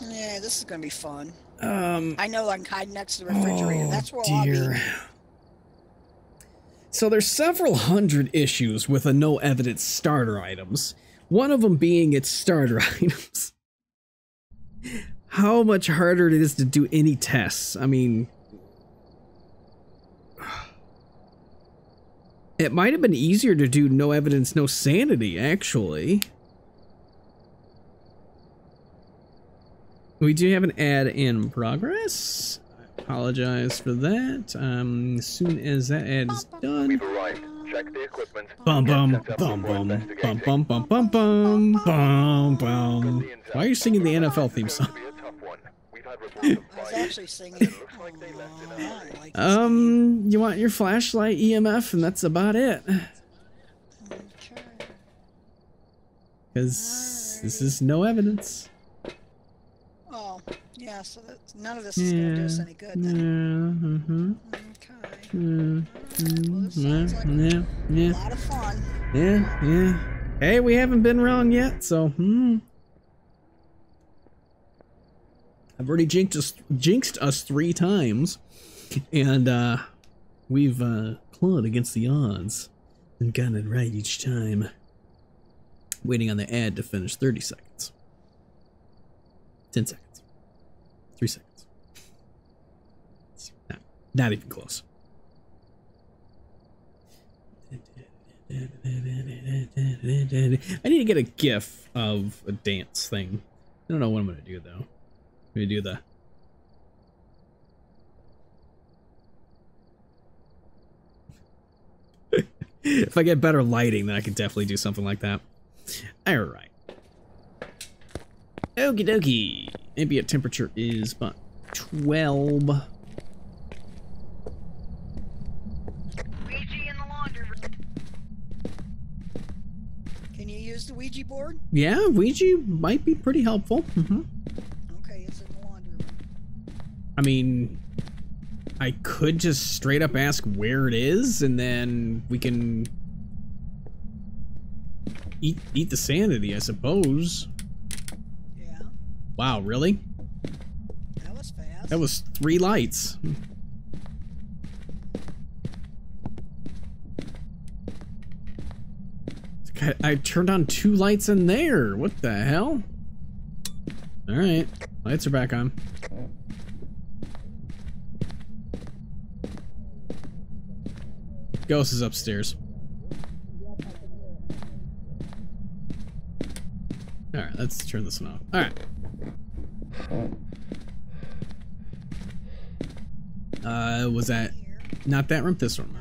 Yeah, this is gonna be fun. I know I'm hiding next to the refrigerator. Oh, that's where I'll be. So there's several hundred issues with a no evidence starter items. One of them being its starter items. How much harder it is to do any tests. I mean, it might have been easier to do no evidence, no sanity, actually. We do have an ad in progress. Apologize for that. As soon as that ad is done. We've arrived. Check the equipment. Bum bum bum bum bum bum bum bum bum bum bum. Why are you singing the NFL theme song? I was actually singing. You want your flashlight EMF, and that's about it. Because This is no evidence. Oh, yeah, so that's, none of this is going to do us any good then. Yeah, okay. Well, this sounds like a lot of fun. Yeah, yeah. Hey, we haven't been wrong yet, so, I've already jinxed us 3 times, and, we've, clawed against the odds and gotten it right each time. Waiting on the ad to finish. 30 seconds. 10 seconds. 3 seconds. It's not even close. I need to get a GIF of a dance thing. I don't know what I'm going to do, though. I'm going to do the... If I get better lighting, then I could definitely do something like that. Alright. Okie dokie. Ambient temperature is about 12. Ouija in the laundry room. Can you use the Ouija board? Yeah, Ouija might be pretty helpful. Okay, it's in the laundry room. I mean, I could just straight up ask where it is, and then we can... Eat the sanity, I suppose. Yeah. Wow, really? That was fast. That was 3 lights. I turned on 2 lights in there. What the hell? All right, lights are back on. Ghost is upstairs. Alright, let's turn this one off. Alright. Was that... Not that room? This room.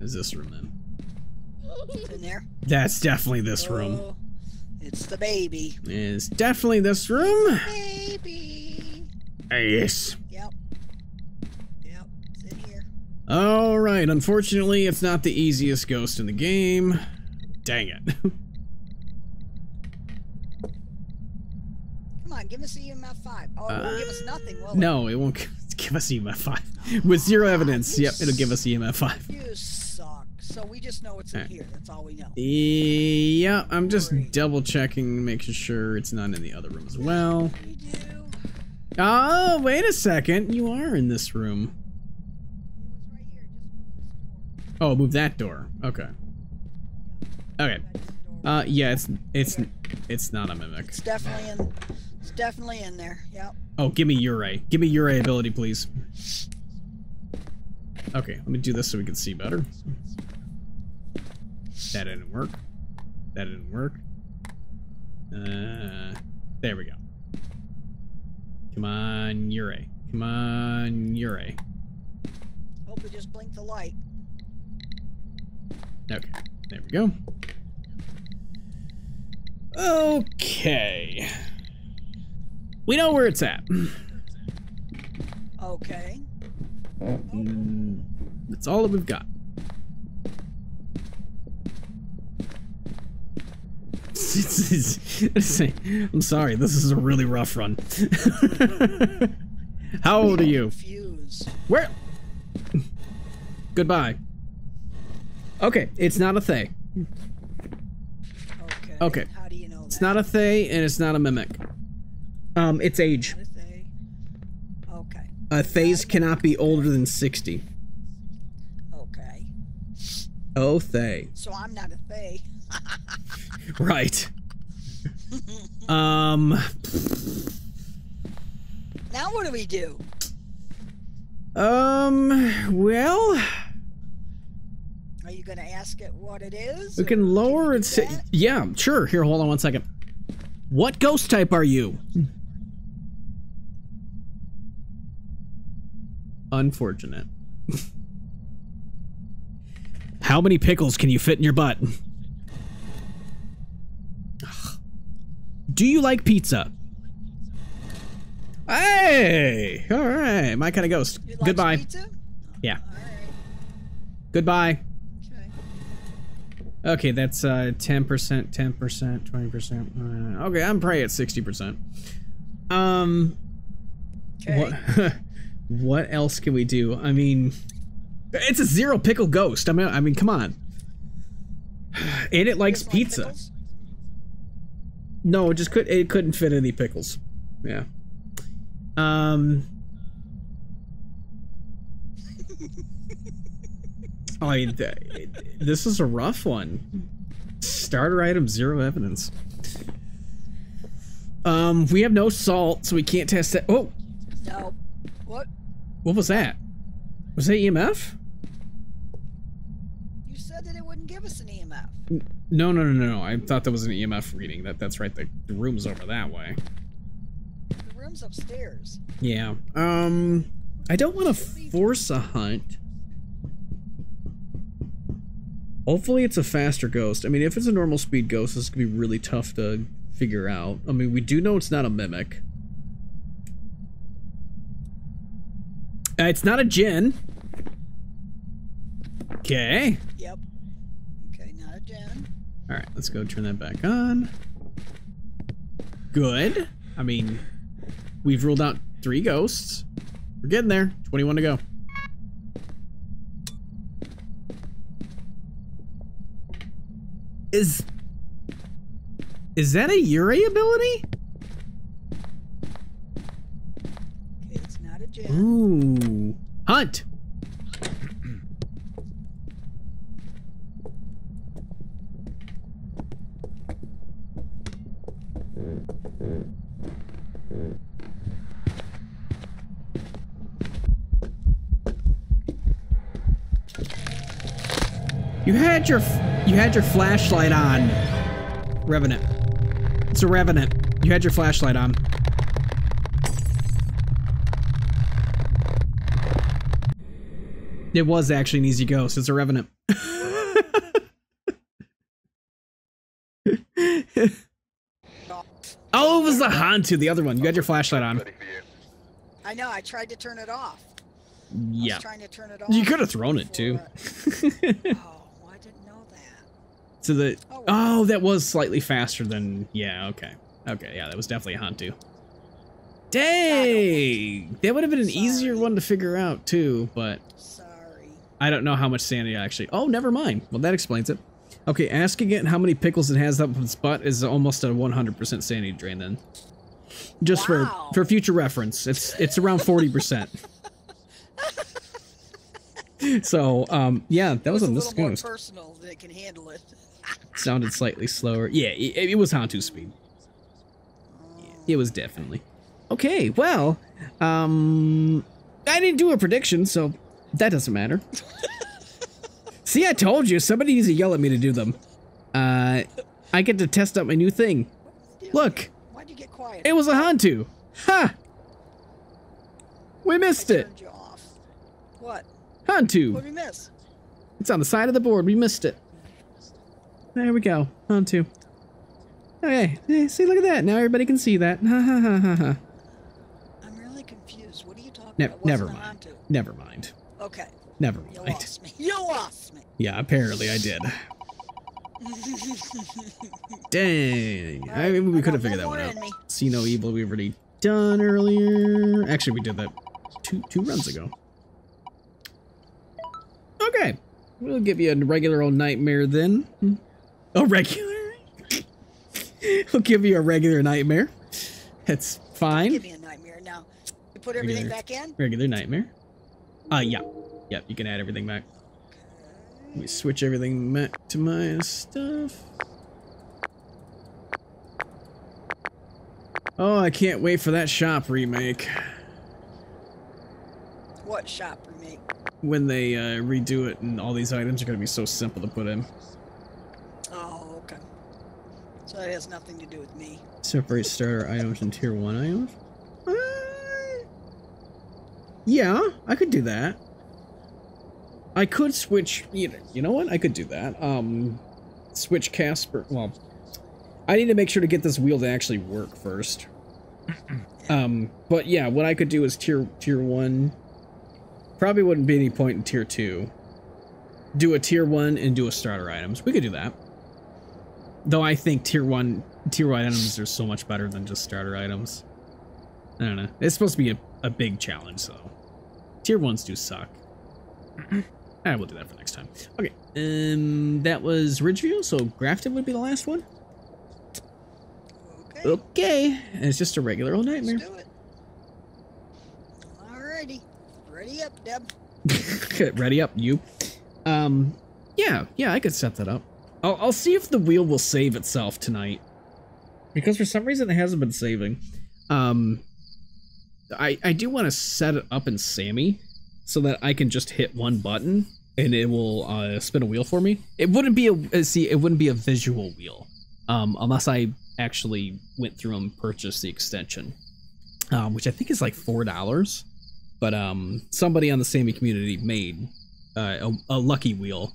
Is this room, then? It's in there. That's definitely this room. It's the baby. It's definitely this room. Baby. Yes. Yep. Yep, it's in here. Alright, unfortunately, it's not the easiest ghost in the game. Dang it. Give us EMF 5. Oh, it won't give us nothing, will it? No, it won't give us EMF 5. With 0 evidence, yep, it'll give us EMF 5. You suck. So we just know it's in here. That's all we know. Yeah, I'm just double checking, making sure it's not in the other room as well. We do. Oh, wait a second. You are in this room. It was right here. Just move this door. Oh, move that door. Okay. Okay. Yeah, it's not a mimic. It's definitely in. It's definitely in there, yep. Oh, give me Yurei. Give me Yurei ability, please. Okay, let me do this so we can see better. That didn't work. That didn't work. There we go. Come on, Yurei. Come on, Yurei. Hope we just blinked the light. Okay, there we go. Okay. We know where it's at. Okay. That's all that we've got. I'm sorry, this is a really rough run. How old are you? Where? Goodbye. Okay, it's not a Thaye. Okay. Okay. How do you know that? It's not a Thaye and it's not a mimic. It's age. Okay. Thays cannot be older than 60. Okay. Oh, Thaye. So I'm not a Thaye. Right. Now what do we do? Well... Are you gonna ask it what it is? We can lower it... Yeah, sure. Here, hold on one second. What ghost type are you? Unfortunate. How many pickles can you fit in your butt? Do you like pizza? Hey! Alright, my kind of ghost. You Goodbye. Pizza? Yeah. Right. Goodbye. Okay. Okay, that's 10%, 10%, 20%. Okay, I'm probably at 60%. Okay. What else can we do? I mean, it's a zero pickle ghost. I mean, come on. And it likes pizza. Like no, it just couldn't fit any pickles. Yeah. I mean, this is a rough one. Starter item, zero evidence. We have no salt, so we can't test that. Oh! No. What? What was that? Was that EMF? You said that it wouldn't give us an EMF. No, no, no, no. I thought that was an EMF reading. That's right. The room's over that way. The room's upstairs. Yeah. I don't want to force a hunt. Hopefully it's a faster ghost. I mean, if it's a normal speed ghost, this could be really tough to figure out. I mean, we do know it's not a mimic. It's not a djinn. Okay. Yep. Okay, not a djinn. All right, let's go turn that back on. Good. I mean, we've ruled out 3 ghosts. We're getting there. 21 to go. Is that a Yurei ability? Okay, it's not a gem. Ooh. Hunt! You had your flashlight on. Revenant. It's a revenant. You had your flashlight on. It was actually an easy ghost. It's a revenant. Oh, it was the Hantu, the other one. You had your flashlight on. I know, I tried to turn it off. Yeah. I was trying to turn it off. You could have thrown it too. So the oh, that was slightly faster than yeah. Okay, okay, yeah, that was definitely a Hantu. Dang, that would have been an easier one to figure out too, but sorry, I don't know how much sanity I actually. Oh, never mind. Well, that explains it. Okay, asking it how many pickles it has up its butt is almost a 100% sanity drain. Then, just wow. for future reference, it's around 40%. So yeah, that was a little more personal. That can handle it. Sounded slightly slower. Yeah, it was Hantu speed. It was definitely. Okay, well, I didn't do a prediction, so that doesn't matter. See, I told you, somebody needs to yell at me to do them. I get to test out my new thing. Look, why'd you get quiet? It was a Hantu. Ha! We missed it. You off. What? Hantu. What did we miss? It's on the side of the board. We missed it. There we go. Hantu. Okay. See, look at that. Now everybody can see that. Ha ha ha ha ha. I'm really confused. What are you talking about? Never mind. Hantu? Never mind. Okay. Never mind. You lost me. You lost me. Yeah, apparently I did. Dang. Right, I mean, we could have figured that one out. See no evil. We've already done earlier. Actually, we did that two runs ago. Okay, we'll give you a regular old nightmare then. A regular? We'll give you a regular nightmare. That's fine. Give me a nightmare now. You put everything back in? Regular nightmare. Yeah. Yep, you can add everything back. Let me switch everything back to my stuff. Oh, I can't wait for that shop remake. What shop remake? When they redo it and all these items are going to be so simple to put in. Oh, okay. So that has nothing to do with me. Separate starter items and tier 1 items? Yeah, I could do that. I could switch... You know what? I could do that. Switch Casper... Well, I need to make sure to get this wheel to actually work first. But yeah, what I could do is tier 1... Probably wouldn't be any point in tier 2. do a tier one and do a starter items. We could do that. Though I think tier one items are so much better than just starter items. I don't know. It's supposed to be a big challenge, so. Tier ones do suck. Alright, we'll do that for next time. Okay, that was Ridgeview, so Grafton would be the last one. Okay. Okay, and it's just a regular old nightmare. Let's do it. Alrighty. Ready up, Deb. Ready up, you. Yeah, I could set that up. I'll see if the wheel will save itself tonight. Because for some reason it hasn't been saving. I do want to set it up in Sammy so that I can just hit one button and it will spin a wheel for me. It wouldn't be a visual wheel unless I actually went through and purchased the extension, which I think is like $4. But somebody on the Sammy community made a lucky wheel,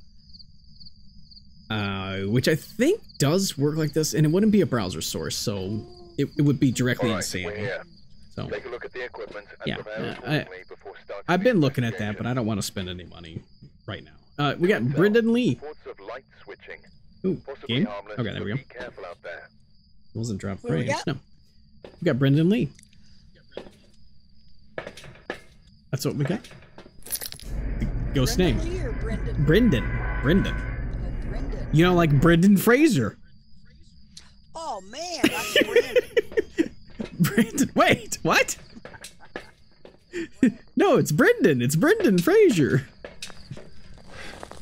which I think does work like this, and it wouldn't be a browser source, so it would be directly in Sammy. So, take a look at the equipment and I've been looking at that, but I don't want to spend any money right now. We got Brendan Lee. Ooh, game? Okay, there we go. Wasn't dropped range. No. We got Brendan Lee. That's what we got. The ghost name. Brendan. Oh, Brendan. You know, like Brendan Fraser. Oh, man. That's Brendan. Brendan, wait, what? No, it's Brendan. It's Brendan Fraser.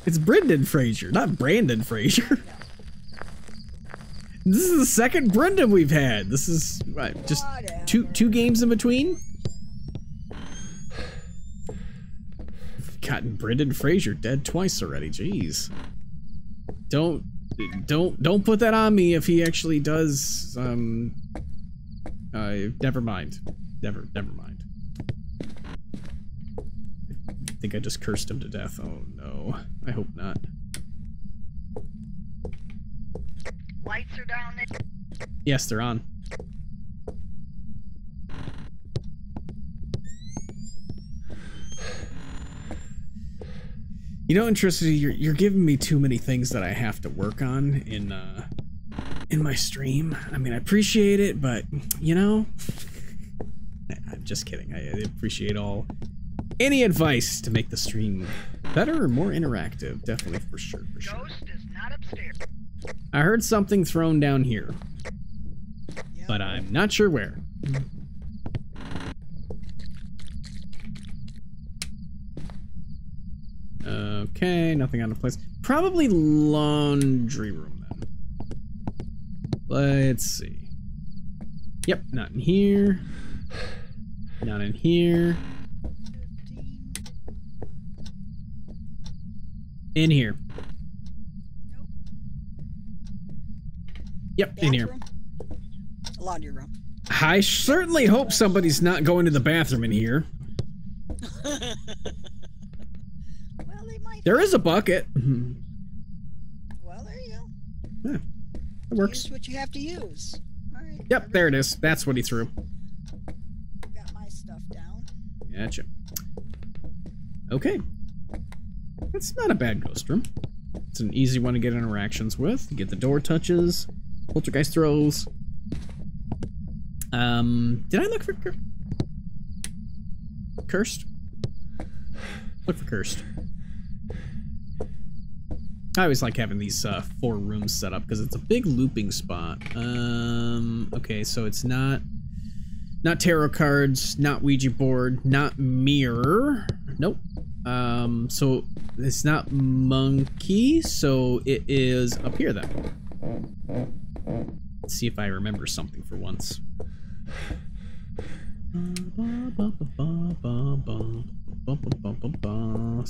It's Brendan Fraser, not Brandon Fraser. This is the second Brendan we've had. This is just two games in between. We've gotten Brendan Fraser dead twice already. Jeez. Don't put that on me if he actually does. Never mind. Never mind. I think I just cursed him to death. Oh no. I hope not. Lights are down. Yes, they're on. You know, Intricity, you're giving me too many things that I have to work on in my stream. I mean, I appreciate it, but, you know, I'm just kidding. I appreciate any advice to make the stream better or more interactive. Definitely, for sure. Ghost is not upstairs. I heard something thrown down here, but I'm not sure where. Okay, nothing out of place. Probably laundry room. Let's see. Yep, not in here. Not in here. In here. Yep, bathroom. In here. Laundry room. I certainly hope somebody's not going to the bathroom in here. Well, they might. There is a bucket. Well, there you go. Yeah. It works. Use what you have to use. All right. Yep, there it is. That's what he threw. Got my stuff down. Gotcha. Okay. That's not a bad ghost room. It's an easy one to get interactions with. You get the door touches, poltergeist throws. Did I look for cursed? Look for cursed. I always like having these 4 rooms set up because it's a big looping spot. Okay, so it's not tarot cards, not Ouija board, not mirror. Nope. So it's not monkey, so it is up here then. Let's see if I remember something for once.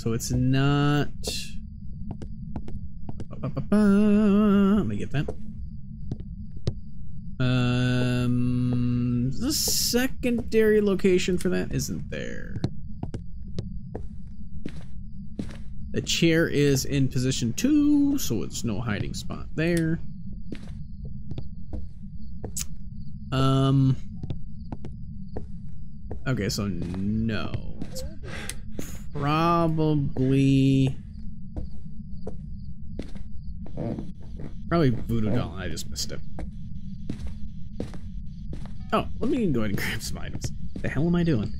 So it's not... Let me get that. The secondary location for that isn't there. The chair is in position 2, so it's no hiding spot there. Okay, so no. It's probably Probably voodoo doll, and I just missed it. Oh, let me go ahead and grab some items. The hell am I doing?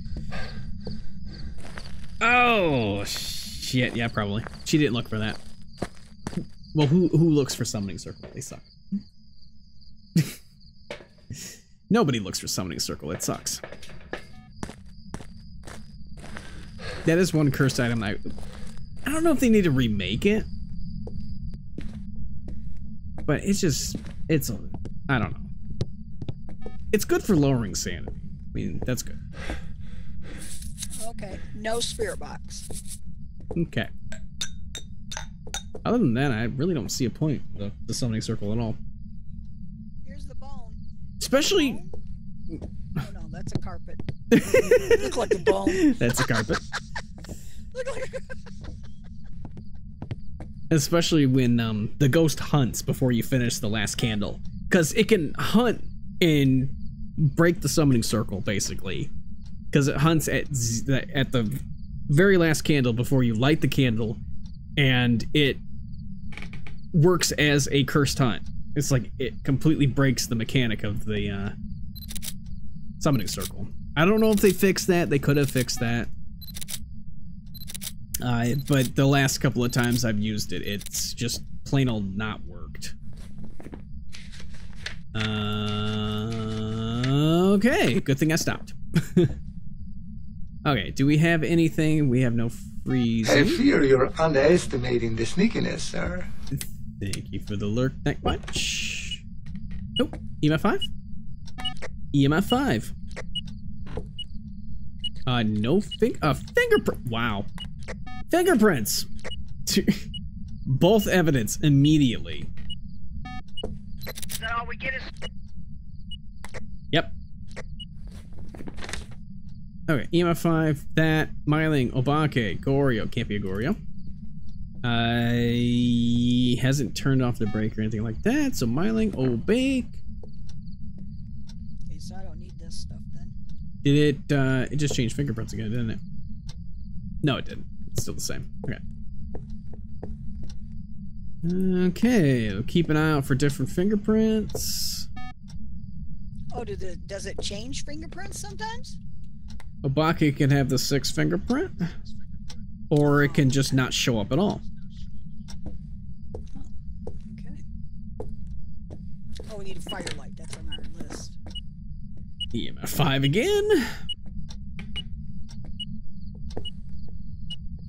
Oh, shit. Yeah, probably. She didn't look for that. Well, who looks for summoning circle? They suck. Nobody looks for summoning circle. It sucks. That is one cursed item. I don't know if they need to remake it. But it's just, it's, I don't know. It's good for lowering sanity. I mean, that's good. Okay, no spirit box. Okay. Other than that, I really don't see a point of the summoning circle at all. Here's the bone. Especially... The bone? Oh no, that's a carpet. Look like a bone. That's a carpet. Look like a... Especially when the ghost hunts before you finish the last candle. Because it can hunt and break the summoning circle, basically. Because it hunts at the very last candle before you light the candle, and it works as a cursed hunt. It's like it completely breaks the mechanic of the summoning circle. I don't know if they fixed that. They could have fixed that. But the last couple of times I've used it, it's just plain old not worked. Okay, good thing I stopped. Okay, do we have anything? We have no freezing. I fear you're underestimating the sneakiness, sir. Thank you for the lurk that much. Nope. EMF 5? EMF 5. No fingerprint. Wow. Fingerprints! Both evidence immediately. Is that all we get is... Yep. Okay, EMF 5, that, Myling, Obake, Goryo, can't be a Goryo. He hasn't turned off the brake or anything like that, so Myling, Obake. Okay, so I don't need this stuff then. Did it, it just changed fingerprints again, didn't it? No, it didn't. It's still the same. Okay. Okay, we'll keep an eye out for different fingerprints. Oh, does it change fingerprints sometimes? Obake can have the 6 fingerprint, or it can just not show up at all. Oh, okay. Oh, we need a firelight. That's on our list. EMF 5 again.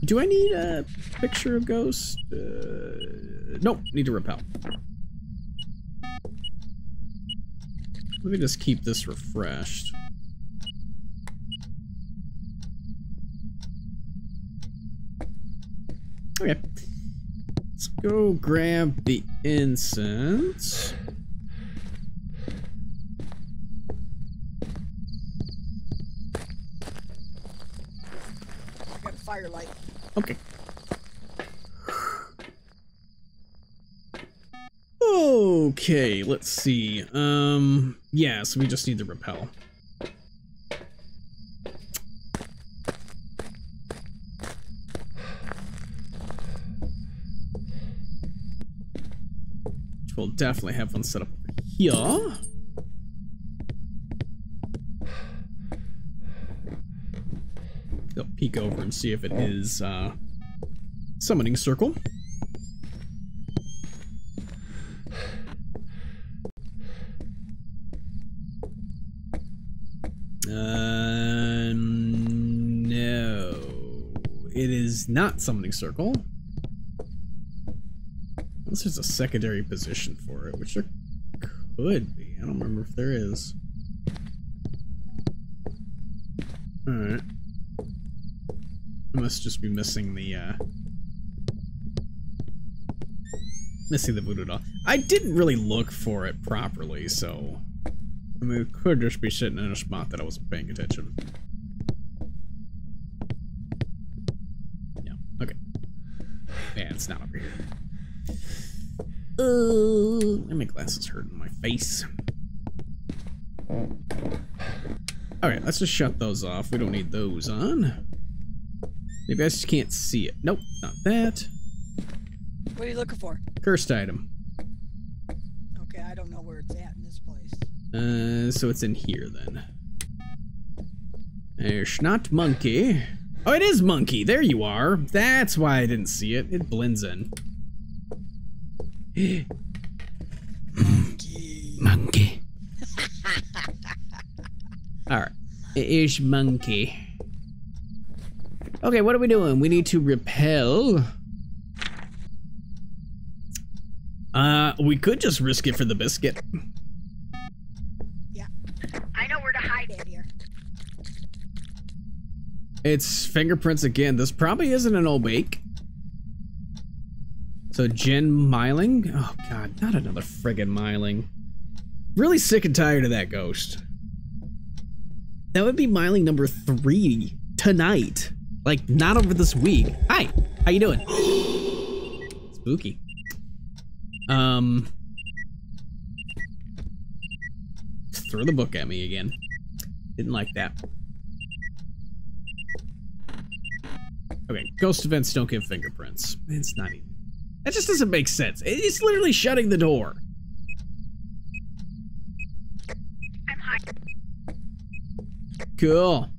Do I need a picture of ghost? Nope, need to repel. Let me just keep this refreshed. Okay. Let's go grab the incense. I got firelight. Okay. Okay, let's see. Yeah, so we just need the repel. Which we'll definitely have one set up here. They'll peek over and see if it is summoning circle. No, it is not summoning circle. Unless there's a secondary position for it, which there could be. I don't remember if there is. All right. I must just be missing the, voodoo doll. I didn't really look for it properly, so... I mean, it could just be sitting in a spot that I wasn't paying attention. No. Okay. Yeah, it's not over here. My glasses hurt in my face. Alright, let's just shut those off. We don't need those on. Maybe I just can't see it. Nope, not that. What are you looking for? Cursed item. Okay, I don't know where it's at in this place. So it's in here then. There's not monkey. Oh, it is monkey. There you are. That's why I didn't see it. It blends in. Monkey. Monkey. All right. It is monkey. Okay, what are we doing? We need to repel. We could just risk it for the biscuit. Yeah. I know where to hide it here. It's fingerprints again. This probably isn't an Obake. So Djinn Myling. Oh god, not another friggin' Myling. Really sick and tired of that ghost. That would be Myling number 3 tonight. Like, not over this week. Hi, how you doing? Spooky. Throw the book at me again. Didn't like that. Okay, ghost events don't give fingerprints. It's not even. That just doesn't make sense. It's literally shutting the door. I'm hot. Cool.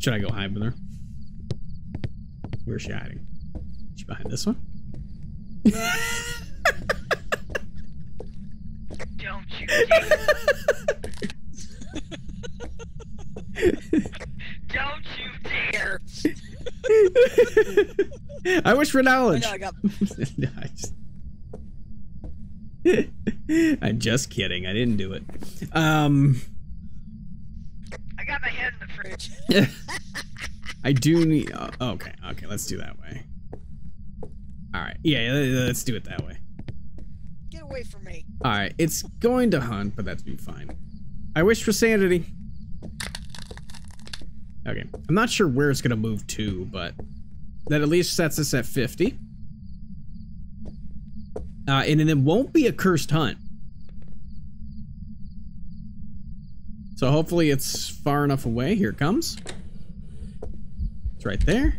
Should I go hide with her? Where's she hiding? Is she behind this one? Don't you dare. Don't you dare. I wish for knowledge. I know, no, I'm just kidding. I didn't do it. I got my head in the fridge. I do need. Oh, okay, okay, let's do that way. All right, yeah, let's do it that way. Get away from me. All right, it's going to hunt, but that's be fine. I wish for sanity. Okay, I'm not sure where it's gonna move to, but that at least sets us at 50. And then it won't be a cursed hunt. So hopefully it's far enough away. Here it comes. It's right there.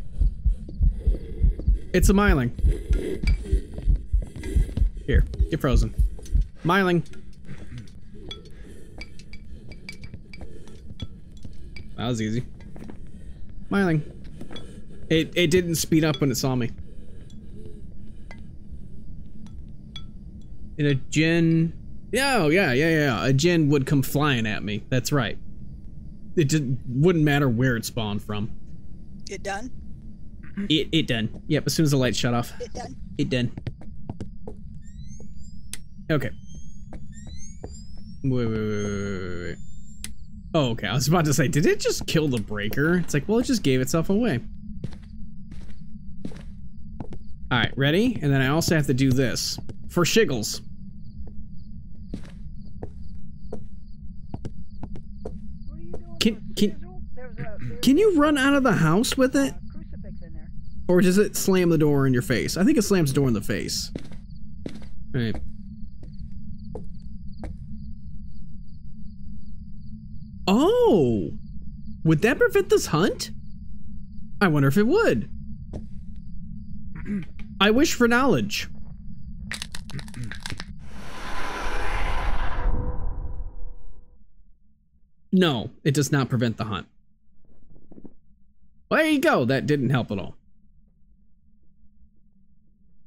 It's a Myling. Here, get frozen. Myling. That was easy. Myling. It didn't speed up when it saw me. In a Djinn. Oh, yeah. A Djinn would come flying at me. That's right. It just wouldn't matter where it spawned from. It done? It done. Yep, as soon as the light shut off. It done? It done. Okay. Wait. Oh, okay, I was about to say, did it just kill the breaker? It's like, well, it just gave itself away. All right, ready? And then I also have to do this. For shiggles. What are you doing? Can you run out of the house with it? Crucifix in there. Or does it slam the door in your face? I think it slams the door in the face. All right. Oh, would that prevent this hunt? I wonder if it would. I wish for knowledge. No, it does not prevent the hunt. Well, there you go. That didn't help at all.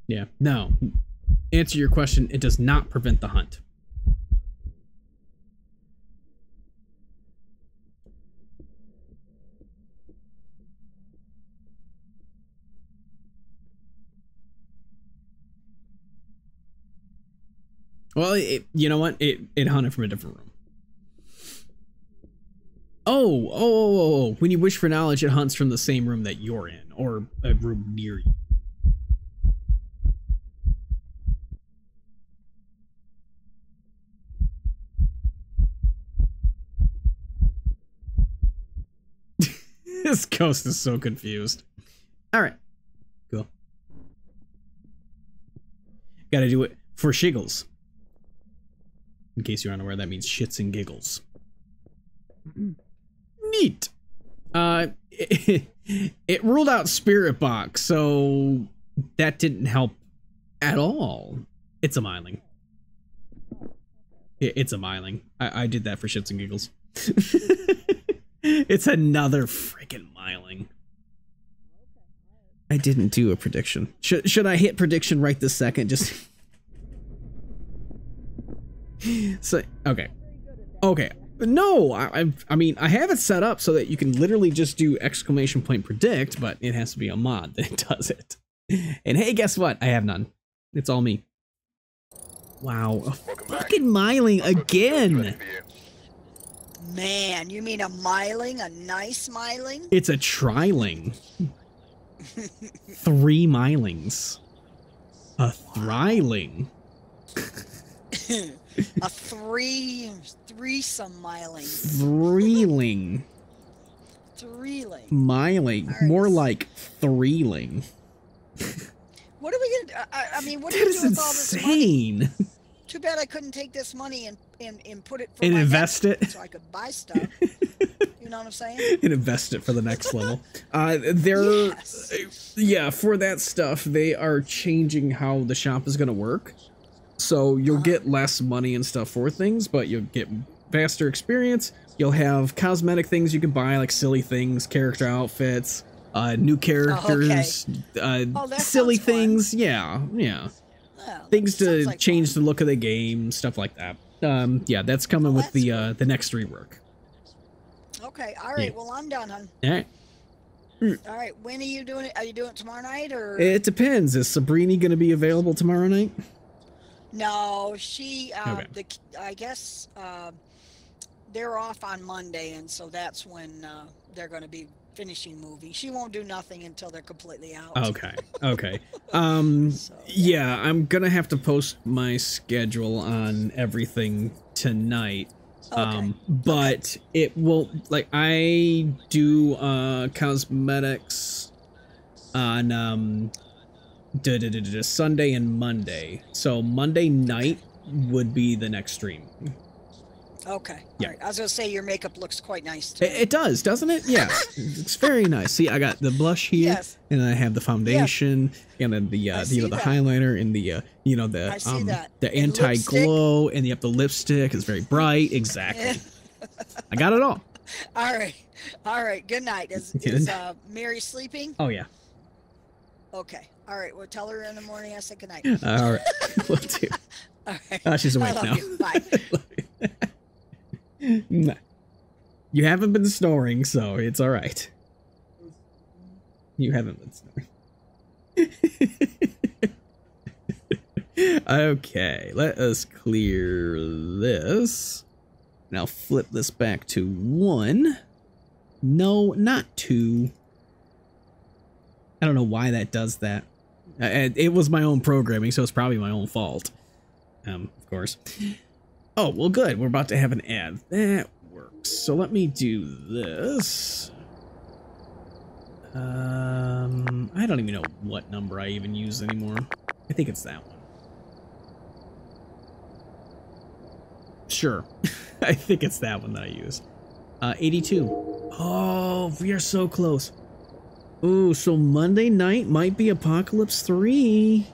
Yeah, no. Answer your question. It does not prevent the hunt. Well, you know what? It hunted from a different room. Oh. When you wish for knowledge, it hunts from the same room that you're in, or a room near you. This ghost is so confused. All right. Cool. Gotta do it for shiggles. In case you're unaware, that means shits and giggles. Neat. It ruled out Spirit Box, so That didn't help at all. It's a Myling. It's a Myling. I did that for shits and giggles. It's another freaking Myling. I didn't do a prediction. Should I hit prediction right this second? Just so okay. No, I mean, I have it set up so that you can literally just do exclamation point predict, but it has to be a mod that does it. And hey, guess what? I have none. It's all me. Wow, a fucking Myling again. Man, you mean a Myling? A nice Myling? It's a triling. 3 Mylings. A thryling. A threesome Myling. Threeling. Threeling. Myling. Right. More like threeling. What are we gonna? I mean, what are we doing with all this money? Too bad I couldn't take this money and put it for and invest it so I could buy stuff. You know what I'm saying? And invest it for the next level. Yeah, for that stuff, they are changing how the shop is gonna work. So you'll get less money and stuff for things, but you'll get faster experience. You'll have cosmetic things you can buy, like silly things, character outfits, new characters, silly things. Yeah, yeah. Well, things to like change the look of the game, stuff like that. Yeah, that's coming with the next rework. Okay, all right. Yeah. Well, I'm done, hon. All right. All right. When are you doing it? Are you doing it tomorrow night or? It depends. Is Sabrini going to be available tomorrow night? No, she, I guess, they're off on Monday, and so that's when, they're going to be finishing movie. She won't do nothing until they're completely out. Okay, okay. So, yeah, I'm going to have to post my schedule on everything tonight, but it will, like, I do, cosmetics on, Sunday and Monday. So Monday night would be the next stream. Okay. Yeah. All right. I was gonna say your makeup looks quite nice too. It does, doesn't it? Yes. It's very nice. See, I got the blush here, and I have the foundation, and then the the highlighter, and the the anti glow, and the lipstick is very bright. Exactly. I got it all. All right. All right. Good night. Is Mary sleeping? Oh yeah. Okay. All right, well, tell her in the morning I said good night. All right. We'll do. All right. She's awake now. You. Bye. You. You haven't been snoring, so it's all right. You haven't been snoring. Okay, let us clear this. Now flip this back to 1. No, not 2. I don't know why that does that. It was my own programming, so it's probably my own fault. Of course. Oh, well, good. We're about to have an ad. That works. So let me do this. I don't even know what number I even use anymore. I think it's that one. Sure. I think it's that one that I use. 82. Oh, we are so close. Ooh, so Monday night might be Apocalypse 3.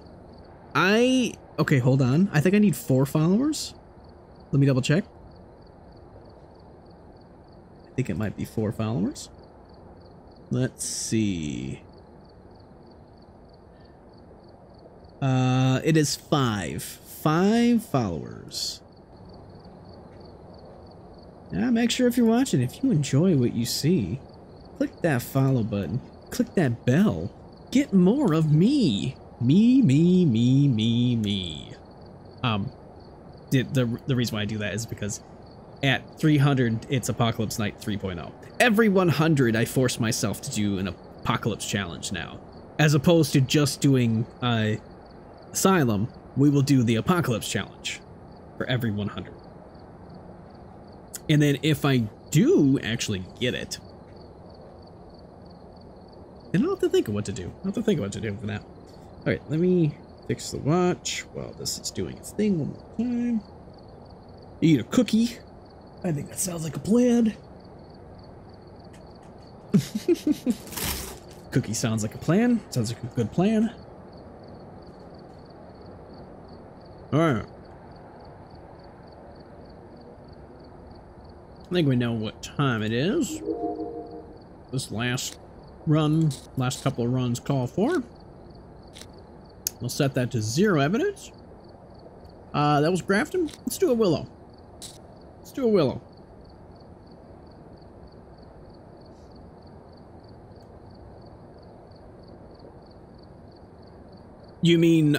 Okay, hold on. I think I need 4 followers. Let me double check. I think it might be 4 followers. Let's see. It is 5. 5 followers. Now make sure if you're watching, if you enjoy what you see, click that follow button. Click that bell. Get more of me. Me. The reason why I do that is because at 300, it's Apocalypse Night 3.0. Every 100, I force myself to do an Apocalypse Challenge now. As opposed to just doing Asylum, we will do the Apocalypse Challenge for every 100. And then if I do actually get it, I don't have to think of what to do. I have to think of what to do for that. All right, let me fix the watch while this is doing its thing one more time. Eat a cookie. I think that sounds like a plan. Cookie sounds like a plan. Sounds like a good plan. Alright. I think we know what time it is. This last couple of runs call for. We'll set that to 0 evidence. That was Grafton. Let's do a Willow. Let's do a Willow. You mean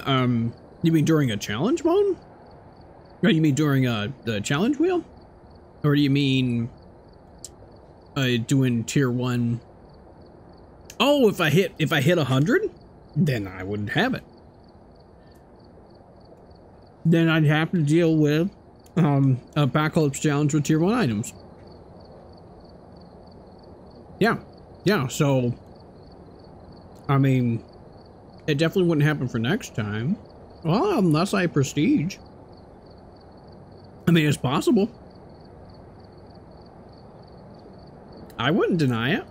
during a challenge mode? Or you mean during the challenge wheel? Or do you mean doing tier 1? Oh, if I hit 100, then I wouldn't have it. Then I'd have to deal with a apocalypse challenge with tier 1 items. Yeah. So, I mean, it definitely wouldn't happen for next time. Well, unless I prestige. I mean, it's possible. I wouldn't deny it.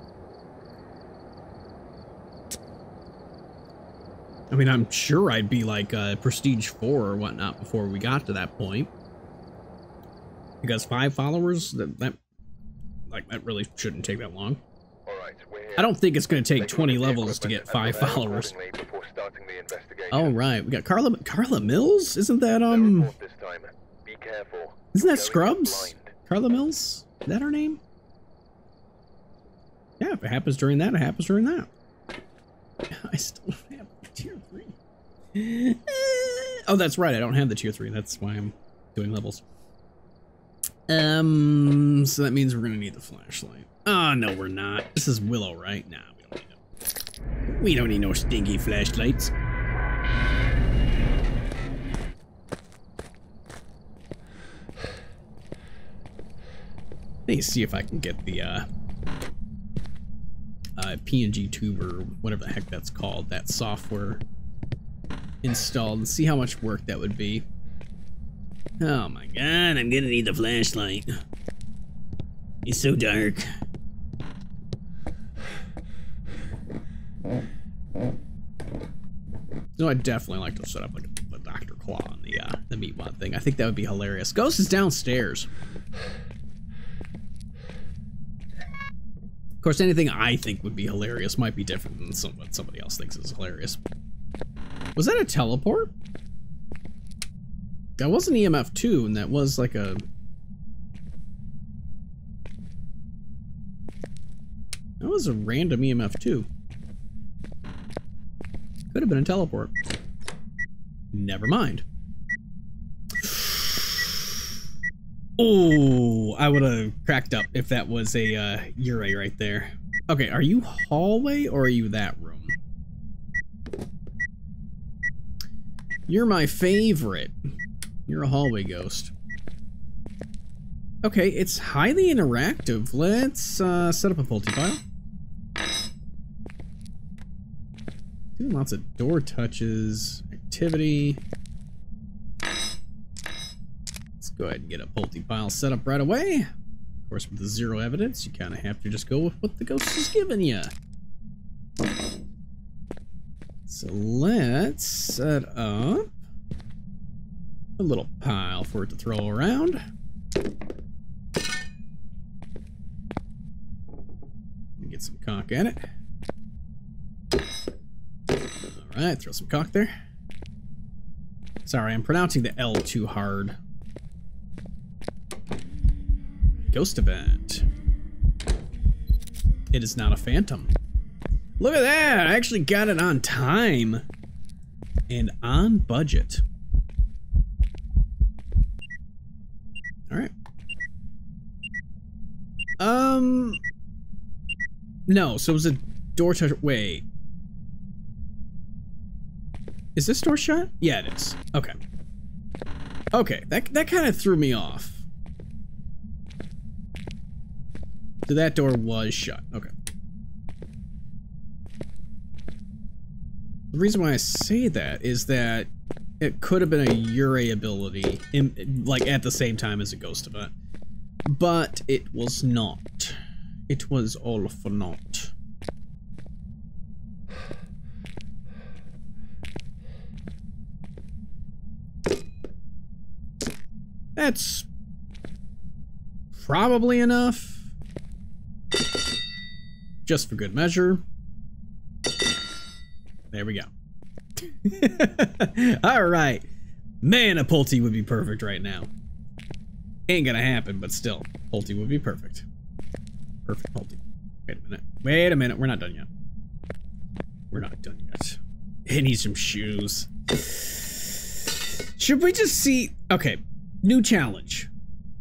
I mean, I'm sure I'd be like prestige 4 or whatnot before we got to that point. Because 5 followers, that really shouldn't take that long. All right, I don't think it's going to take 20 levels to get 5 followers. Oh, right. We got Carla Mills? Isn't that, isn't that Scrubs? Carla Mills? Is that her name? Yeah, if it happens during that, it happens during that. I still don't have tier 3. Oh, that's right. I don't have the tier 3. That's why I'm doing levels. So that means we're going to need the flashlight. Oh, no, we're not. This is Willow, right? Nah, we don't need it. We don't need no stinky flashlights. Let me see if I can get the PNG Tube or whatever the heck that's called, that software installed, and see how much work that would be. Oh my god, I'm gonna need the flashlight. It's so dark. No, I'd definitely like to set up like a Dr. Claw on the meat mod thing. I think that would be hilarious. Ghost is downstairs. Of course, anything I think would be hilarious might be different than what somebody else thinks is hilarious. Was that a teleport? That was an EMF 2, and that was like a... That was a random EMF 2. Could have been a teleport. Never mind. Oh, I would have cracked up if that was a Yurei right there. Okay, are you hallway or are you that room? You're my favorite. You're a hallway ghost. Okay, it's highly interactive. Let's set up a multi-file. Doing lots of door touches, activity. Go ahead and get a multi-pile set up right away. Of course, with the 0 evidence, you kind of have to just go with what the ghost is giving you. So let's set up a little pile for it to throw around. Get some cock at it. All right, throw some cock there. Sorry, I'm pronouncing the L too hard. Ghost event. It is not a phantom. Look at that! I actually got it on time and on budget. All right. No. So it was a door touch. Wait. Is this door shut? Yeah, it is. Okay. Okay. That kind of threw me off. So that door was shut. Okay. The reason why I say that is that it could have been a Yurei ability, like at the same time as a ghost event, but it was not. It was all for naught. That's probably enough. Just for good measure. There we go. Alright. Man, a Polti would be perfect right now. Ain't gonna happen, but still, Polti would be perfect. Perfect Polti. Wait a minute. Wait a minute. We're not done yet. We're not done yet. He needs some shoes. Should we just see... Okay. New challenge.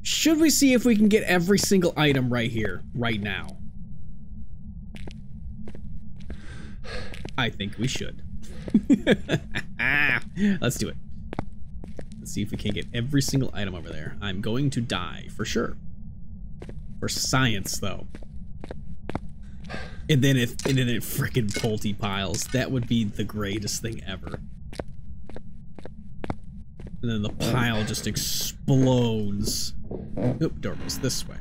Should we see if we can get every single item right here, right now? I think we should. Let's do it. Let's see if we can get every single item over there. I'm going to die, for sure. For science, though. And then it frickin' Polti piles. That would be the greatest thing ever. And then the pile just explodes. Oop, door goes this way.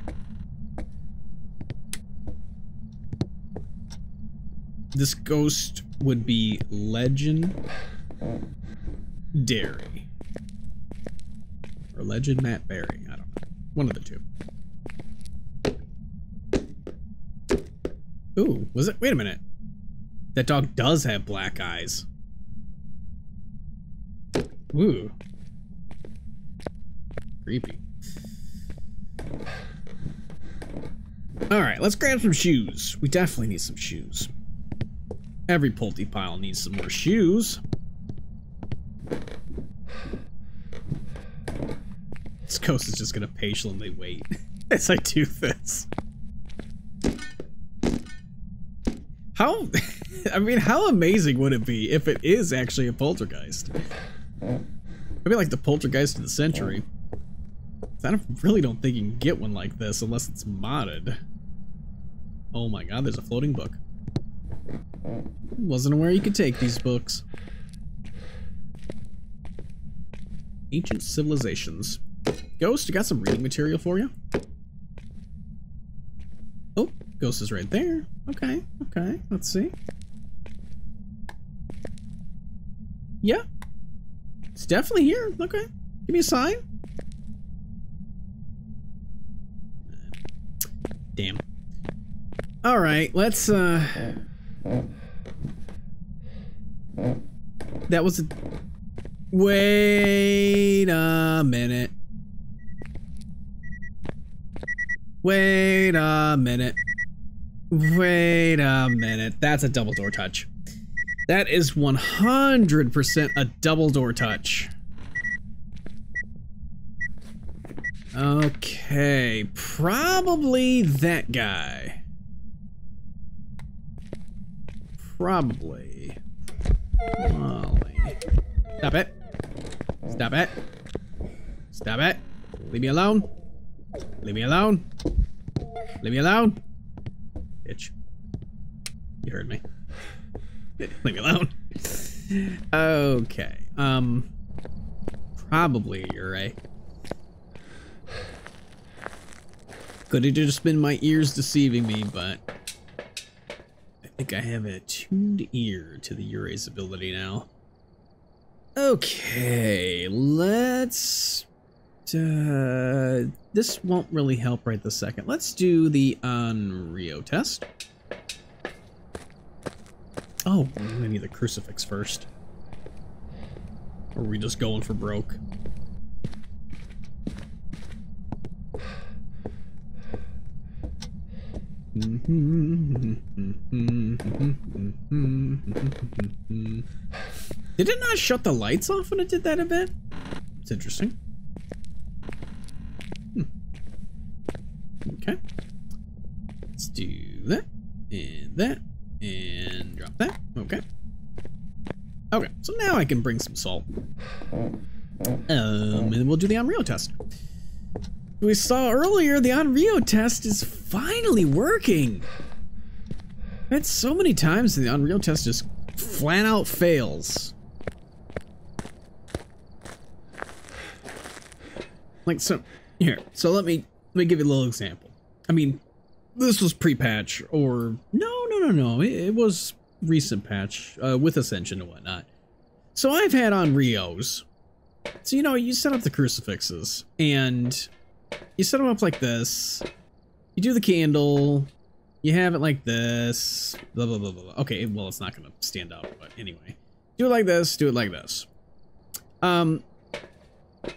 This ghost would be legendary. Or legend Matt Berry, I don't know. One of the two. Ooh, was it? Wait a minute. That dog does have black eyes. Ooh. Creepy. Alright, let's grab some shoes. We definitely need some shoes. Every Polti pile needs some more shoes. This ghost is just gonna patiently wait as I do this. How, I mean, how amazing would it be if it is actually a poltergeist? I mean, like the poltergeist of the century. I really don't think you can get one like this unless it's modded. Oh my god, there's a floating book. Wasn't aware you could take these books. Ancient civilizations. Ghost, you got some reading material for you? Oh, Ghost is right there. Okay, okay, let's see. Yeah. It's definitely here. Okay. Give me a sign. Damn. Alright, let's that was a... Wait a minute. Wait a minute. Wait a minute. That's a double door touch. That is 100% a double door touch. Okay, probably that guy. Probably. Molly. Stop it. Stop it. Stop it. Leave me alone. Leave me alone. Leave me alone. Bitch. You heard me. Leave me alone. Okay. Probably Yurei. Could have just been my ears deceiving me, but I think I have a tuned ear to the Yurei's ability now. Okay, let's... this won't really help right this second. Let's do the Onryo test. Oh, I need the Crucifix first. Or are we just going for broke? Did it not shut the lights off when it did that a bit? It's interesting. Okay. Let's do that, and drop that. Okay. Okay, so now I can bring some salt. And then we'll do the Onryo test. We saw earlier the Onryo test is finally working. That's so many times the Onryo test just flat out fails. Like so, here. So let me give you a little example. I mean, this was pre-patch, or no. It was recent patch with Ascension and whatnot. So I've had Onryos So, you know, you set up the crucifixes and you set them up like this. You do the candle. You have it like this. Blah, blah, blah, blah. Okay, well, it's not going to stand out, but anyway. Do it like this. Do it like this. And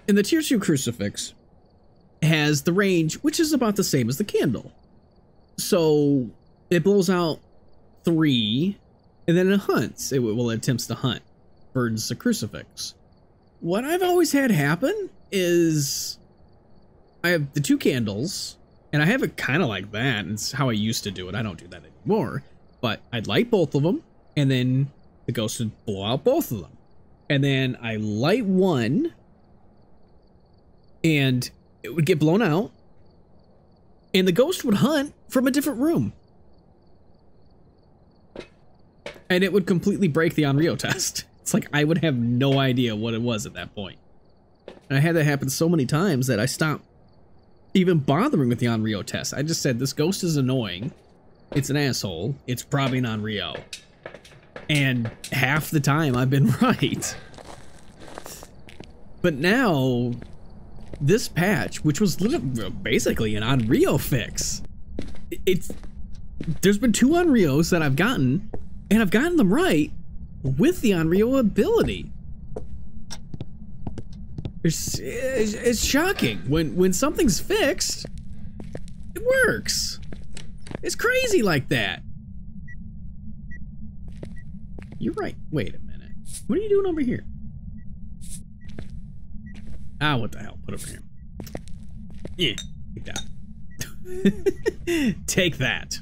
the tier 2 crucifix has the range, which is about the same as the candle. So it blows out 3, and then it hunts. It will attempts to hunt. Burns the crucifix. What I've always had happen is I have the 2 candles, and I have it kind of like that. It's how I used to do it. I don't do that anymore, but I'd light both of them, and then the ghost would blow out both of them. And then I light one, and it would get blown out, and the ghost would hunt from a different room. And it would completely break the Onryo test. It's like I would have no idea what it was at that point. And I had that happen so many times that I stopped even bothering with the Onryo test. I just said, this ghost is annoying. It's an asshole. It's probably an Onryo. And half the time I've been right. But now, this patch, which was basically an Onryo fix. There's been 2 Onryos that I've gotten, and I've gotten them right with the Onryo ability. It's shocking. When something's fixed, it works. It's crazy like that. You're right. Wait a minute. What are you doing over here? Ah, what the hell? Put over here. Yeah, take that. Take that.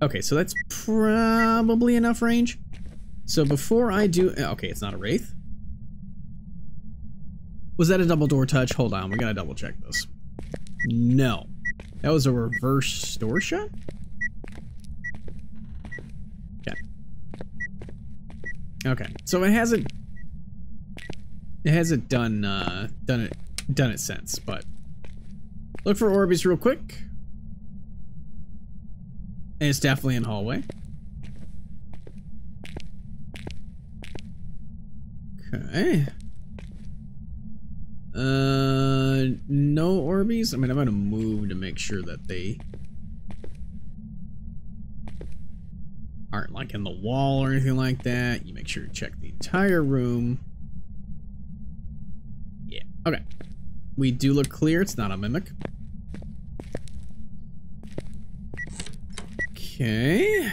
Okay, so that's probably enough range. So before I do... Okay, it's not a Wraith. Was that a double door touch? Hold on, we gotta double check this. No. That was a reverse door shut? Okay. Okay, so it hasn't... It hasn't done it since, but look for Orbeez real quick. And it's definitely in hallway. Okay. No Orbeez. I mean, I'm gonna move to make sure that they aren't like in the wall or anything like that. You make sure to check the entire room. Okay, we do look clear. It's not a mimic. Okay,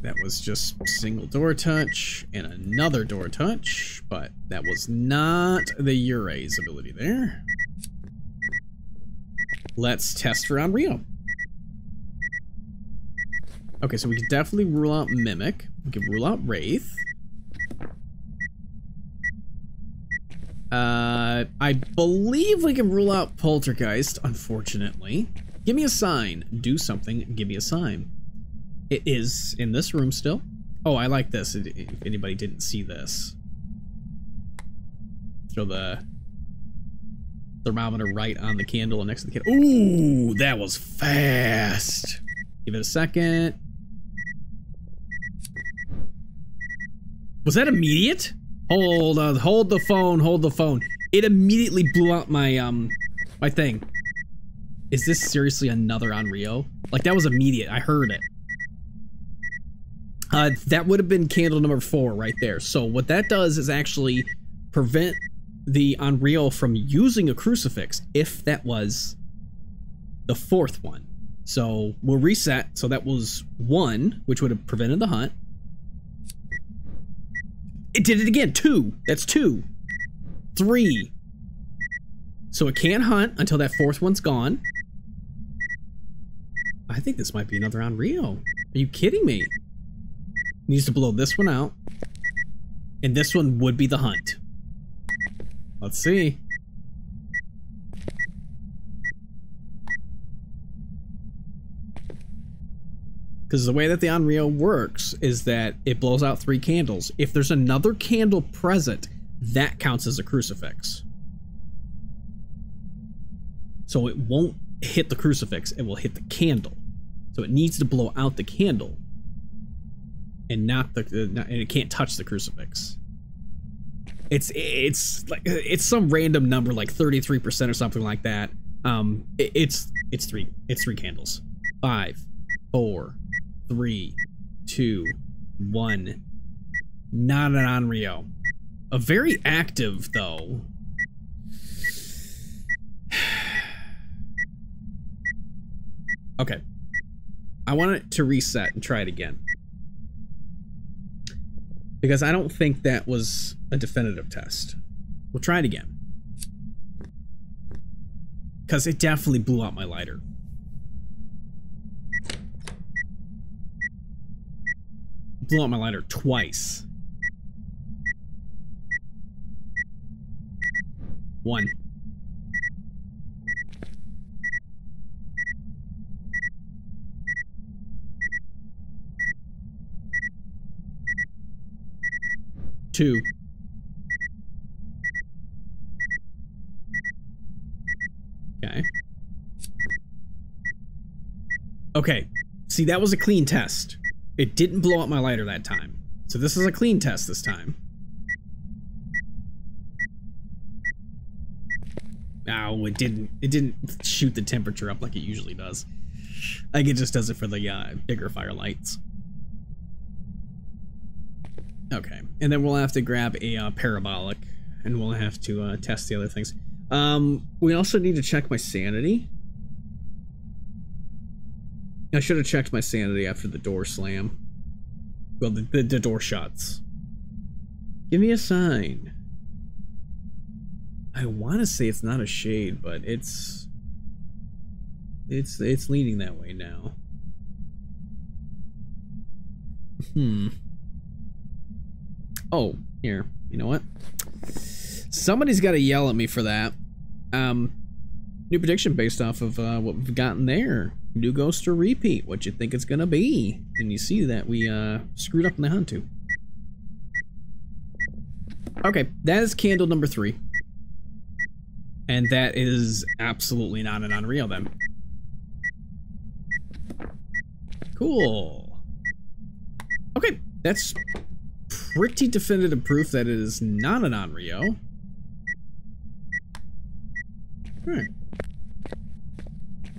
that was just single door touch and another door touch, but that was not the Yurei's ability there. Let's test for Onryo. Okay, so we can definitely rule out mimic. We can rule out Wraith. I believe we can rule out Poltergeist, unfortunately. Give me a sign. Do something. Give me a sign. It is in this room still. Oh, I like this. If anybody didn't see this. Throw the thermometer right on the candle and next to the candle. Ooh, that was fast. Give it a second. Was that immediate? Hold on, hold the phone, hold the phone. It immediately blew out my, my thing. Is this seriously another Onryo? Like, that was immediate, I heard it. That would have been candle number 4 right there. So what that does is actually prevent the Onryo from using a crucifix if that was the 4th one. So we'll reset, so that was 1, which would have prevented the hunt. It did it again. 2. That's 2. 3. So it can't hunt until that 4th one's gone. I think this might be another Onryo. Are you kidding me? Needs to blow this one out. And this one would be the hunt. Let's see. Because the way that the Onryo works is that it blows out 3 candles. If there's another candle present, that counts as a crucifix. So it won't hit the crucifix, it will hit the candle. So it needs to blow out the candle and not the, and it can't touch the crucifix. It's some random number like 33% or something like that. It's three candles. 5, 4, 3, 2, 1. Not an Onryo. A very active though. Okay. I want it to reset and try it again. Because I don't think that was a definitive test. We'll try it again. Because it definitely blew out my lighter. Blew out my lighter twice. 1. Two. 2. Okay. See, that was a clean test. It didn't blow out my lighter that time. So this is a clean test this time. Ow, it didn't shoot the temperature up like it usually does. Like it just does it for the bigger firelights. Okay, and then we'll have to grab a parabolic, and we'll have to test the other things. We also need to check my sanity. I should have checked my sanity after the door slam. Well, the door shuts. Give me a sign. I want to say it's not a shade, but it's leaning that way now. Oh, here. You know what? Somebody's got to yell at me for that. New prediction based off of what we've gotten there. New ghost or repeat? What you think it's gonna be? And you see that we screwed up in the Hantu. Okay, that is candle number 3. And that is absolutely not an Onryo then. Cool. Okay, that's pretty definitive proof that it is not an Onryo. Alright.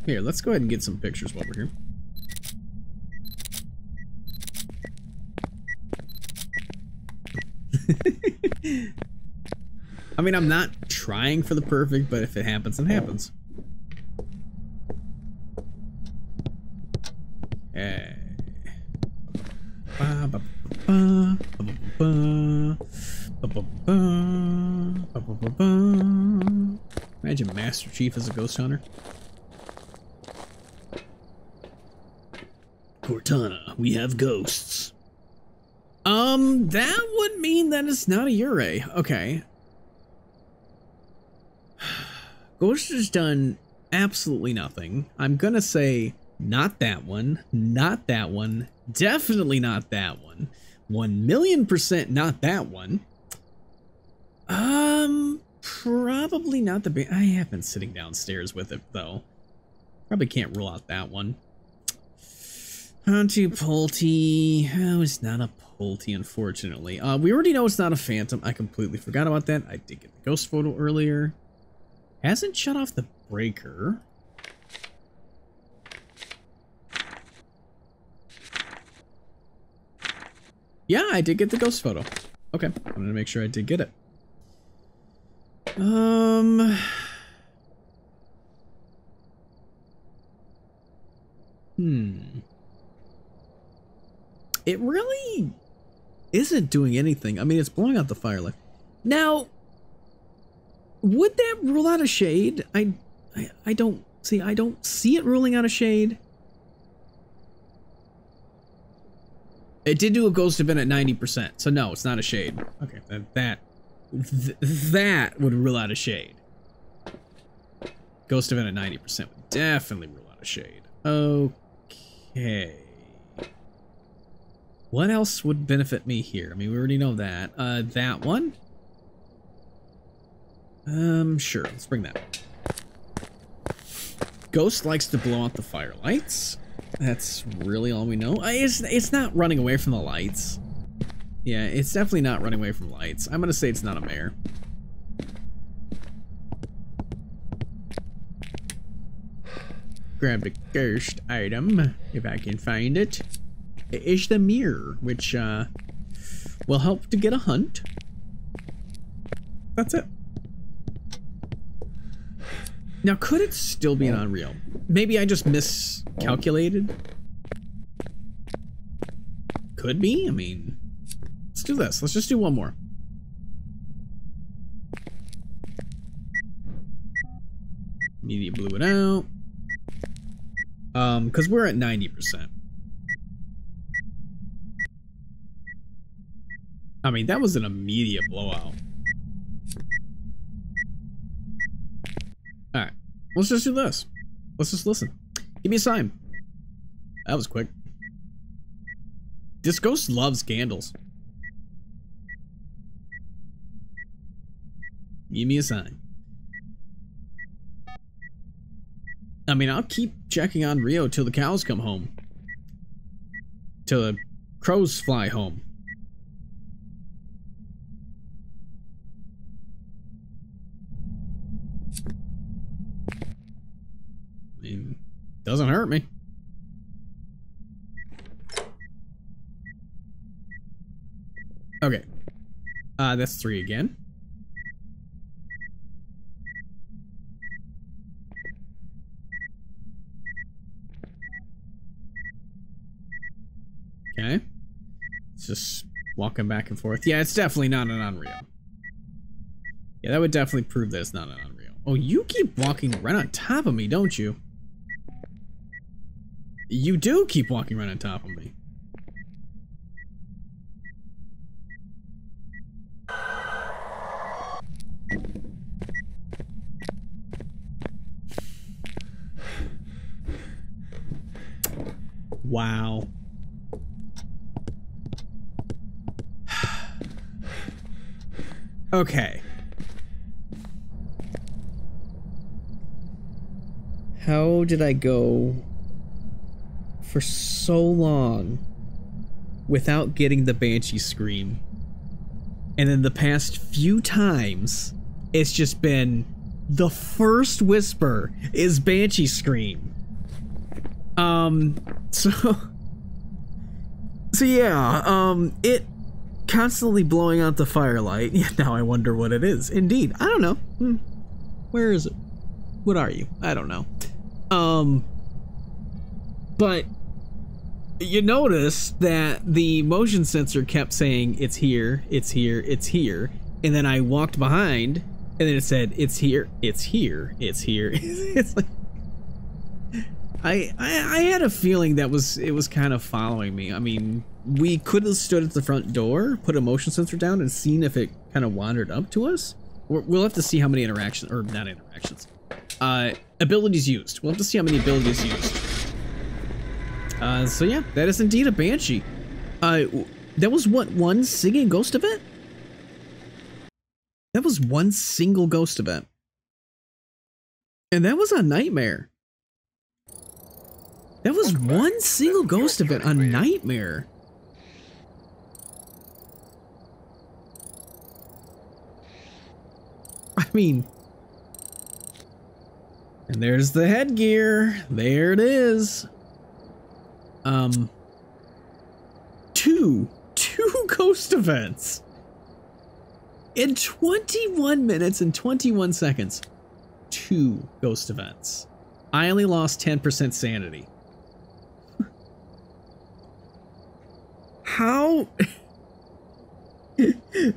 Here, let's go ahead and get some pictures while we're here. I mean, I'm not trying for the perfect, but if it happens, it happens. Okay. Imagine Master Chief as a ghost hunter. Cortana, we have ghosts. That would mean that it's not a Yurei. Okay. Ghost has done absolutely nothing. I'm gonna say not that one, not that one, definitely not that one. 1,000,000% not that one. Probably not the I have been sitting downstairs with it though. Probably can't rule out that one. Hantu Polty. Oh, it's not a Polty, unfortunately. We already know it's not a Phantom. I completely forgot about that. I did get the ghost photo earlier. Hasn't shut off the breaker. Yeah, I did get the ghost photo. Okay, I'm gonna make sure I did get it. It really isn't doing anything. I mean, it's blowing out the firelight. Now, would that rule out a shade? I don't see. I don't see it ruling out a shade. It did do a ghost event at 90%, so no, it's not a shade. Okay, that would rule out a shade. Ghost event at 90% would definitely rule out a shade. Okay. What else would benefit me here? I mean, we already know that. That one? Sure. Let's bring that one. Ghost likes to blow out the firelights. That's really all we know. It's not running away from the lights. Yeah, it's definitely not running away from lights. I'm gonna say it's not a mare. Grab the cursed item, if I can find it. It is the mirror, which will help to get a hunt. That's it. Now, could it still be an Onryo? Maybe I just miscalculated? Could be, I mean, let's do this. Let's just do one more. Media blew it out. Because we're at 90%. I mean, that was an immediate blowout. Alright, let's just do this. Let's just listen. Give me a sign. That was quick. This ghost loves candles. Give me a sign. I mean, I'll keep checking on Rio till the cows come home. Till the crows fly home. I mean, doesn't hurt me. Okay. That's 3 again. Okay. It's just walking back and forth. Yeah, it's definitely not an Onryo. Yeah, that would definitely prove that it's not an Onryo. Oh, you keep walking right on top of me, don't you? You do keep walking right on top of me. Wow. Okay. How did I go for so long without getting the Banshee scream? And in the past few times, it's just been the first whisper is Banshee scream. So yeah, it constantly blowing out the firelight. Now I wonder what it is. Indeed, I don't know. Where is it? What are you? I don't know. But you notice that the motion sensor kept saying it's here, it's here, it's here, and then I walked behind, and then it said it's here, it's here, it's here. It's like I had a feeling that it was kind of following me. I mean, we could have stood at the front door, put a motion sensor down, and seen if it kind of wandered up to us. We'll have to see how many interactions, or not interactions, abilities used. We'll have to see how many abilities used. So yeah, that is indeed a Banshee. That was what, one singing ghost event? That was one single ghost event. And that was a nightmare. That was one single ghost event, a nightmare. I mean, and there's the headgear. There it is. 2 ghost events in 21 minutes and 21 seconds. 2 ghost events. I only lost 10% sanity. How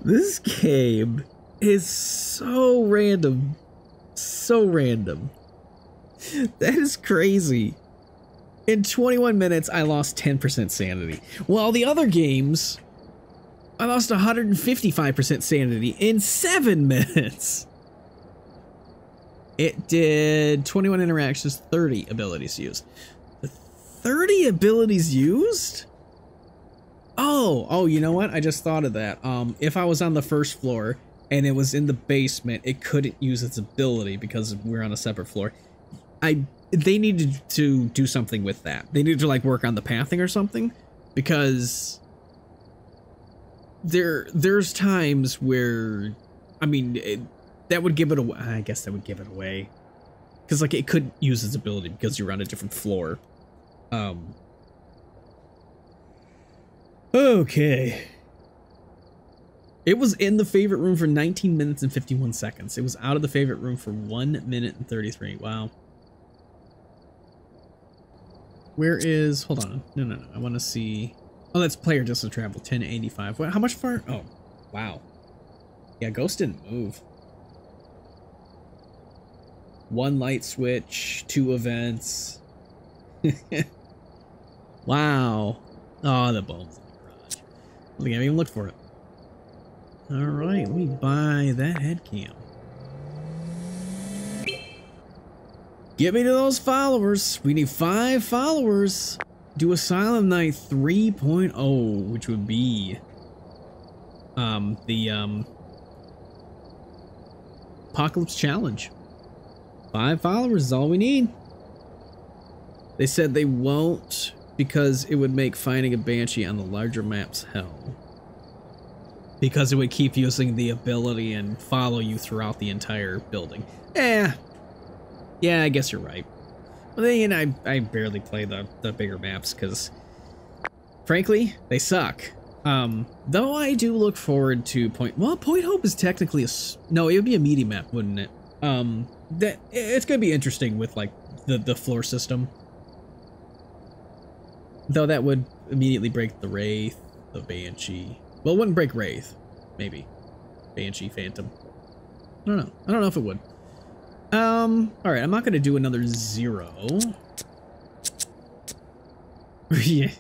this game is so random. So random. That is crazy. In 21 minutes, I lost 10% sanity. While the other games, I lost 155% sanity in 7 minutes. It did 21 interactions, 30 abilities used. The 30 abilities used? Oh, you know what? I just thought of that. If I was on the first floor and it was in the basement, it couldn't use its ability because we're on a separate floor. They needed to do something with that. They needed to, like, work on the pathing or something, because there's times where, I mean, that would give it away. I guess that would give it away, because like it could use its ability because you're on a different floor. Okay. It was in the favorite room for 19 minutes and 51 seconds. It was out of the favorite room for 1 minute and 33. Wow. Where is? Hold on. No, no, no. I want to see. Oh, that's player distance travel, 1085. How much far? Oh, wow. Yeah, Ghost didn't move. One light switch, 2 events. Wow. Oh, the bone's in the garage. I think I haven't even looked for it. All right, let me buy that head cam. Get me to those followers. We need 5 followers. Do Asylum Night 3.0, which would be the Apocalypse Challenge. 5 followers is all we need. They said they won't because it would make finding a Banshee on the larger maps hell. Because it would keep using the ability and follow you throughout the entire building. Eh. Yeah, I guess you're right. Well, then I barely play the bigger maps because, frankly, they suck. Though I do look forward to Point... Well, Point Hope is technically a... No, it would be a meaty map, wouldn't it? That it's going to be interesting with, like, the floor system. Though that would immediately break the Wraith, the Banshee. Well, it wouldn't break Wraith. Maybe. Banshee, Phantom. I don't know. I don't know if it would. Alright, I'm not gonna do another 0. Yeah.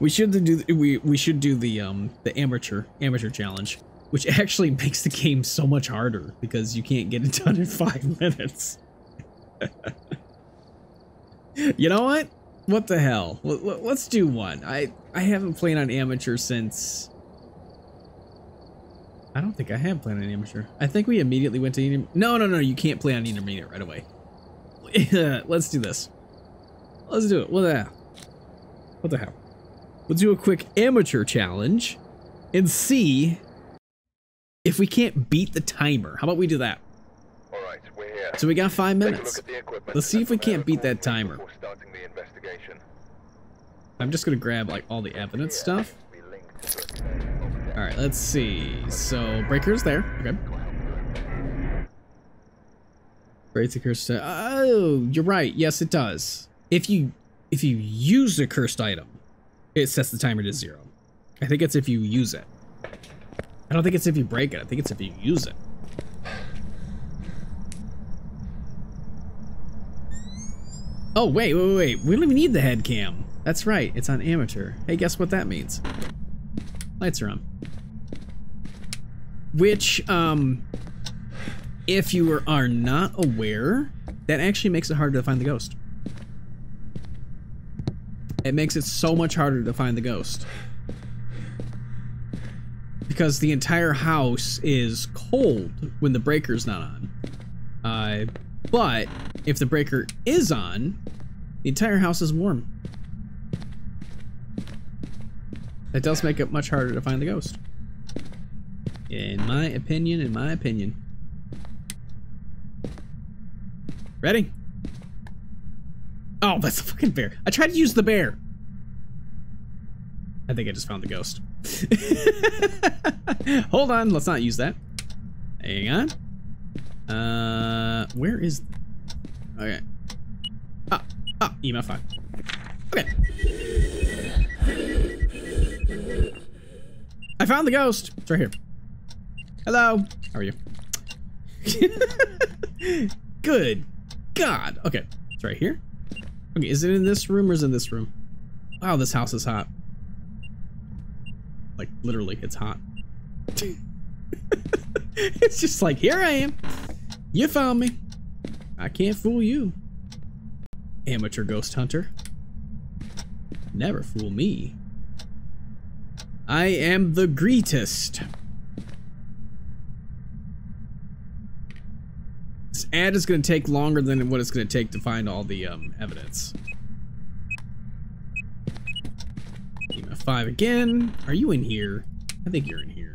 We should do the amateur challenge, which actually makes the game so much harder because you can't get it done in 5 minutes. You know what? What the hell? Let's do one. I haven't played on amateur since... I don't think I have played on amateur. I think we immediately went to intermediate. No, no, no, you can't play on intermediate right away. Let's do this. Let's do it. What the hell? What the hell? We'll do a quick amateur challenge and see if we can't beat the timer. How about we do that? All right, we're here. So we got 5 minutes. Let's see if we can't beat that timer. I'm just going to grab like all the evidence stuff. All right, let's see. So breaker's there. Okay. Break the cursed. Oh, you're right. Yes, it does. If you use a cursed item, it sets the timer to 0. I think it's if you use it. I don't think it's if you break it. I think it's if you use it. Oh wait. We don't even need the head cam. That's right. It's on amateur. Hey, guess what that means? Lights are on. Which, if you are not aware, that actually makes it harder to find the ghost. It makes it so much harder to find the ghost. Because the entire house is cold when the breaker's not on. But if the breaker is on, the entire house is warm. That does make it much harder to find the ghost. In my opinion. Ready? Oh, that's a fucking bear. I tried to use the bear. I think I just found the ghost. Hold on, let's not use that. Hang on. Where is... Okay. Ah, EMF 5. Okay. I found the ghost. It's right here. Hello. How are you? Good God. Okay. It's right here. Okay. Is it in this room or is it in this room? Wow, this house is hot. Like, literally, it's hot. It's just like, here I am. You found me. I can't fool you. Amateur ghost hunter. Never fool me. I am the greatest. This ad is going to take longer than what it's going to take to find all the evidence. EMF 5 again. Are you in here? I think you're in here.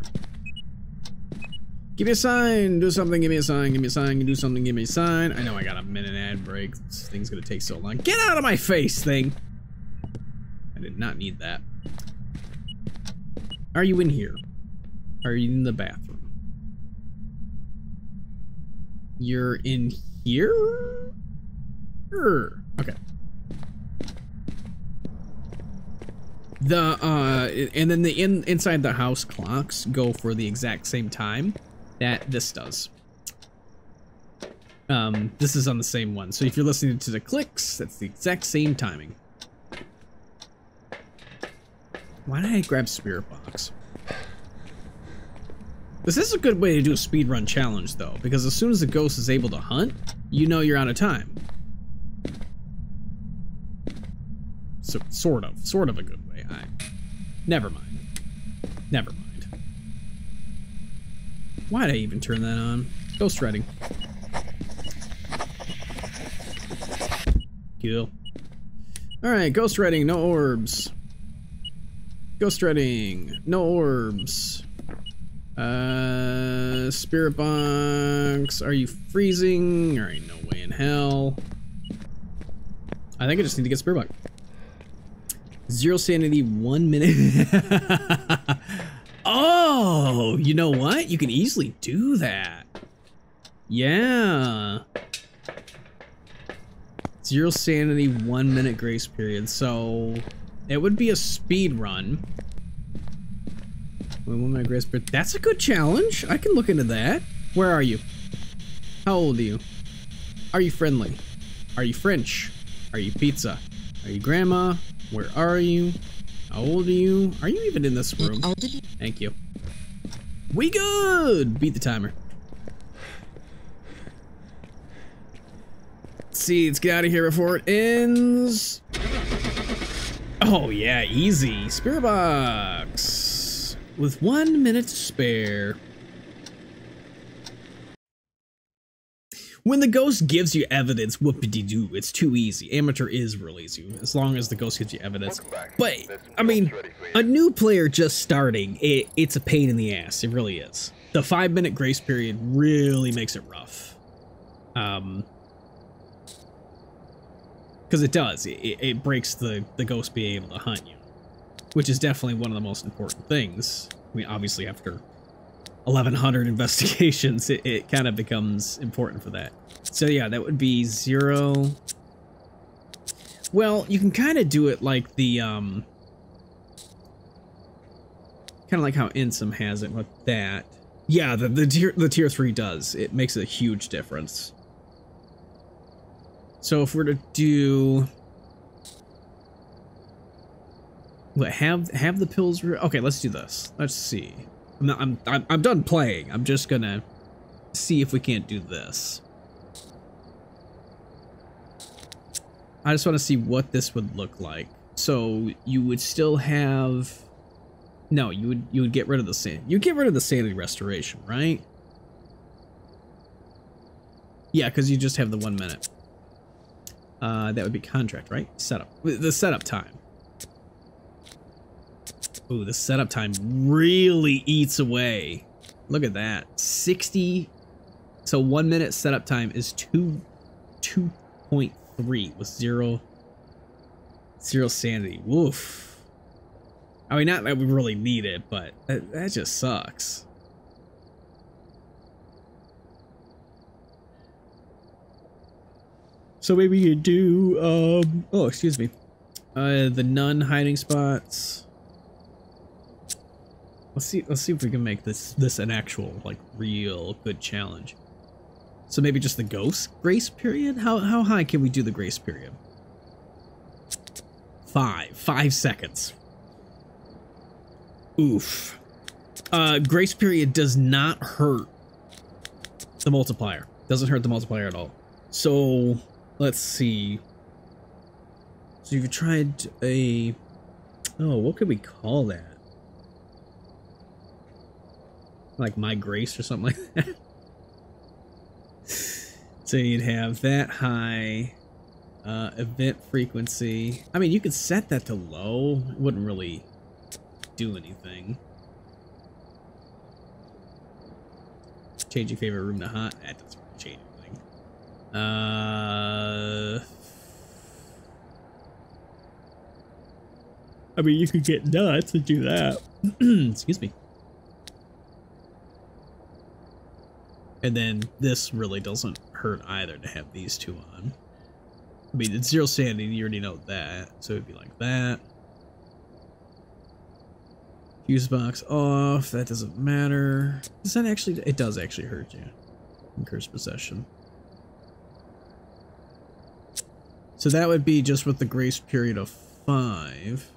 Give me a sign, do something, give me a sign, give me a sign, do something, give me a sign. I know I got a minute ad break. This thing's gonna take so long. Get out of my face, thing! I did not need that. Are you in here? Are you in the bathroom? You're in here? Okay. The, and then the inside the house clocks go for the exact same time that this does. This is on the same one. So if you're listening to the clicks, that's the exact same timing. Why did I grab Spirit Box? This is a good way to do a speedrun challenge though, because as soon as the ghost is able to hunt, you know you're out of time. So, sort of a good way. Never mind. Why'd I even turn that on? Ghost riding. Cool. Alright, ghost riding, no orbs. Ghost riding, no orbs. Spirit box, are you freezing? There ain't no way in hell. I think I just need to get spirit box. 0 sanity, 1 minute. Oh, you know what? You can easily do that. Yeah. 0 sanity, 1 minute grace period. So it would be a speed run. When my grace period? That's a good challenge. I can look into that. Where are you? How old are you? Are you friendly? Are you French? Are you pizza? Are you grandma? Where are you? How old are you? Are you even in this room? Thank you. We good! Beat the timer. Let's see, let's get out of here before it ends. Oh yeah, easy. Spirit box. With 1 minute to spare. When the ghost gives you evidence, whoop-de-doo, it's too easy. Amateur is real easy, as long as the ghost gives you evidence. But, I mean, a new player just starting, it's a pain in the ass. It really is. The 5 minute grace period really makes it rough. Because it does. It breaks the ghost being able to hunt you, which is definitely one of the most important things. I mean, obviously, after 1,100 investigations, it kind of becomes important for that. So yeah, that would be 0. Well, you can kind of do it like the, kind of like how Insum has it with that. Yeah, the tier 3 does. It makes a huge difference. So if we're to do... What, have the pills... Okay, let's do this. Let's see. I'm done playing. I'm just gonna see if we can't do this. I just want to see what this would look like. So you would still have... No, you would get rid of the sanity. You get rid of the sanity restoration, right? Yeah, because you just have the 1 minute. That would be contract, right? Setup. The setup time. Ooh, the setup time really eats away. Look at that. 60. So 1 minute setup time is 2.3 with zero sanity. Woof. I mean, not that we really need it, but that just sucks. So maybe you do, oh, excuse me. The nun hiding spots. Let's see if we can make this an actual, like, real good challenge. So maybe just the ghost grace period? How high can we do the grace period? 5 seconds. Oof. Grace period does not hurt the multiplier. Doesn't hurt the multiplier at all. So let's see. So you've tried a... Oh, what could we call that? Like my grace or something like that. So you'd have that high, event frequency. I mean, you could set that to low. It wouldn't really do anything. Change your favorite room to haunt. That doesn't really change anything. I mean, you could get nuts and do that. Excuse me. And then this really doesn't hurt either to have these two on. I mean, it's zero standing, you already know that. So it'd be like that. Fuse box off, that doesn't matter. Does that actually, it does actually hurt you. Cursed possession. So that would be just with the grace period of 5.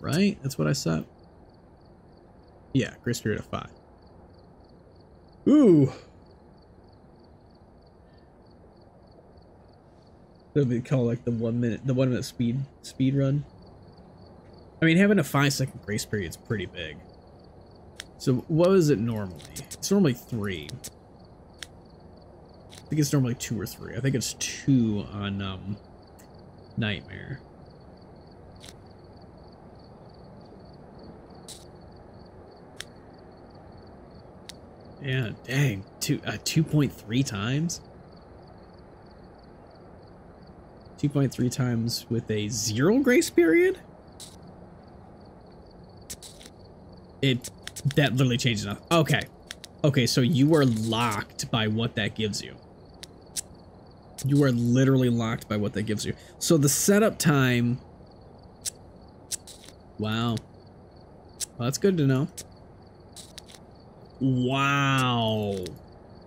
Right? That's what I said. Yeah, grace period of 5. Ooh. That'd be called like the one minute speed run. I mean, having a 5-second grace period is pretty big. So what is it normally? It's normally 3. I think it's normally 2 or 3. I think it's 2 on Nightmare. Yeah, dang, 2.3 times? 2.3 times with a 0 grace period? That literally changes nothing. Okay. Okay, so you are locked by what that gives you. You are literally locked by what that gives you. So the setup time... Wow. Well, that's good to know. Wow.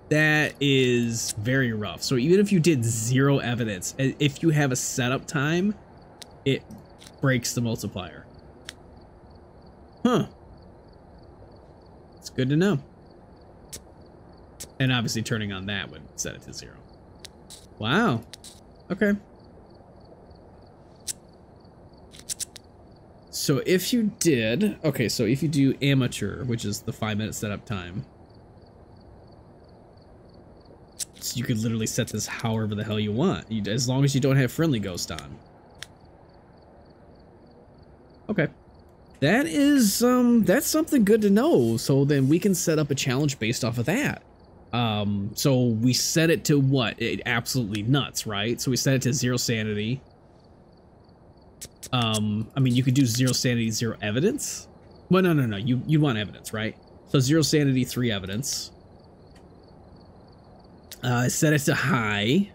That is very rough. So even if you did 0 evidence, if you have a setup time, it breaks the multiplier. Huh. It's good to know. And obviously turning on that would set it to 0. Wow. Okay. So if you did, okay, so if you do amateur, which is the 5-minute setup time, so you could literally set this however the hell you want, as long as you don't have friendly ghost on. Okay. That is, that's something good to know. So then we can set up a challenge based off of that. So we set it to what? It absolutely nuts, right? So we set it to 0 sanity. I mean, you could do 0 sanity, 0 evidence. Well, no, you want evidence, right? So 0 sanity, 3 evidence. Set it to high.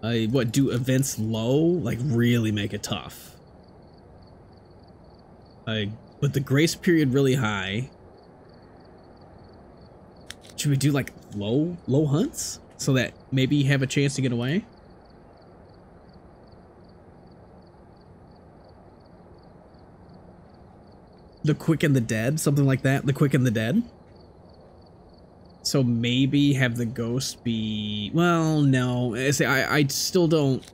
What, do events low? Like, really make it tough. But the grace period really high. Should we do like low hunts so that maybe you have a chance to get away? The quick and the dead, something like that. The quick and the dead. So maybe have the ghost be, well, no. I still don't.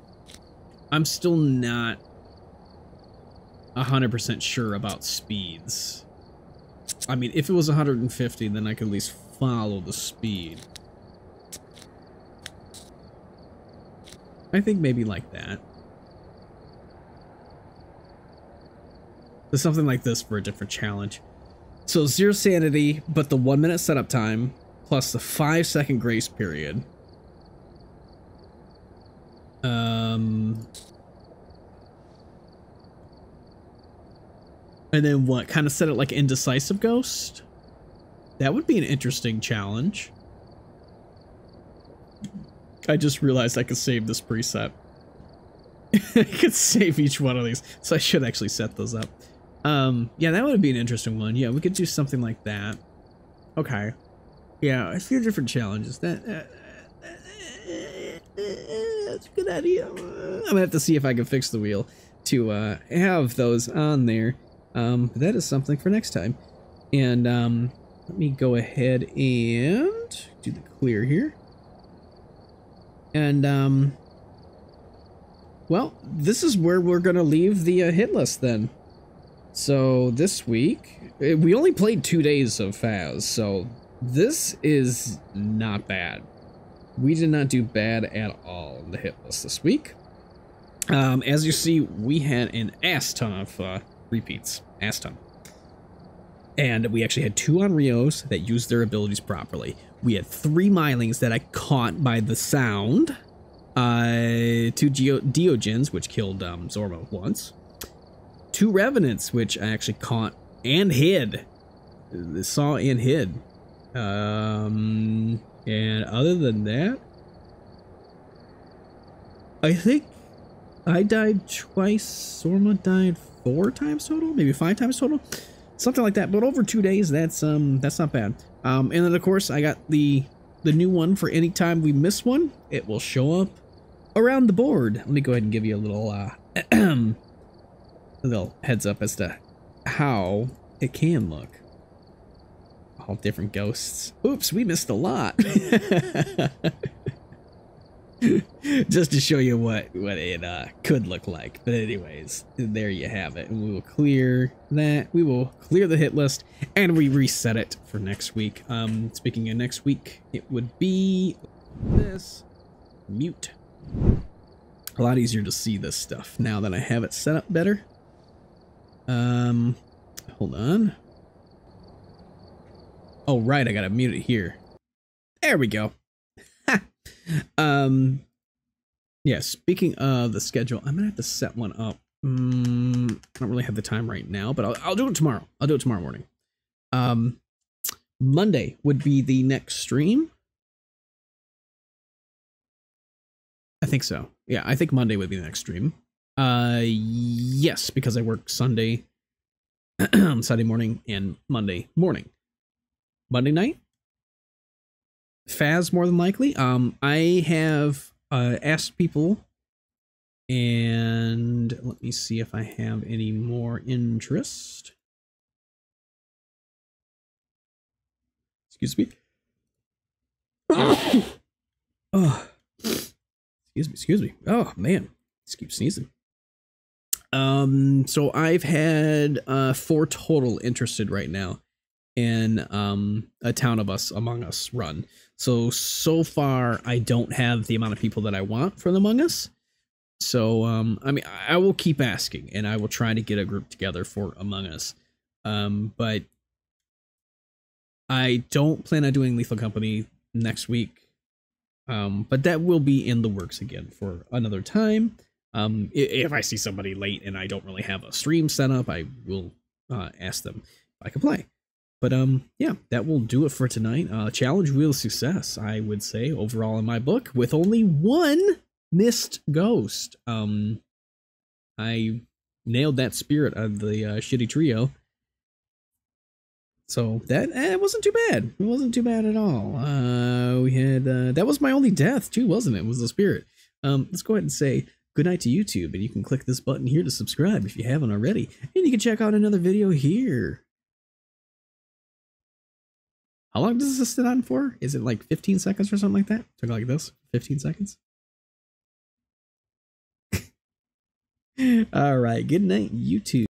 I'm still not 100% sure about speeds. I mean, if it was 150, then I could at least follow the speed. I think maybe like that. So something like this for a different challenge. So 0 sanity, but the 1-minute setup time, plus the 5-second grace period. And then what, kind of set it like indecisive ghost? That would be an interesting challenge. I just realized I could save this preset. I could save each one of these, so I should actually set those up. Yeah, that would be an interesting one. Yeah, we could do something like that. Okay. Yeah, a few different challenges. That's a good idea. I'm gonna have to see if I can fix the wheel to have those on there. That is something for next time. And let me go ahead and do the clear here. And well, this is where we're gonna leave the hit list then. So this week we only played 2 days of FAZ, so this is not bad. We did not do bad at all in the hit list this week. As you see, we had an ass ton of repeats. Ass ton. And we actually had 2 Onryos that used their abilities properly. We had 3 Mylings that I caught by the sound. 2 Djinns, which killed Zormo once. 2 Revenants, which I actually caught and hid. Saw and hid. And other than that, I think I died twice. Zorma died 4 times total, maybe 5 times total. Something like that, but over 2 days, that's not bad. And then of course I got the new one for any time we miss one, it will show up around the board. Let me go ahead and give you a little little heads up as to how it can look. All different ghosts. Oops, we missed a lot. Just to show you what it could look like. But anyways, there you have it. And we will clear that. We will clear the hit list and we reset it for next week. Speaking of next week, it would be this mute. A lot easier to see this stuff now that I have it set up better. Hold on. Oh, right. I got to mute it here. There we go. Yeah, speaking of the schedule, I'm gonna have to set one up. I don't really have the time right now, but I'll do it tomorrow. I'll do it tomorrow morning. Monday would be the next stream. I think so. Yeah, I think Monday would be the next stream. Yes, because I work Sunday, Sunday morning and Monday morning. Monday night? Faz, more than likely. I have asked people, and let me see if I have any more interest. Excuse me. Oh. Excuse me, excuse me. Oh, man. Just keep sneezing. So I've had 4 total interested right now in a Town of Us Among Us run. So far I don't have the amount of people that I want for the Among Us. So I mean, I will keep asking and I will try to get a group together for Among Us. But I don't plan on doing Lethal Company next week. But that will be in the works again for another time. If I see somebody late and I don't really have a stream set up, I will ask them if I can play. But yeah, that will do it for tonight. Challenge Wheel success, I would say, overall in my book, with only 1 missed ghost. I nailed that spirit of the shitty trio. So that wasn't too bad. It wasn't too bad at all. We had that was my only death too, wasn't it? It was the spirit. Let's go ahead and say goodnight to YouTube, and you can click this button here to subscribe if you haven't already. And you can check out another video here. How long does this sit on for? Is it like 15 seconds or something like that? Took like this, 15 seconds. All right, good night, YouTube.